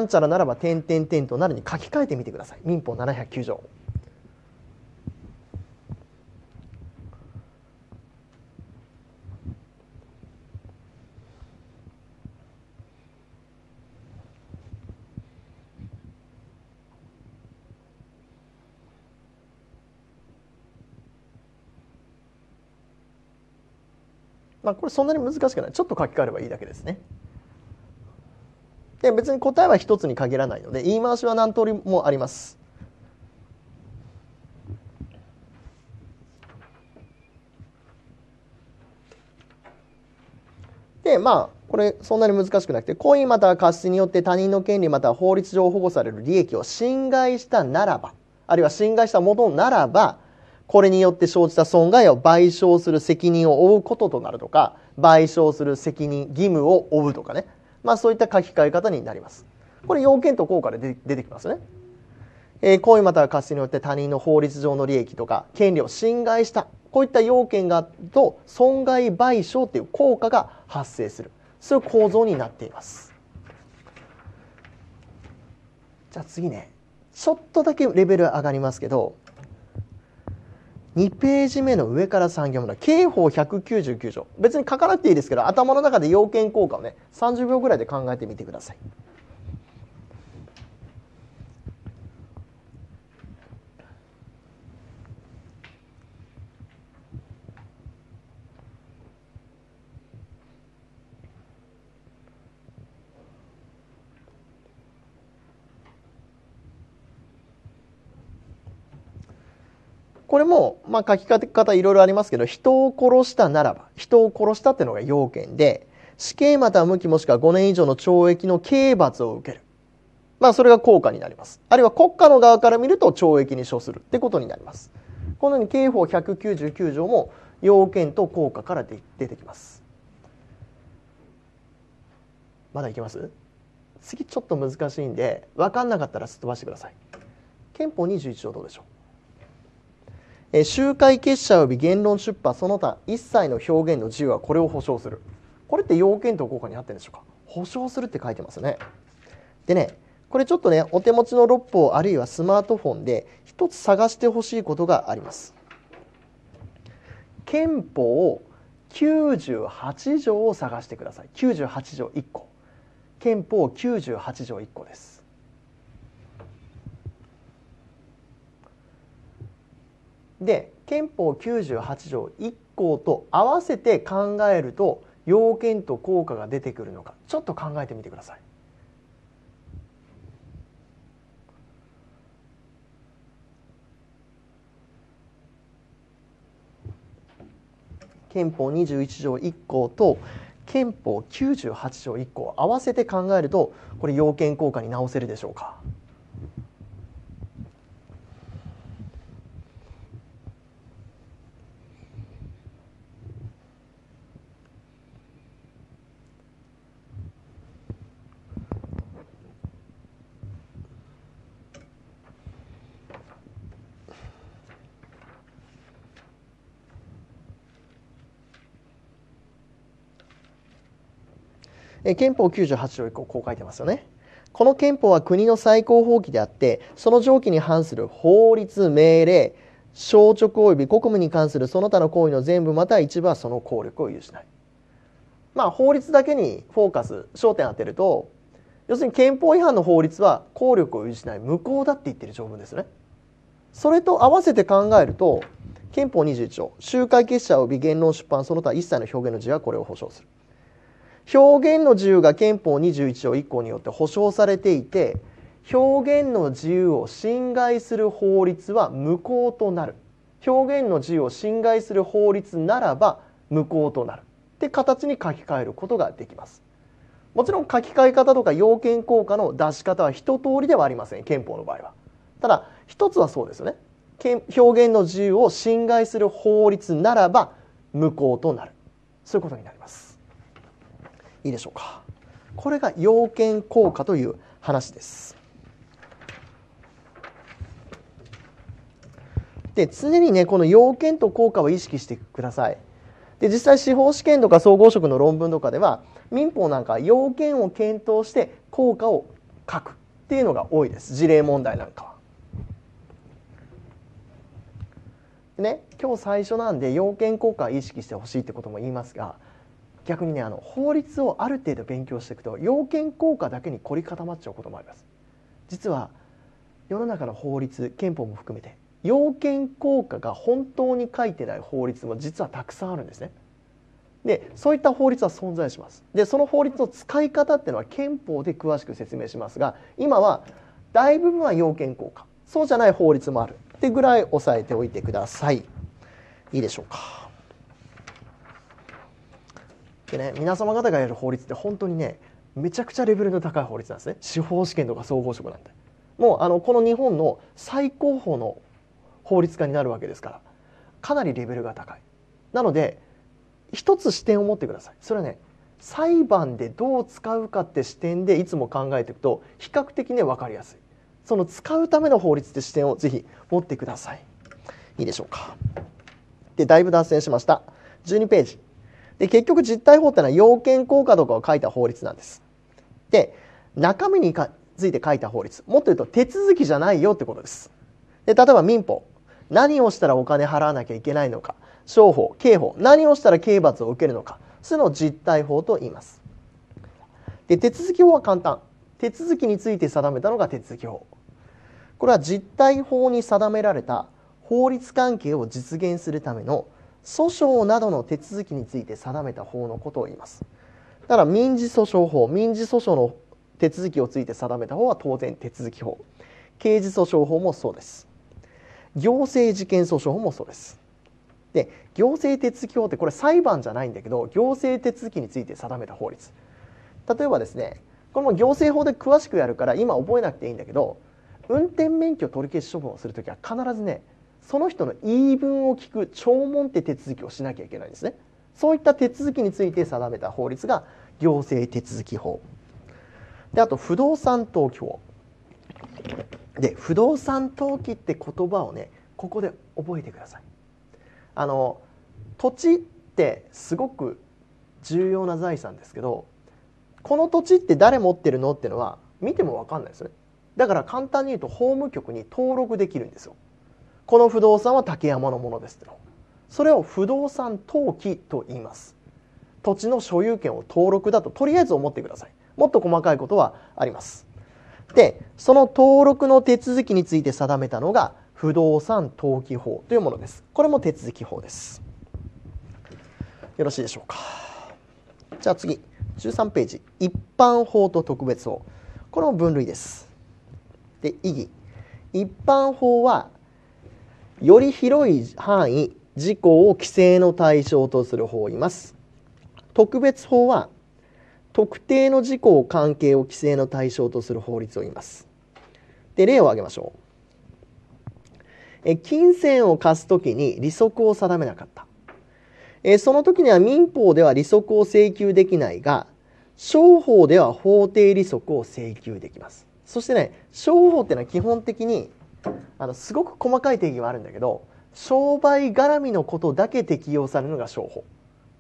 んちゃらならば点点点となるに書き換えてみてください。民法709条。これそんなに難しくない。ちょっと書き換えればいいだけですね。で、別に答えは一つに限らないので、言い回しは何通りもあります。で、これそんなに難しくなくて、故意または過失によって他人の権利または法律上保護される利益を侵害したならば、あるいは侵害したものならば、これによって生じた損害を賠償する責任を負うこととなるとか、賠償する責任義務を負うとかね、そういった書き換え方になります。これ要件と効果で出てきますね。故意または過失によって他人の法律上の利益とか権利を侵害した、こういった要件があると損害賠償という効果が発生する、そういう構造になっています。じゃあ次ね、ちょっとだけレベル上がりますけど、2ページ目の上から3行目の刑法199条。別に書かなくていいですけど、頭の中で要件効果をね、30秒ぐらいで考えてみてください。これも書き方いろいろありますけど、人を殺したならば、人を殺したっていうのが要件で、死刑または無期もしくは5年以上の懲役の刑罰を受ける、それが効果になります。あるいは国家の側から見ると懲役に処するってことになります。このように刑法199条も要件と効果から出てきます。まだいけます？次ちょっと難しいんで、分かんなかったらすっ飛ばしてください。憲法21条どうでしょう？集会、結社及び言論出版その他一切の表現の自由はこれを保障する。これって要件と効果にあってるんでしょうか。保障するって書いてますね。でね、これちょっとね、お手持ちの6法あるいはスマートフォンで一つ探してほしいことがあります。憲法98条を探してください。98条1個。憲法98条1項です。で、憲法98条1項と合わせて考えると要件と効果が出てくるのか、ちょっと考えてみてください。憲法21条1項と憲法98条1項を合わせて考えると、これ要件効果に直せるでしょうか。憲法98条以降こう書いてますよね。この憲法は国の最高法規であって、その上記に反する法律、命令、詔勅及び国務に関するその他の行為の全部または一部はその効力を有しない。まあ法律だけにフォーカス焦点当てると、要するに憲法違反の法律は効力を有しない、無効だって言ってる条文ですね。それと合わせて考えると、憲法21条集会結社及び言論出版その他一切の表現の自由はこれを保障する。表現の自由が憲法21条1項によって保障されていて、表現の自由を侵害する法律は無効となる。表現の自由を侵害する法律ならば無効となるって形に書き換えることができます。もちろん書き換え方とか要件効果の出し方は一通りではありません、憲法の場合は。ただ一つはそうですよね。表現の自由を侵害する法律ならば無効となる。そういうことになります。いいでしょうか。これが要件効果という話です。で、常にねこの要件と効果を意識してください。で、実際司法試験とか総合職の論文とかでは民法なんか要件を検討して効果を書くっていうのが多いです。事例問題なんかは。でね、今日最初なんで要件効果を意識してほしいってことも言いますが、逆にね法律をある程度勉強していくと要件効果だけに凝り固まっちゃうこともあります。実は世の中の法律、憲法も含めて要件効果が本当に書いてない法律も実はたくさんあるんですね。で、そういった法律は存在します。で、その法律の使い方っていうのは憲法で詳しく説明しますが、今は大部分は要件効果、そうじゃない法律もあるってぐらい押さえておいてください。いいでしょうか。でね、皆様方がやる法律って本当にねめちゃくちゃレベルの高い法律なんですね。司法試験とか総合職なんてもうこの日本の最高峰の法律家になるわけですから、かなりレベルが高い。なので一つ視点を持ってください。それはね裁判でどう使うかって視点でいつも考えていくと比較的ね分かりやすい。その使うための法律って視点をぜひ持ってください。いいでしょうか。で、だいぶ脱線しました。12ページで、結局実態法ってのは要件効果とかを書いた法律なんです。で、中身について書いた法律、もっと言うと手続きじゃないよってことです。で、例えば民法、何をしたらお金払わなきゃいけないのか、商法、刑法、何をしたら刑罰を受けるのか、そういうのを実態法と言います。で、手続き法は簡単。手続きについて定めたのが手続き法。これは実態法に定められた法律関係を実現するための訴訟などの手続きについて定めた法のことを言います。だから民事訴訟法、民事訴訟の手続きをついて定めた法は当然手続き法。刑事訴訟法もそうです。行政事件訴訟法もそうです。で、行政手続き法ってこれ裁判じゃないんだけど、行政手続きについて定めた法律。例えばですね、これも行政法で詳しくやるから今覚えなくていいんだけど、運転免許取り消し処分をするときは必ずね、その人の言い分を聞く聴聞って手続きをしなきゃいけないんですね。そういった手続きについて定めた法律が行政手続き法で、あと不動産登記法で、不動産登記って言葉をねここで覚えてください。土地ってすごく重要な財産ですけど、この土地って誰持ってるのっていうのは見ても分かんないですよね。だから簡単に言うと法務局に登録できるんですよ。この不動産は竹山のものですっての。それを不動産登記と言います。土地の所有権を登録だととりあえず思ってください。もっと細かいことはあります。で、その登録の手続きについて定めたのが不動産登記法というものです。これも手続き法です。よろしいでしょうか。じゃあ次、13ページ、一般法と特別法。これも分類です。で、意義。一般法はより広い範囲、事項を規制の対象とする法を言います。特別法は特定の事項関係を規制の対象とする法律を言います。で、例を挙げましょう。金銭を貸すときに利息を定めなかった。その時には民法では利息を請求できないが、商法では法定利息を請求できます。そしてね、商法っていうのは基本的にすごく細かい定義はあるんだけど、商売絡みのことだけ適用されるのが商法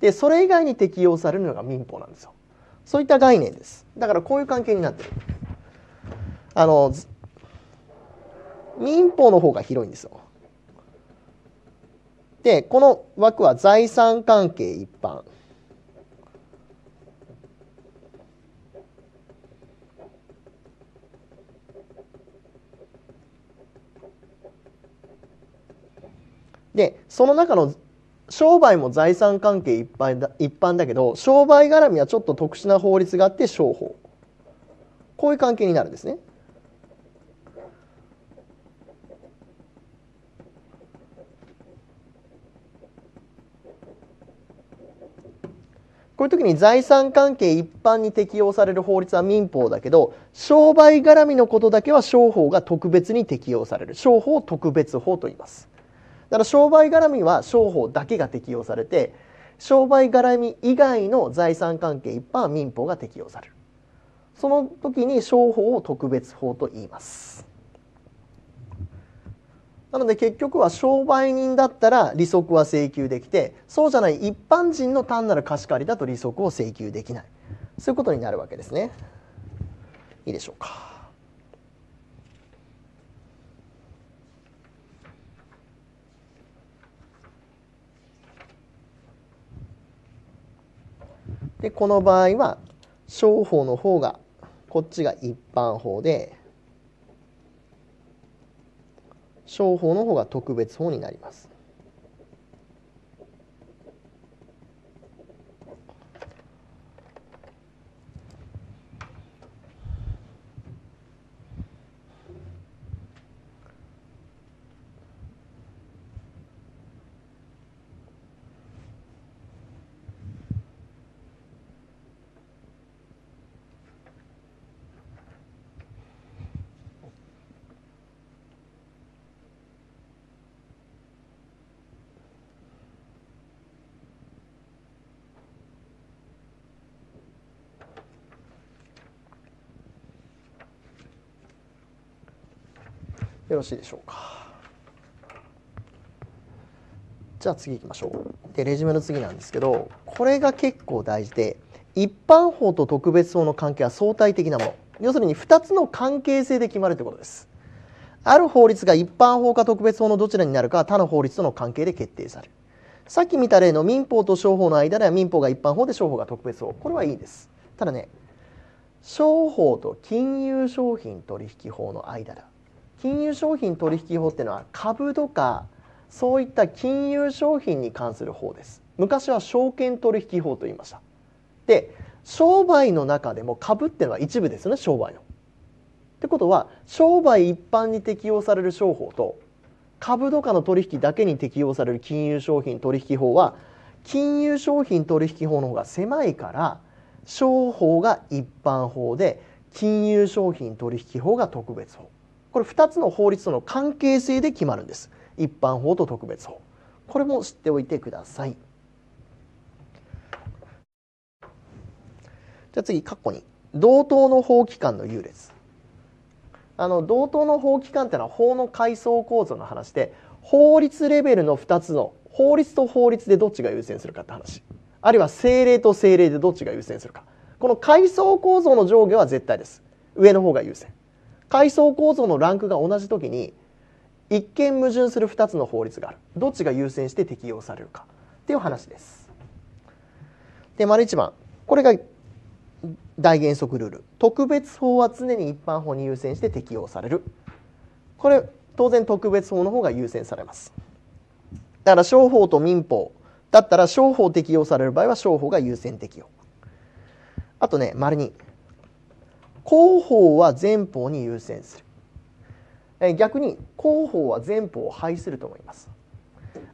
で、それ以外に適用されるのが民法なんですよ。そういった概念です。だからこういう関係になってる。民法の方が広いんですよ。で、この枠は財産関係一般で、その中の商売も財産関係一般だけど、商売絡みはちょっと特殊な法律があって商法。こういう関係になるんですね。こういう時に財産関係一般に適用される法律は民法だけど、商売絡みのことだけは商法が特別に適用される。商法を特別法と言います。だから商売絡みは商法だけが適用されて、商売絡み以外の財産関係一般は民法が適用される。その時に商法を特別法と言います。なので結局は商売人だったら利息は請求できて、そうじゃない一般人の単なる貸し借りだと利息を請求できない、そういうことになるわけですね。いいでしょうか。で、この場合は商法の方が、こっちが一般法で商法の方が特別法になります。よろしいでしょうか。じゃあ次いきましょう。で、レジュメの次なんですけど、これが結構大事で、一般法と特別法の関係は相対的なもの、要するに2つの関係性で決まるということです。ある法律が一般法か特別法のどちらになるかは他の法律との関係で決定される。さっき見た例の民法と商法の間では民法が一般法で商法が特別法、これはいいです。ただね、商法と金融商品取引法の間だ。金融商品取引法っていうのは株とかそういった金融商品に関する法です。昔は証券取引法と言いました。で、商売の中でも株っていうのは一部ですよね、商売の。ってことは商売一般に適用される商法と株とかの取引だけに適用される金融商品取引法は、金融商品取引法の方が狭いから商法が一般法で金融商品取引法が特別法。これ2つの法律との関係性で決まるんです。一般法と特別法。これも知っておいてください。じゃあ次、括弧に同等の法機関の優劣。同等の法機関というのは法の階層構造の話で、法律レベルの2つの、法律と法律でどっちが優先するかって話、あるいは政令と政令でどっちが優先するか。この階層構造の上下は絶対です。上の方が優先。階層構造のランクが同じ時に一見矛盾する2つの法律がある。どっちが優先して適用されるかっていう話です。で、丸1番、これが大原則ルール、特別法は常に一般法に優先して適用される。これ当然特別法の方が優先されます。だから商法と民法だったら商法適用される場合は商法が優先適用。あとね、丸2、公法は前法に優先する。逆に公法は前法を排すると思います。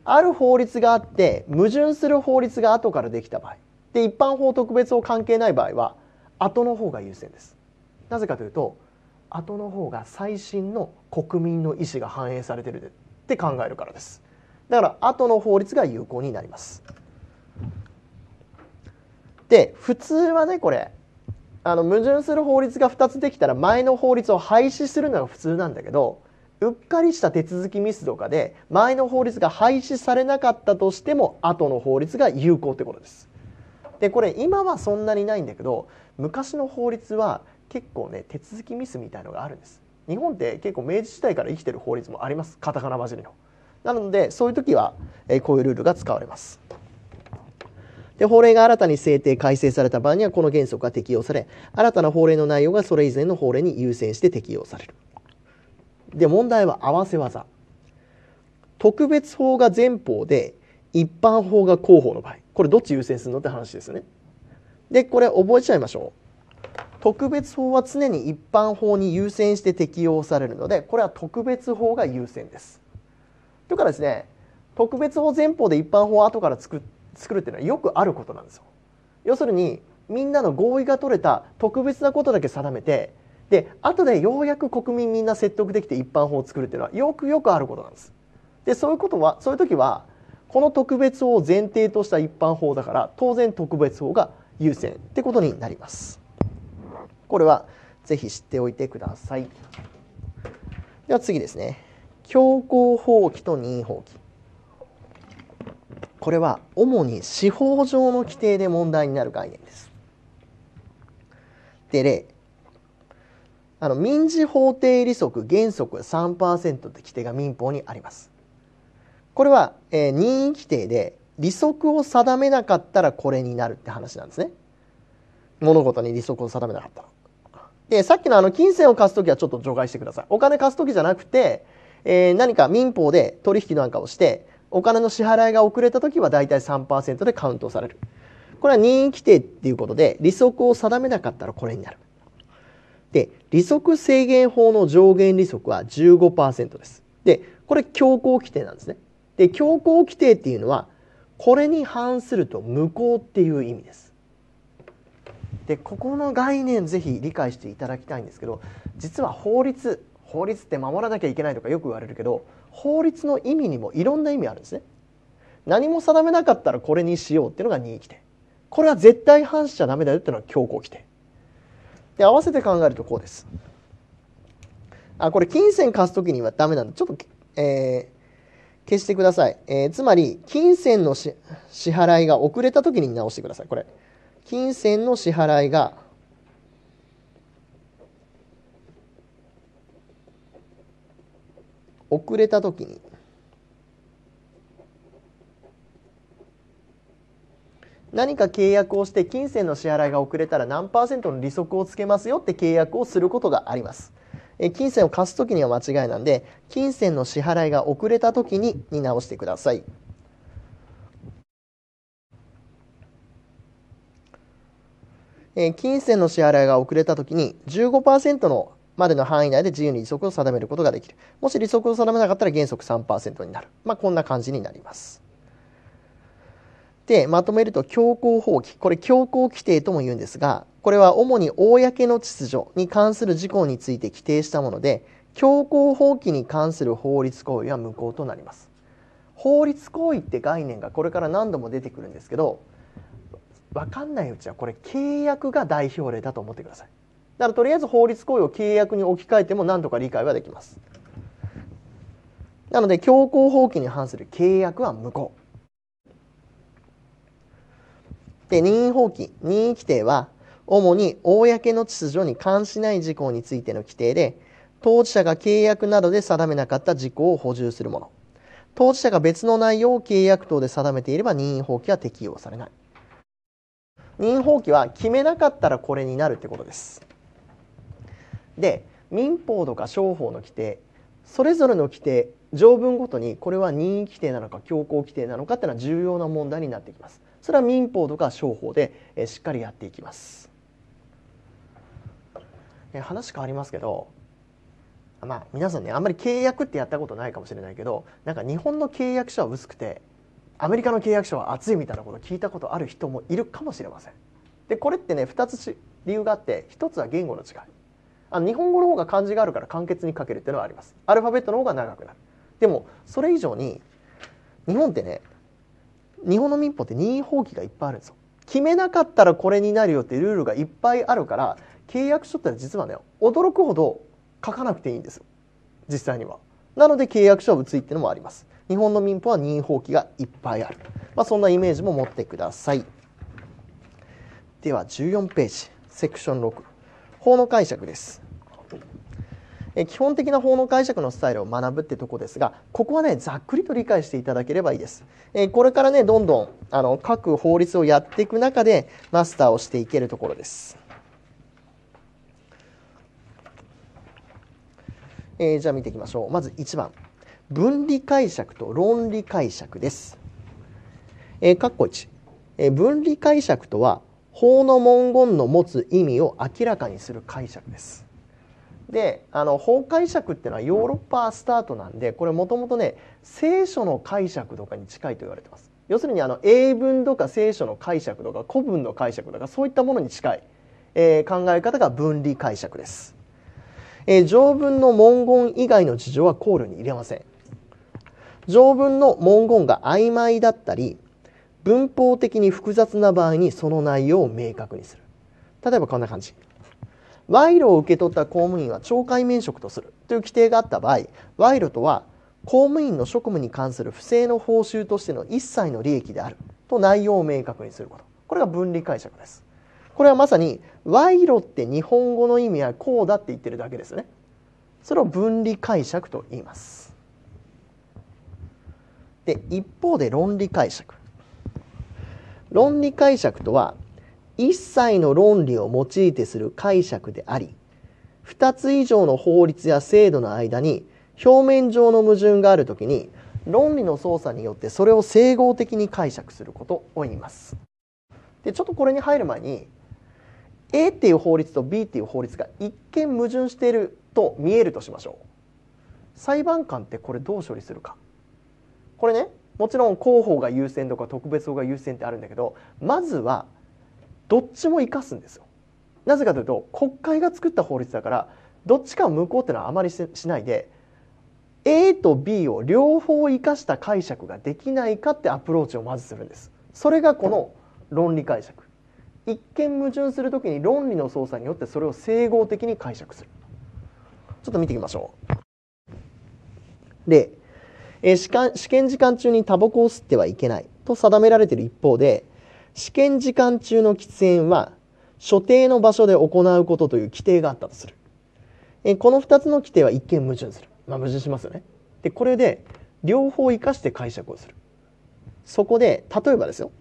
ある法律があって矛盾する法律が後からできた場合で、一般法特別法関係ない場合は後の方が優先です。なぜかというと後の方が最新の国民の意思が反映されてるって考えるからです。だから後の法律が有効になります。で、普通はね、これ矛盾する法律が2つできたら前の法律を廃止するのが普通なんだけど、うっかりした手続きミスとかで前の法律が廃止されなかったとしても後の法律が有効ってことです。でこれ今はそんなにないんだけど、昔の法律は結構ね手続きミスみたいのがあるんです。日本って結構明治時代から生きてる法律もあります。カタカナ混じりの。なのでそういう時はこういうルールが使われます。で法令が新たに制定改正された場合にはこの原則が適用され、新たな法令の内容がそれ以前の法令に優先して適用される。で問題は合わせ技。特別法が前法で一般法が後法の場合、これどっち優先するのって話ですよね。でこれ覚えちゃいましょう。特別法は常に一般法に優先して適用されるので、これは特別法が優先です。というからですね、特別法前法で一般法を後から作るっていうのはよくあることなんですよ。要するにみんなの合意が取れた特別なことだけ定めて、で後でようやく国民みんな説得できて一般法を作るっていうのはよくあることなんです。でそういう時はこの特別法を前提とした一般法だから当然特別法が優先ってことになります。これはぜひ知っておいてください。では次ですね、強行放棄と任意放棄。これは主に司法上の規定で問題になる概念です。で例、民事法定利息原則 3% って規定が民法にあります。これは、任意規定で利息を定めなかったらこれになるって話なんですね。物事に利息を定めなかったで、さっきの金銭を貸すときはちょっと除外してください。お金貸すときじゃなくて、何か民法で取引なんかをしてお金の支払いが遅れたときはだいたい 3% でカウントされる。これは任意規定っていうことで利息を定めなかったらこれになる。で利息制限法の上限利息は 15% です。でこれ強行規定なんですね。で強行規定っていうのはこれに反すると無効っていう意味です。でここの概念ぜひ理解していただきたいんですけど、実は法律って守らなきゃいけないとかよく言われるけど、法律の意味にもいろんな意味あるんですね。何も定めなかったらこれにしようっていうのが任意規定。これは絶対反しちゃダメだよっていうのは強行規定。で合わせて考えるとこうです。これ金銭貸すときにはダメなんでちょっと、消してください。つまり金銭の支払いが遅れたときに直してください。これ金銭の支払いが遅れたときに何か契約をして金銭の支払いが遅れたら何%の利息をつけますよって契約をすることがあります。金銭を貸すときには間違いなんで金銭の支払いが遅れたときに見直してください。金銭の支払いが遅れたときに 15% のまでの範囲内で自由に利息を定めることができる。もし利息を定めなかったら原則 3% になる。こんな感じになります。でまとめると強行放棄、これ強行規定とも言うんですが、これは主に公の秩序に関する事項について規定したもので、強行放棄に関する法律行為は無効となります。法律行為って概念がこれから何度も出てくるんですけど、分かんないうちはこれ契約が代表例だと思ってください。だからとりあえず法律行為を契約に置き換えても何とか理解はできます。なので強行放棄に反する契約は無効で、任意放棄任意規定は主に公の秩序に関しない事項についての規定で、当事者が契約などで定めなかった事項を補充するもの。当事者が別の内容を契約等で定めていれば任意放棄は適用されない。任法規は決めなかったらこれになるってことです。で、民法とか商法の規定、それぞれの規定、条文ごとにこれは任意規定なのか強行規定なのかっていうのは重要な問題になってきます。それは民法とか商法でしっかりやっていきます。話変わりますけど、まあ皆さんね、あんまり契約ってやったことないかもしれないけど、なんか日本の契約書は薄くてアメリカの契約書は厚いみたいなことを聞いたことある人もいるかもしれません。でこれってね、2つ理由があって、1つは言語の違い。日本語の方が漢字があるから簡潔に書けるっていうのはあります。アルファベットの方が長くなる。でもそれ以上に日本ってね、日本の民法って任意法規がいっぱいあるんですよ。決めなかったらこれになるよっていうルールがいっぱいあるから、契約書って実はね、驚くほど書かなくていいんですよ、実際には。なので契約書は薄いっていうのもあります。日本の民法は任意法規がいっぱいある、そんなイメージも持ってください。では14ページセクション6、法の解釈です。基本的な法の解釈のスタイルを学ぶってとこですが、ここはね、ざっくりと理解していただければいいです。これからね、どんどん各法律をやっていく中でマスターをしていけるところです。じゃあ見ていきましょう。まず1番、分離解釈と論理解釈です。1、分離解釈とは法の文言の持つ意味を明らかにする解釈です。で法解釈っていうのはヨーロッパスタートなんで、これもともとね、聖書の解釈とかに近いと言われてます。要するに英文とか聖書の解釈とか古文の解釈とか、そういったものに近い、考え方が分離解釈です。条文の文言以外の事情は考慮に入れません。条文の文言が曖昧だったり文法的に複雑な場合に、その内容を明確にする。例えばこんな感じ。賄賂を受け取った公務員は懲戒免職とするという規定があった場合、賄賂とは公務員の職務に関する不正の報酬としての一切の利益であると内容を明確にすること。これが分離解釈です。これはまさに賄賂って日本語の意味はこうだって言ってるだけですね。それを分離解釈と言います。で一方で論理解釈。論理解釈とは一切の論理を用いてする解釈であり、2つ以上の法律や制度の間に表面上の矛盾があるときに、論理の操作によってそれを整合的に解釈することを言います。でちょっとこれに入る前に、A っていう法律と B っていう法律が一見矛盾していると見えるとしましょう。裁判官ってこれどう処理するか。これね、もちろん公法が優先とか特別法が優先ってあるんだけど、まずはどっちも生かすんですよ。なぜかというと、国会が作った法律だから、どっちかを無効っていうのはあまりしないで、 A と B を両方生かした解釈ができないかってアプローチをまずするんです。それがこの論理解釈。一見矛盾するときに論理の操作によってそれを整合的に解釈する。ちょっと見ていきましょう。例、試験時間中にタバコを吸ってはいけないと定められている一方で、試験時間中の喫煙は所定の場所で行うことという規定があったとする。この2つの規定は一見矛盾する。矛盾しますよね。でこれで両方生かして解釈をする。そこで例えばですよ、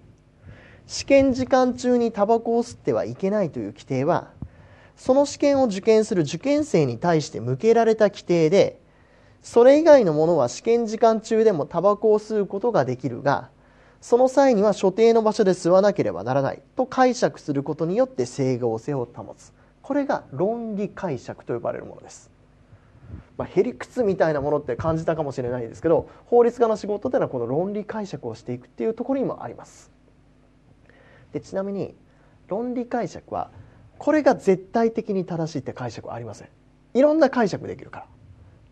試験時間中にタバコを吸ってはいけないという規定は、その試験を受験する受験生に対して向けられた規定で、それ以外のものは試験時間中でもタバコを吸うことができるが、その際には所定の場所で吸わなければならないと解釈することによって整合性を保つ。これが論理解釈と呼ばれるものです。へりくつみたいなものって感じたかもしれないですけど、法律家の仕事というのはこの論理解釈をしていくっていうところにもあります。でちなみに論理解釈はこれが絶対的に正しいって解釈はありません。いろんな解釈できるから。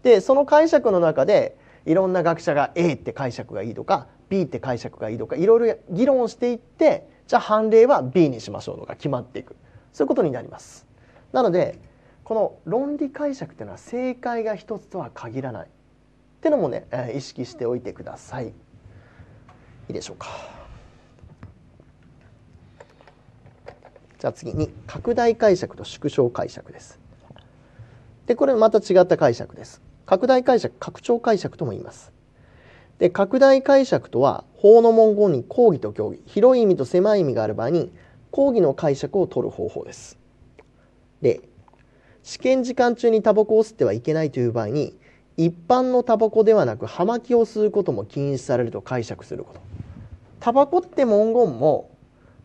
でその解釈の中でいろんな学者が A って解釈がいいとか B って解釈がいいとかいろいろ議論していって、じゃあ判例は B にしましょうとか決まっていく、そういうことになります。なのでこの論理解釈っていうのは正解が一つとは限らないってのもね、意識しておいてください。いいでしょうか。じゃあ次に拡大解釈と縮小解釈です。でこれまた違った解釈です。拡大解釈、拡張解釈とも言います。で拡大解釈とは法の文言に広義と狭義、広い意味と狭い意味がある場合に講義の解釈を取る方法です。例、試験時間中にタバコを吸ってはいけないという場合に、一般のタバコではなく葉巻を吸うことも禁止されると解釈すること。タバコって文言も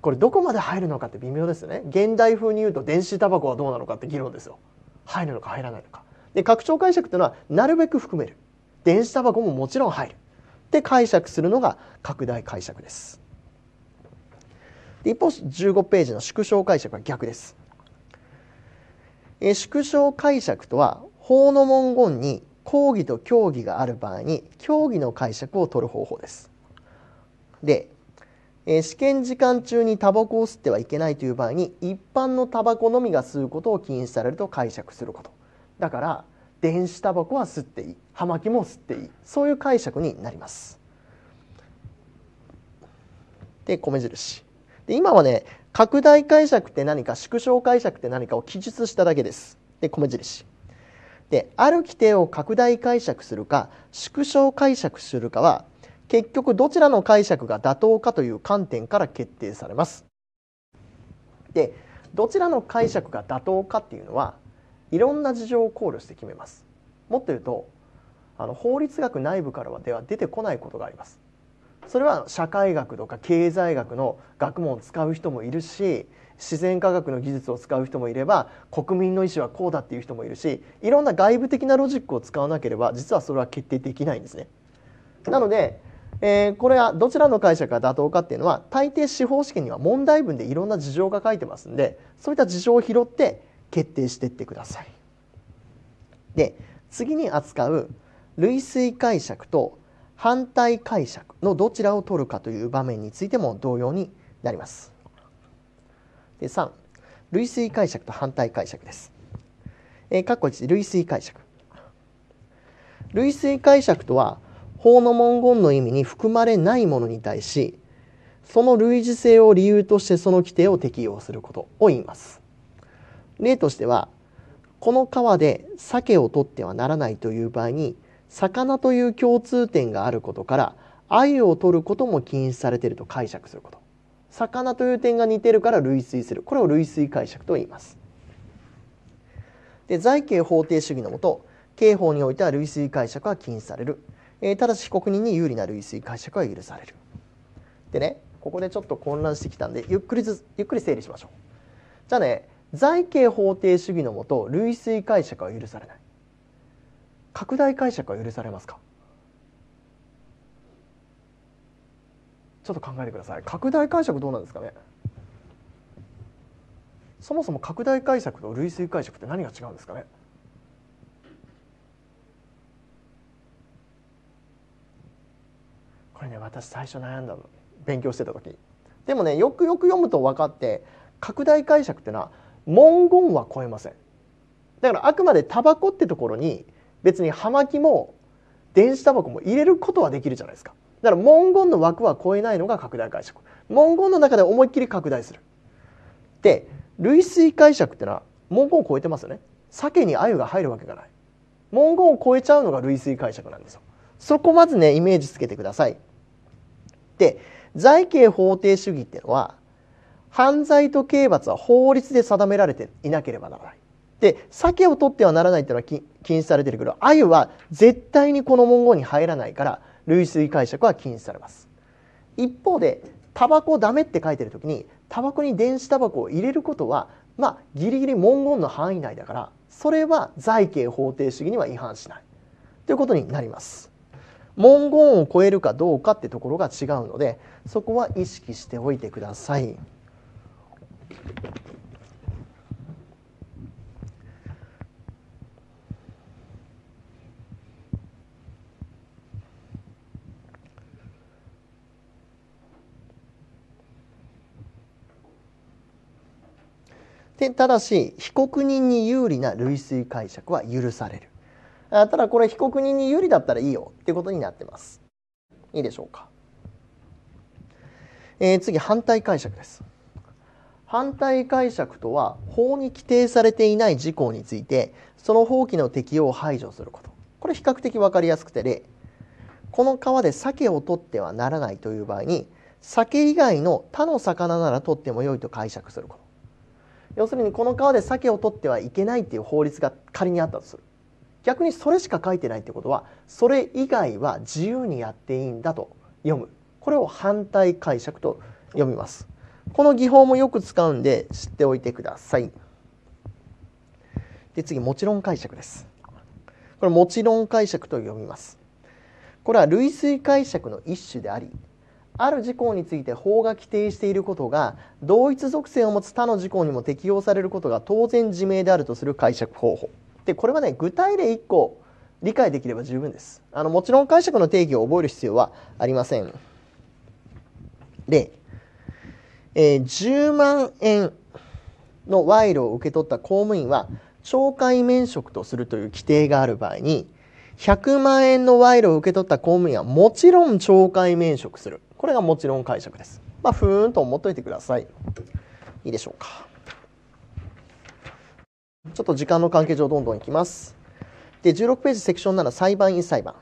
これどこまで入るのかって微妙ですよね。現代風に言うと電子タバコはどうなのかって議論ですよ。入るのか入らないのか。で、拡張解釈というのはなるべく含める。電子タバコももちろん入る。で解釈するのが拡大解釈です。で一方15ページの縮小解釈は逆です。縮小解釈とは法の文言に講義と教義がある場合に教義の解釈を取る方法です。で、試験時間中にタバコを吸ってはいけないという場合に一般のタバコのみが吸うことを禁止されると解釈すること。だから電子タバコは吸っていい、葉巻も吸っていい、そういう解釈になります。で、米印。で今はね、拡大解釈って何か縮小解釈って何かを記述しただけです。で、米印。で、ある規定を拡大解釈するか縮小解釈するかは結局どちらの解釈が妥当かという観点から決定されます。で、どちらの解釈が妥当かっていうのはいろんな事情を考慮して決めます。もっと言うと法律学内部からはでは出てこないことがあります。それは社会学とか経済学の学問を使う人もいるし、自然科学の技術を使う人もいれば、国民の意思はこうだっていう人もいるし、いろんな外部的なロジックを使わなければ実はそれは決定できないんですね。なので、これはどちらの解釈が妥当かっていうのは大抵司法試験には問題文でいろんな事情が書いてますんで、そういった事情を拾って決定していってください。で、次に扱う類推解釈と反対解釈のどちらを取るかという場面についても同様になります。で3、類推解釈と反対解釈です。括弧1、類推解釈。類推解釈とは法の文言の意味に含まれないものに対し、その類似性を理由としてその規定を適用することを言います。例としては、この川で鮭を取ってはならないという場合に、魚という共通点があることから鮎を取ることも禁止されていると解釈すること。魚という点が似ているから類推する、これを類推解釈と言います。で、在刑法定主義のもと刑法においては類推解釈は禁止される、ただし被告人に有利な類推解釈は許される。でね、ここでちょっと混乱してきたんでゆっくり整理しましょう。じゃあね、在刑法定主義のもと類推解釈は許されない、拡大解釈は許されますか。ちょっと考えてください。拡大解釈どうなんですかね。そもそも拡大解釈と類推解釈って何が違うんですかね。これね、私最初悩んだの、勉強してた時。でもね、よくよく読むと分かって、拡大解釈ってのは文言は超えません。だからあくまでタバコってところに別に葉巻も電子タバコも入れることはできるじゃないですか。だから文言の枠は超えないのが拡大解釈。文言の中で思いっきり拡大する。で、類推解釈ってのは文言を超えてますよね。鮭に鮎が入るわけがない。文言を超えちゃうのが類推解釈なんですよ。そこまずね、イメージつけてください。で、在刑法定主義っていうのは犯罪と刑罰は法律で定められていなければならない。で、鮭を取ってはならないというのは禁止されているけど、鮎は絶対にこの文言に入らないから類推解釈は禁止されます。一方でタバコダメって書いてる時にタバコに電子タバコを入れることはギリギリ文言の範囲内だから、それは在刑法定主義には違反しないということになります。文言を超えるかどうかってところが違うので、そこは意識しておいてください。ただし被告人に有利な類推解釈は許される。ただこれ被告人に有利だったらいいよってことになってます。いいでしょうか。次、反対解釈です。反対解釈とは法に規定されていない事項についてその法規の適用を排除すること。これ比較的分かりやすくて、例、この川で鮭を取ってはならないという場合に鮭以外の他の魚なら取っても良いと解釈すること。要するにこの川で鮭を取ってはいけないっていう法律が仮にあったとする。逆にそれしか書いてないってことは、それ以外は自由にやっていいんだと読む。これを反対解釈と読みます。この技法もよく使うんで知っておいてください。で次、もちろん解釈です。これもちろん解釈と読みます。これは類推解釈の一種であり、ある事項について法が規定していることが同一属性を持つ他の事項にも適用されることが当然自明であるとする解釈方法で、これはね、具体例1個理解できれば十分です。もちろん解釈の定義を覚える必要はありません。例、10万円の賄賂を受け取った公務員は懲戒免職とするという規定がある場合に、100万円の賄賂を受け取った公務員はもちろん懲戒免職する。これがもちろん解釈です。まあ、ふーんと思っといてください。いいでしょうか。ちょっと時間の関係上どんどんいきます。で、16ページセクション7、裁判員裁判。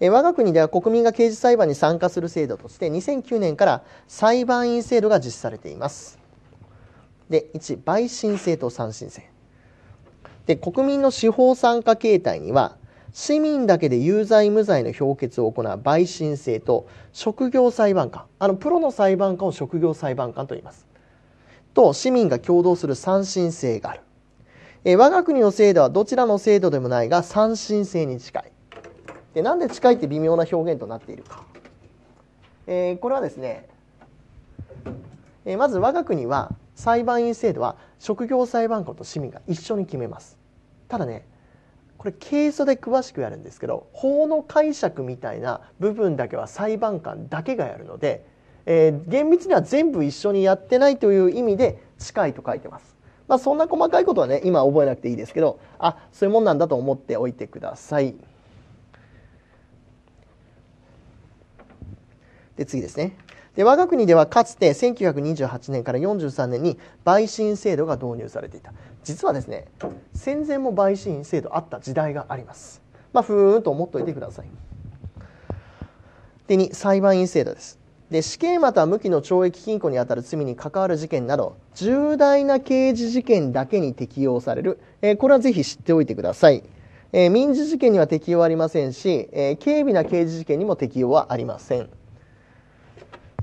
我が国では国民が刑事裁判に参加する制度として2009年から裁判員制度が実施されています。で、1、陪審制と参審制。で、国民の司法参加形態には、市民だけで有罪無罪の評決を行う陪審制と職業裁判官、プロの裁判官を職業裁判官と言います。と、市民が共同する参審制がある。我が国の制度はどちらの制度でもないが参審制に近い。で、なんで近いって微妙な表現となっているか。これはですね、まず我が国は裁判員制度は職業裁判官と市民が一緒に決めます。ただね、これケースで詳しくやるんですけど、法の解釈みたいな部分だけは裁判官だけがやるので、厳密には全部一緒にやってないという意味で近いと書いてます。まあ、そんな細かいことはね、今覚えなくていいですけど、あ、そういうもんなんだと思っておいてください。で次ですね。で我が国ではかつて1928年から43年に陪審制度が導入されていた。実はですね、戦前も陪審制度あった時代があります。まあ、ふーんと思っておいてください。で2、裁判員制度です。で死刑または無期の懲役禁錮にあたる罪に関わる事件など重大な刑事事件だけに適用される、これはぜひ知っておいてください。民事事件には適用ありませんし、軽微な刑事事件にも適用はありません。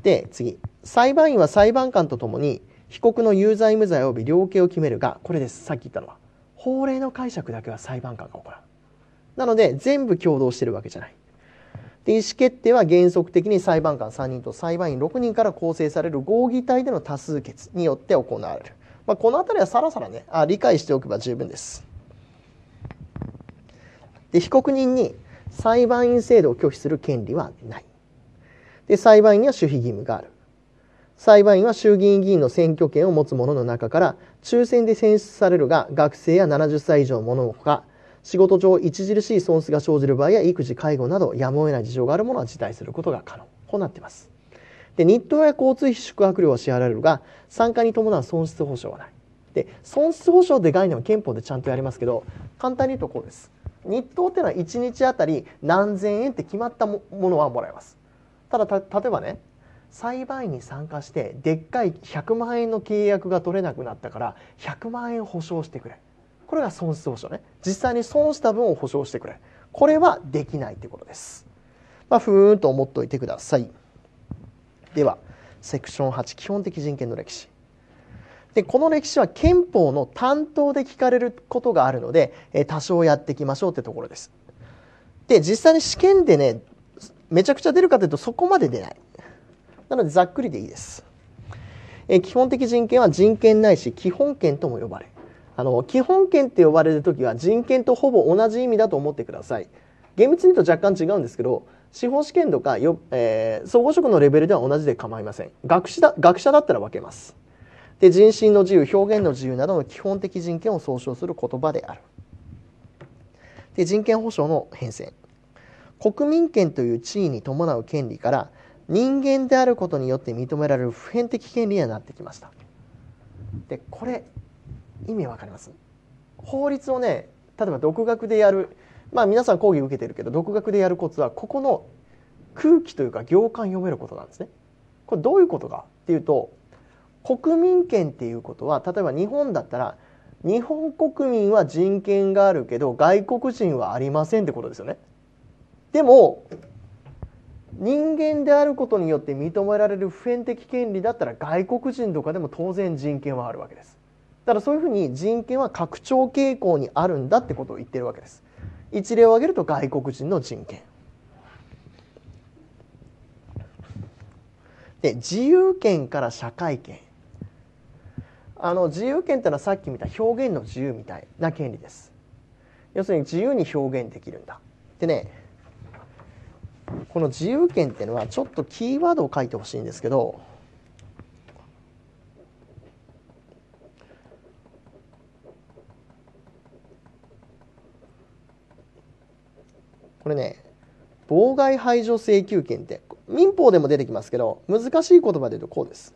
で次、裁判員は裁判官とともに被告の有罪無罪及び量刑を決めるが、これです。さっき言ったのは法令の解釈だけは裁判官が行う。なので全部共同してるわけじゃない。で意思決定は原則的に裁判官3人と裁判員6人から構成される合議体での多数決によって行われる。まあ、この辺りはさらさらね、理解しておけば十分です。で被告人に裁判員制度を拒否する権利はない。で裁判員には守秘義務がある。裁判員は衆議院議員の選挙権を持つ者の中から抽選で選出されるが、学生や70歳以上の者のほか、仕事上著しい損失が生じる場合や育児介護などやむを得ない事情がある者は辞退することが可能。こうなっています。で日当や交通費、宿泊料は支払われるが、参加に伴う損失保障はない。で損失保障って概念は憲法でちゃんとやりますけど、簡単に言うとこうです。日当っていうのは1日あたり何千円って決まったものはもらえます。ただ例えばね、裁判員に参加してでっかい100万円の契約が取れなくなったから100万円保証してくれ、これが損失保証ね。実際に損した分を保証してくれ、これはできないということです。まあ、ふーんと思っておいてください。ではセクション8、基本的人権の歴史で、この歴史は憲法の担当で聞かれることがあるので、多少やっていきましょうってところです。で実際に試験でね、めちゃくちゃ出るかというとそこまで出ない。なのでざっくりでいいです。基本的人権は人権ないし基本権とも呼ばれ、基本権って呼ばれる時は人権とほぼ同じ意味だと思ってください。厳密に言うと若干違うんですけど、司法試験とか総合職のレベルでは同じで構いません。学者だったら分けます。で人身の自由、表現の自由などの基本的人権を総称する言葉である。で人権保障の変遷、国民権という地位に伴う権利から人間であることによって認められる普遍的権利になってきました。でこれ意味わかります？法律をね、例えば独学でやる、まあ皆さん講義受けてるけど、独学でやるコツはここの空気というか行間読めることなんですね。これどういうことかっていうと、国民権っていうことは、例えば日本だったら日本国民は人権があるけど外国人はありませんってことですよね。でも人間であることによって認められる普遍的権利だったら外国人とかでも当然人権はあるわけです。だからそういうふうに人権は拡張傾向にあるんだってことを言ってるわけです。一例を挙げると外国人の人権で、自由権から社会権。自由権というのはさっき見た表現の自由みたいな権利です。要するに自由に表現できるんだ。でね、この自由権っていうのはちょっとキーワードを書いてほしいんですけど、これね、妨害排除請求権って民法でも出てきますけど、難しい言葉で言うとこうです。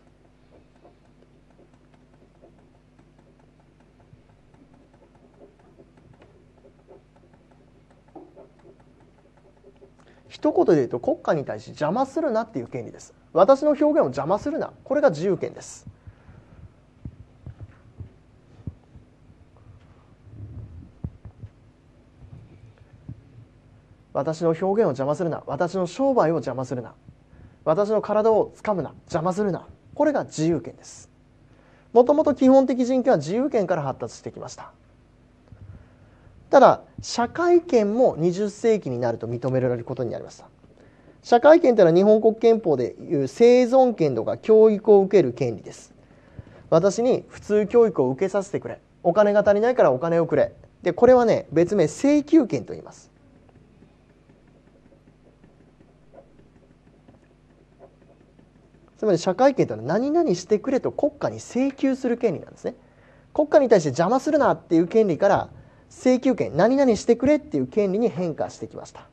一言で言うと国家に対し邪魔するなっていう権利です。私の表現を邪魔するな、これが自由権です。私の表現を邪魔するな、私の商売を邪魔するな、私の体をつかむな、邪魔するな、これが自由権です。もともと基本的人権は自由権から発達してきました。ただ社会権も20世紀になると認められることになりました。社会権というのは日本国憲法でいう生存権とか教育を受ける権利です。私に普通教育を受けさせてくれ、お金が足りないからお金をくれ、でこれはね、別名請求権と言います。つまり社会権というのは何々してくれと国家に請求する権利なんですね。国家に対して邪魔するなっていう権利から請求権、何々してくれっていう権利に変化してきました。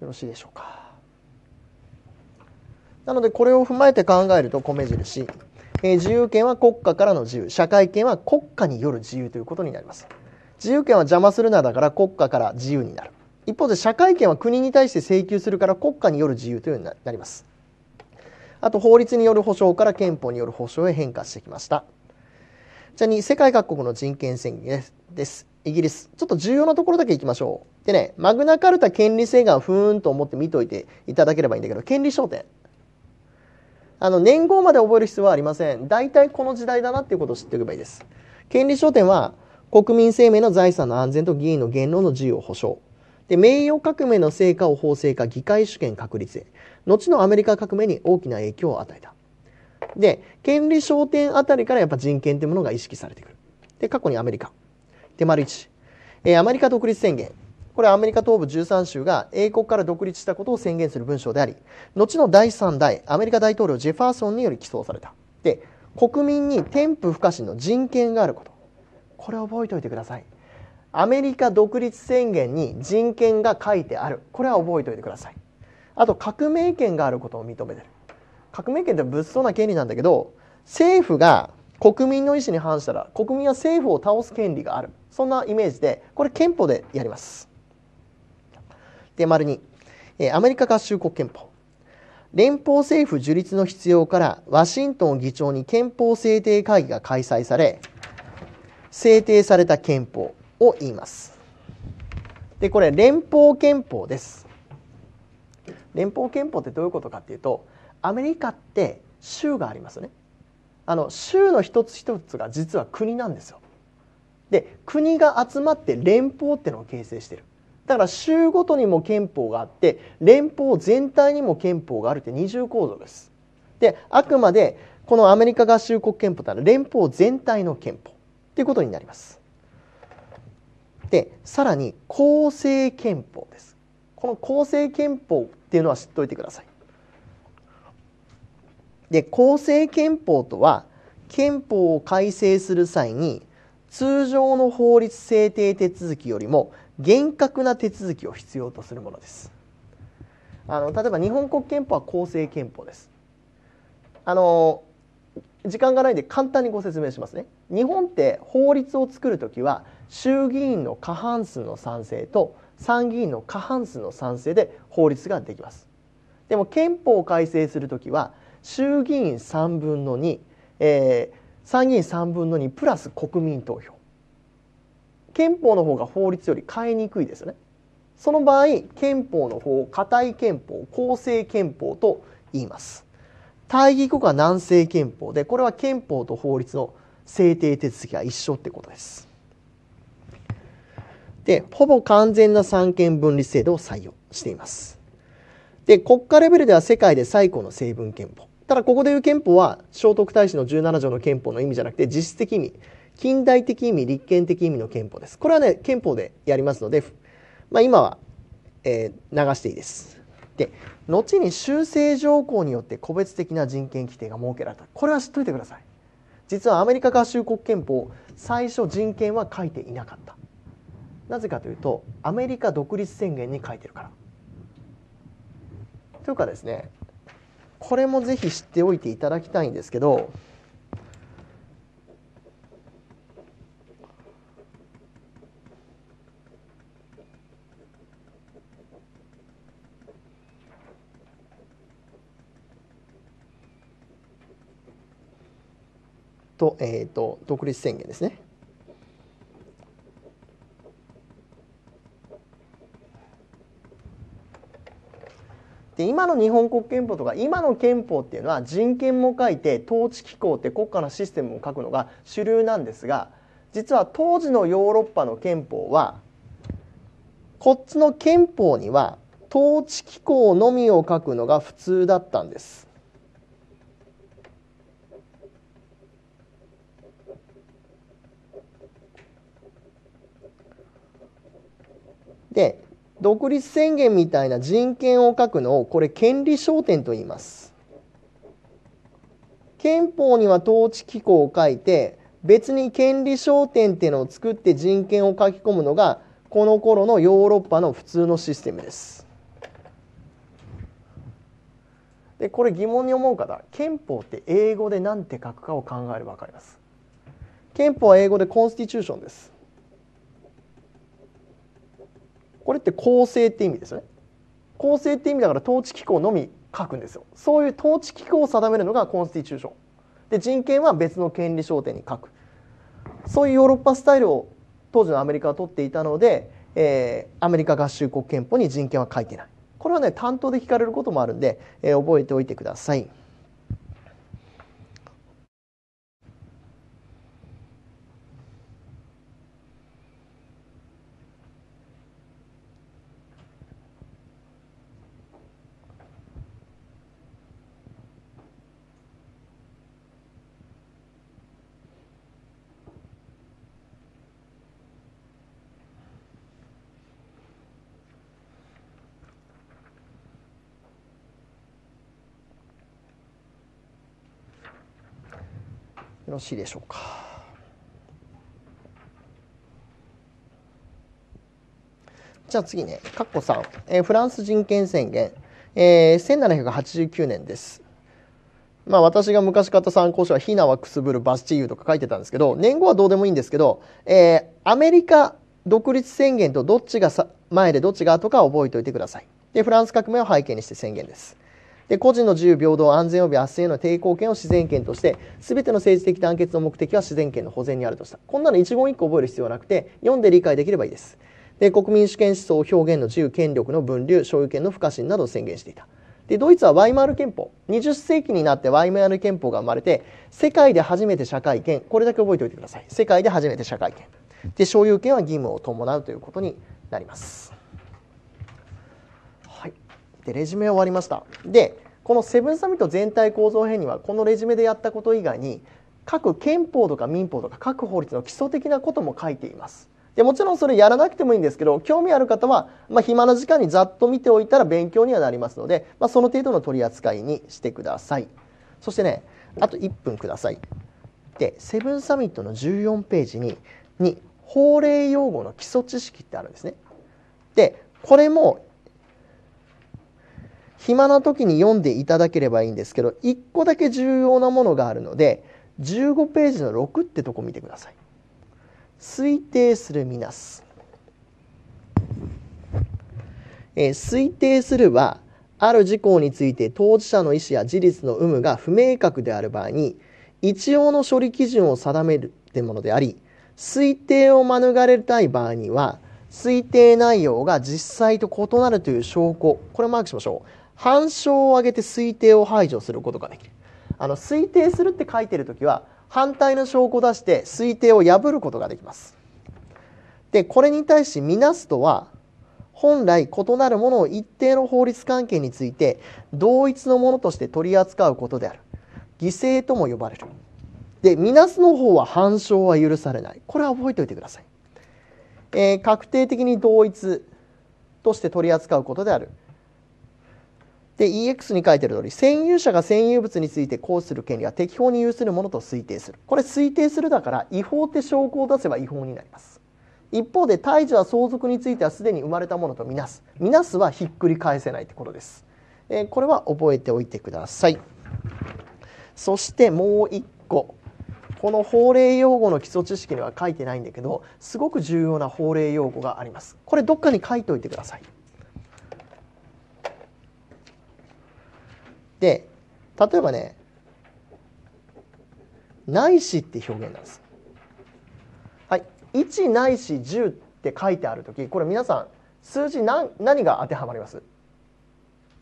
よろしいでしょうか。なのでこれを踏まえて考えると、米印、自由権は国家からの自由、社会権は国家による自由ということになります。自由権は邪魔するなだから国家から自由になる。一方で社会権は国に対して請求するから国家による自由というようになります。あと法律による保障から憲法による保障へ変化してきました。じゃあ2、世界各国の人権宣言です。イギリス、ちょっと重要なところだけいきましょう。でね、マグナカルタ権利請願をふーんと思って見といていただければいいんだけど、権利章典、年号まで覚える必要はありません。大体この時代だなっていうことを知っておけばいいです。権利章典は国民生命の財産の安全と議員の言論の自由を保障で、名誉革命の成果を法制化、議会主権確立へ、後のアメリカ革命に大きな影響を与えた。で権利章典あたりからやっぱ人権というものが意識されてくる。で過去にアメリカで、丸1、アメリカ独立宣言、これはアメリカ東部13州が英国から独立したことを宣言する文章であり、後の第3代アメリカ大統領ジェファーソンにより起草された。で国民に添付不可侵の人権があること、これを覚えておいてください。アメリカ独立宣言に人権が書いてある、これは覚えておいてください。あと革命権があることを認めてる。革命権って物騒な権利なんだけど、政府が国民の意思に反したら国民は政府を倒す権利がある、そんなイメージで、これ憲法でやります。で丸2、アメリカ合衆国憲法、連邦政府樹立の必要からワシントンを議長に憲法制定会議が開催され、制定された憲法を言います。でこれ連邦憲法です。連邦憲法ってどういうことかっていうと、アメリカって州がありますよね。州の一つ一つが実は国なんですよ。で国が集まって連邦ってのを形成してる。だから州ごとにも憲法があって、連邦全体にも憲法があるって二重構造です。であくまでこのアメリカ合衆国憲法というのは連邦全体の憲法ということになります。でさらに構成憲法です。この構成憲法っていうのは知っておいてください。で構成憲法とは憲法を改正する際に通常の法律制定手続きよりも厳格な手続きを必要とするものです。例えば日本国憲法は構成憲法です。時間がないんで簡単にご説明しますね。日本って法律を作るときは衆議院の過半数の賛成と参議院の過半数の賛成で法律ができます。でも憲法を改正するときは衆議院3分の2、参議院3分の2プラス国民投票。憲法の方が法律より変えにくいですよね。その場合憲法の方を固い憲法、構成憲法と言います。大義国は南西憲法で、これは憲法と法律の制定手続きが一緒ってことです。で、ほぼ完全な三権分立制度を採用しています。で、国家レベルでは世界で最高の成文憲法。ただここでいう憲法は聖徳太子の17条の憲法の意味じゃなくて、実質的意味、近代的意味、立憲的意味の憲法です。これはね、憲法でやりますので、今は、流していいです。で、後に修正条項によって個別的な人権規定が設けられた。これは知っといてください。実はアメリカ合衆国憲法、最初人権は書いていなかった。なぜかというと、アメリカ独立宣言に書いてるから。というかですね、これもぜひ知っておいていただきたいんですけど、独立宣言ですね。で、今の日本国憲法とか今の憲法っていうのは人権も書いて統治機構って国家のシステムも書くのが主流なんですが、実は当時のヨーロッパの憲法はこっちの憲法には統治機構のみを書くのが普通だったんです。で、独立宣言みたいな人権を書くのを、これ権利章典と言います。憲法には統治機構を書いて、別に権利章典っていうのを作って人権を書き込むのがこの頃のヨーロッパの普通のシステムです。で、これ疑問に思う方、憲法って英語で何て書くかを考えれば分かります。憲法は英語でコンスティチューションです。これって構成って意味ですよね。構成って意味だから統治機構のみ書くんですよ。そういう統治機構を定めるのがコンスティチューションで、人権は別の権利章典に書く。そういうヨーロッパスタイルを当時のアメリカは取っていたので、アメリカ合衆国憲法に人権は書いてない。これはね、担当で聞かれることもあるんで、覚えておいてください。よろしいでしょうか。じゃあ次ね、括弧3、フランス人権宣言、1789年です。私が昔買った参考書は「ヒナはくすぶるバスチーユ」とか書いてたんですけど、年号はどうでもいいんですけど、アメリカ独立宣言とどっちが前でどっちが後か覚えておいてください。で、フランス革命を背景にして宣言です。で、個人の自由平等安全及び圧政への抵抗権を自然権として、全ての政治的団結の目的は自然権の保全にあるとした。こんなの一言一句覚える必要はなくて、読んで理解できればいいです。で、国民主権思想、表現の自由、権力の分離、所有権の不可侵などを宣言していた。で、ドイツはワイマール憲法、20世紀になってワイマール憲法が生まれて、世界で初めて社会権、これだけ覚えておいてください。世界で初めて社会権で、所有権は義務を伴うということになります。で、レジュメ終わりました。で、このセブンサミット全体構造編には、このレジュメでやったこと以外に各憲法とか民法とか各法律の基礎的なことも書いています。で、もちろんそれやらなくてもいいんですけど、興味ある方は、暇な時間にざっと見ておいたら勉強にはなりますので、その程度の取り扱いにしてください。そしてね、あと1分ください。ってセブンサミットの14ページに法令用語の基礎知識ってあるんですね。でこれも暇な時に読んでいただければいいんですけど、1個だけ重要なものがあるので15ページの6ってとこ見てください。推定するみなす。推定するはある事項について当事者の意思や事実の有無が不明確である場合に一応の処理基準を定めるというものであり、推定を免れたい場合には推定内容が実際と異なるという証拠、これをマークしましょう。反証を挙げて推定を排除することができる。推定するって書いてるときは反対の証拠を出して推定を破ることができます。でこれに対しみなすとは本来異なるものを一定の法律関係について同一のものとして取り扱うことである。犠牲とも呼ばれる。でみなすの方は反証は許されない。これは覚えておいてください。確定的に同一として取り扱うことである。で EX に書いてある通り、占有者が占有物について行使する権利は適法に有するものと推定する。これ推定するだから違法って証拠を出せば違法になります。一方で胎児は相続についてはすでに生まれたものとみなす。みなすはひっくり返せないってことです。これは覚えておいてください。そしてもう一個、この法令用語の基礎知識には書いてないんだけどすごく重要な法令用語があります。これどっかに書いておいてください。で例えばね、ないしって表現なんです。はい、1ないし10って書いてあるとき、これ皆さん数字 何が当てはまります？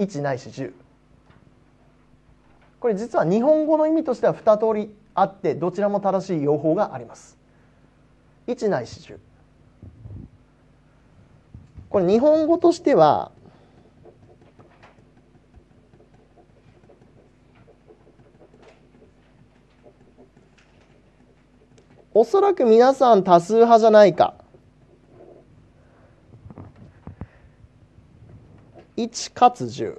1 ないし10、これ実は日本語の意味としては2通りあって、どちらも正しい用法があります。1ないし10、これ日本語としてはおそらく皆さん多数派じゃないか、1かつ10、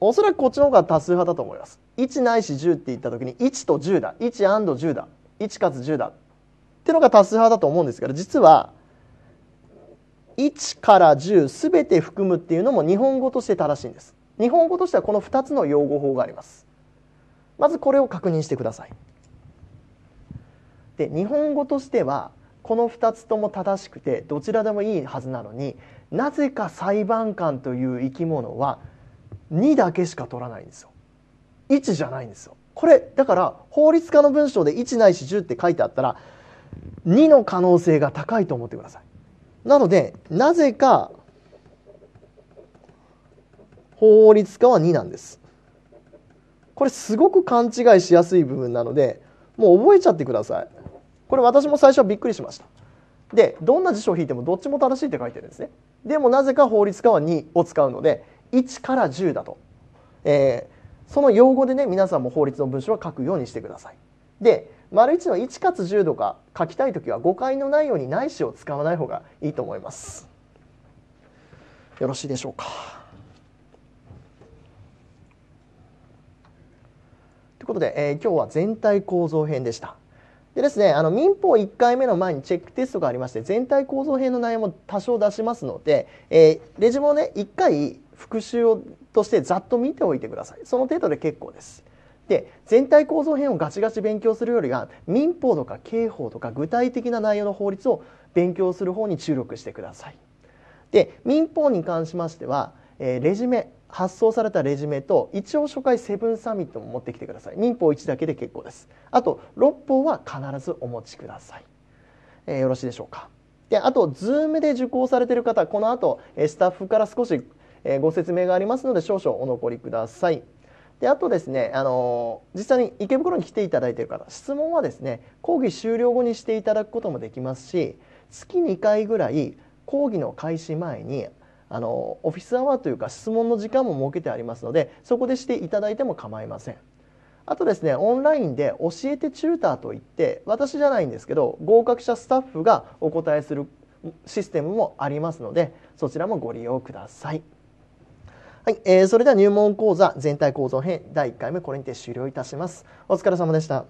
おそらくこっちの方が多数派だと思います。1ないし10って言った時に1と10だ、1&10だ、1かつ10だってのが多数派だと思うんですけど、実は1から10全て含むっていうのも日本語として正しいんです。日本語としてはこの2つの用語法があります。まずこれを確認してください。で日本語としてはこの2つとも正しくてどちらでもいいはずなのに、なぜか裁判官という生き物は2だけしか取らないんですよ。1じゃないんですよ。これだから法律家の文章で1ないし10って書いてあったら2の可能性が高いと思ってください。なのでなぜか法律家は2なんです。これすごく勘違いしやすい部分なのでもう覚えちゃってください。これ私も最初はびっくりしました。でどんな辞書を引いてもどっちも正しいって書いてるんですね。でもなぜか法律家は2を使うので1から10だと、その用語でね、皆さんも法律の文章は書くようにしてください。で、1の1かつ10とか書きたいときは誤解のないようにないしを使わない方がいいと思います。よろしいでしょうか。ということで、今日は全体構造編でした。でですね、民法1回目の前にチェックテストがありまして全体構造編の内容も多少出しますので、レジュメをね1回復習をとしてざっと見ておいてください。その程度で結構です。で全体構造編をガチガチ勉強するよりは民法とか刑法とか具体的な内容の法律を勉強する方に注力してください。で民法に関しましては、レジュメ発送されたレジュメと一応初回セブンサミットも持ってきてください。民法1だけで結構です。あと6法は必ずお持ちください。よろしいでしょうか。であと Zoom で受講されている方、この後スタッフから少しご説明がありますので少々お残りください。であとですね、実際に池袋に来ていただいている方、質問はですね講義終了後にしていただくこともできますし、月2回ぐらい講義の開始前にオフィスアワーというか質問の時間も設けてありますのでそこでしていただいても構いません。あとですね、オンラインで教えてチューターといって私じゃないんですけど合格者スタッフがお答えするシステムもありますのでそちらもご利用ください。はい、それでは入門講座全体構造編第1回目これにて終了いたします。お疲れ様でした。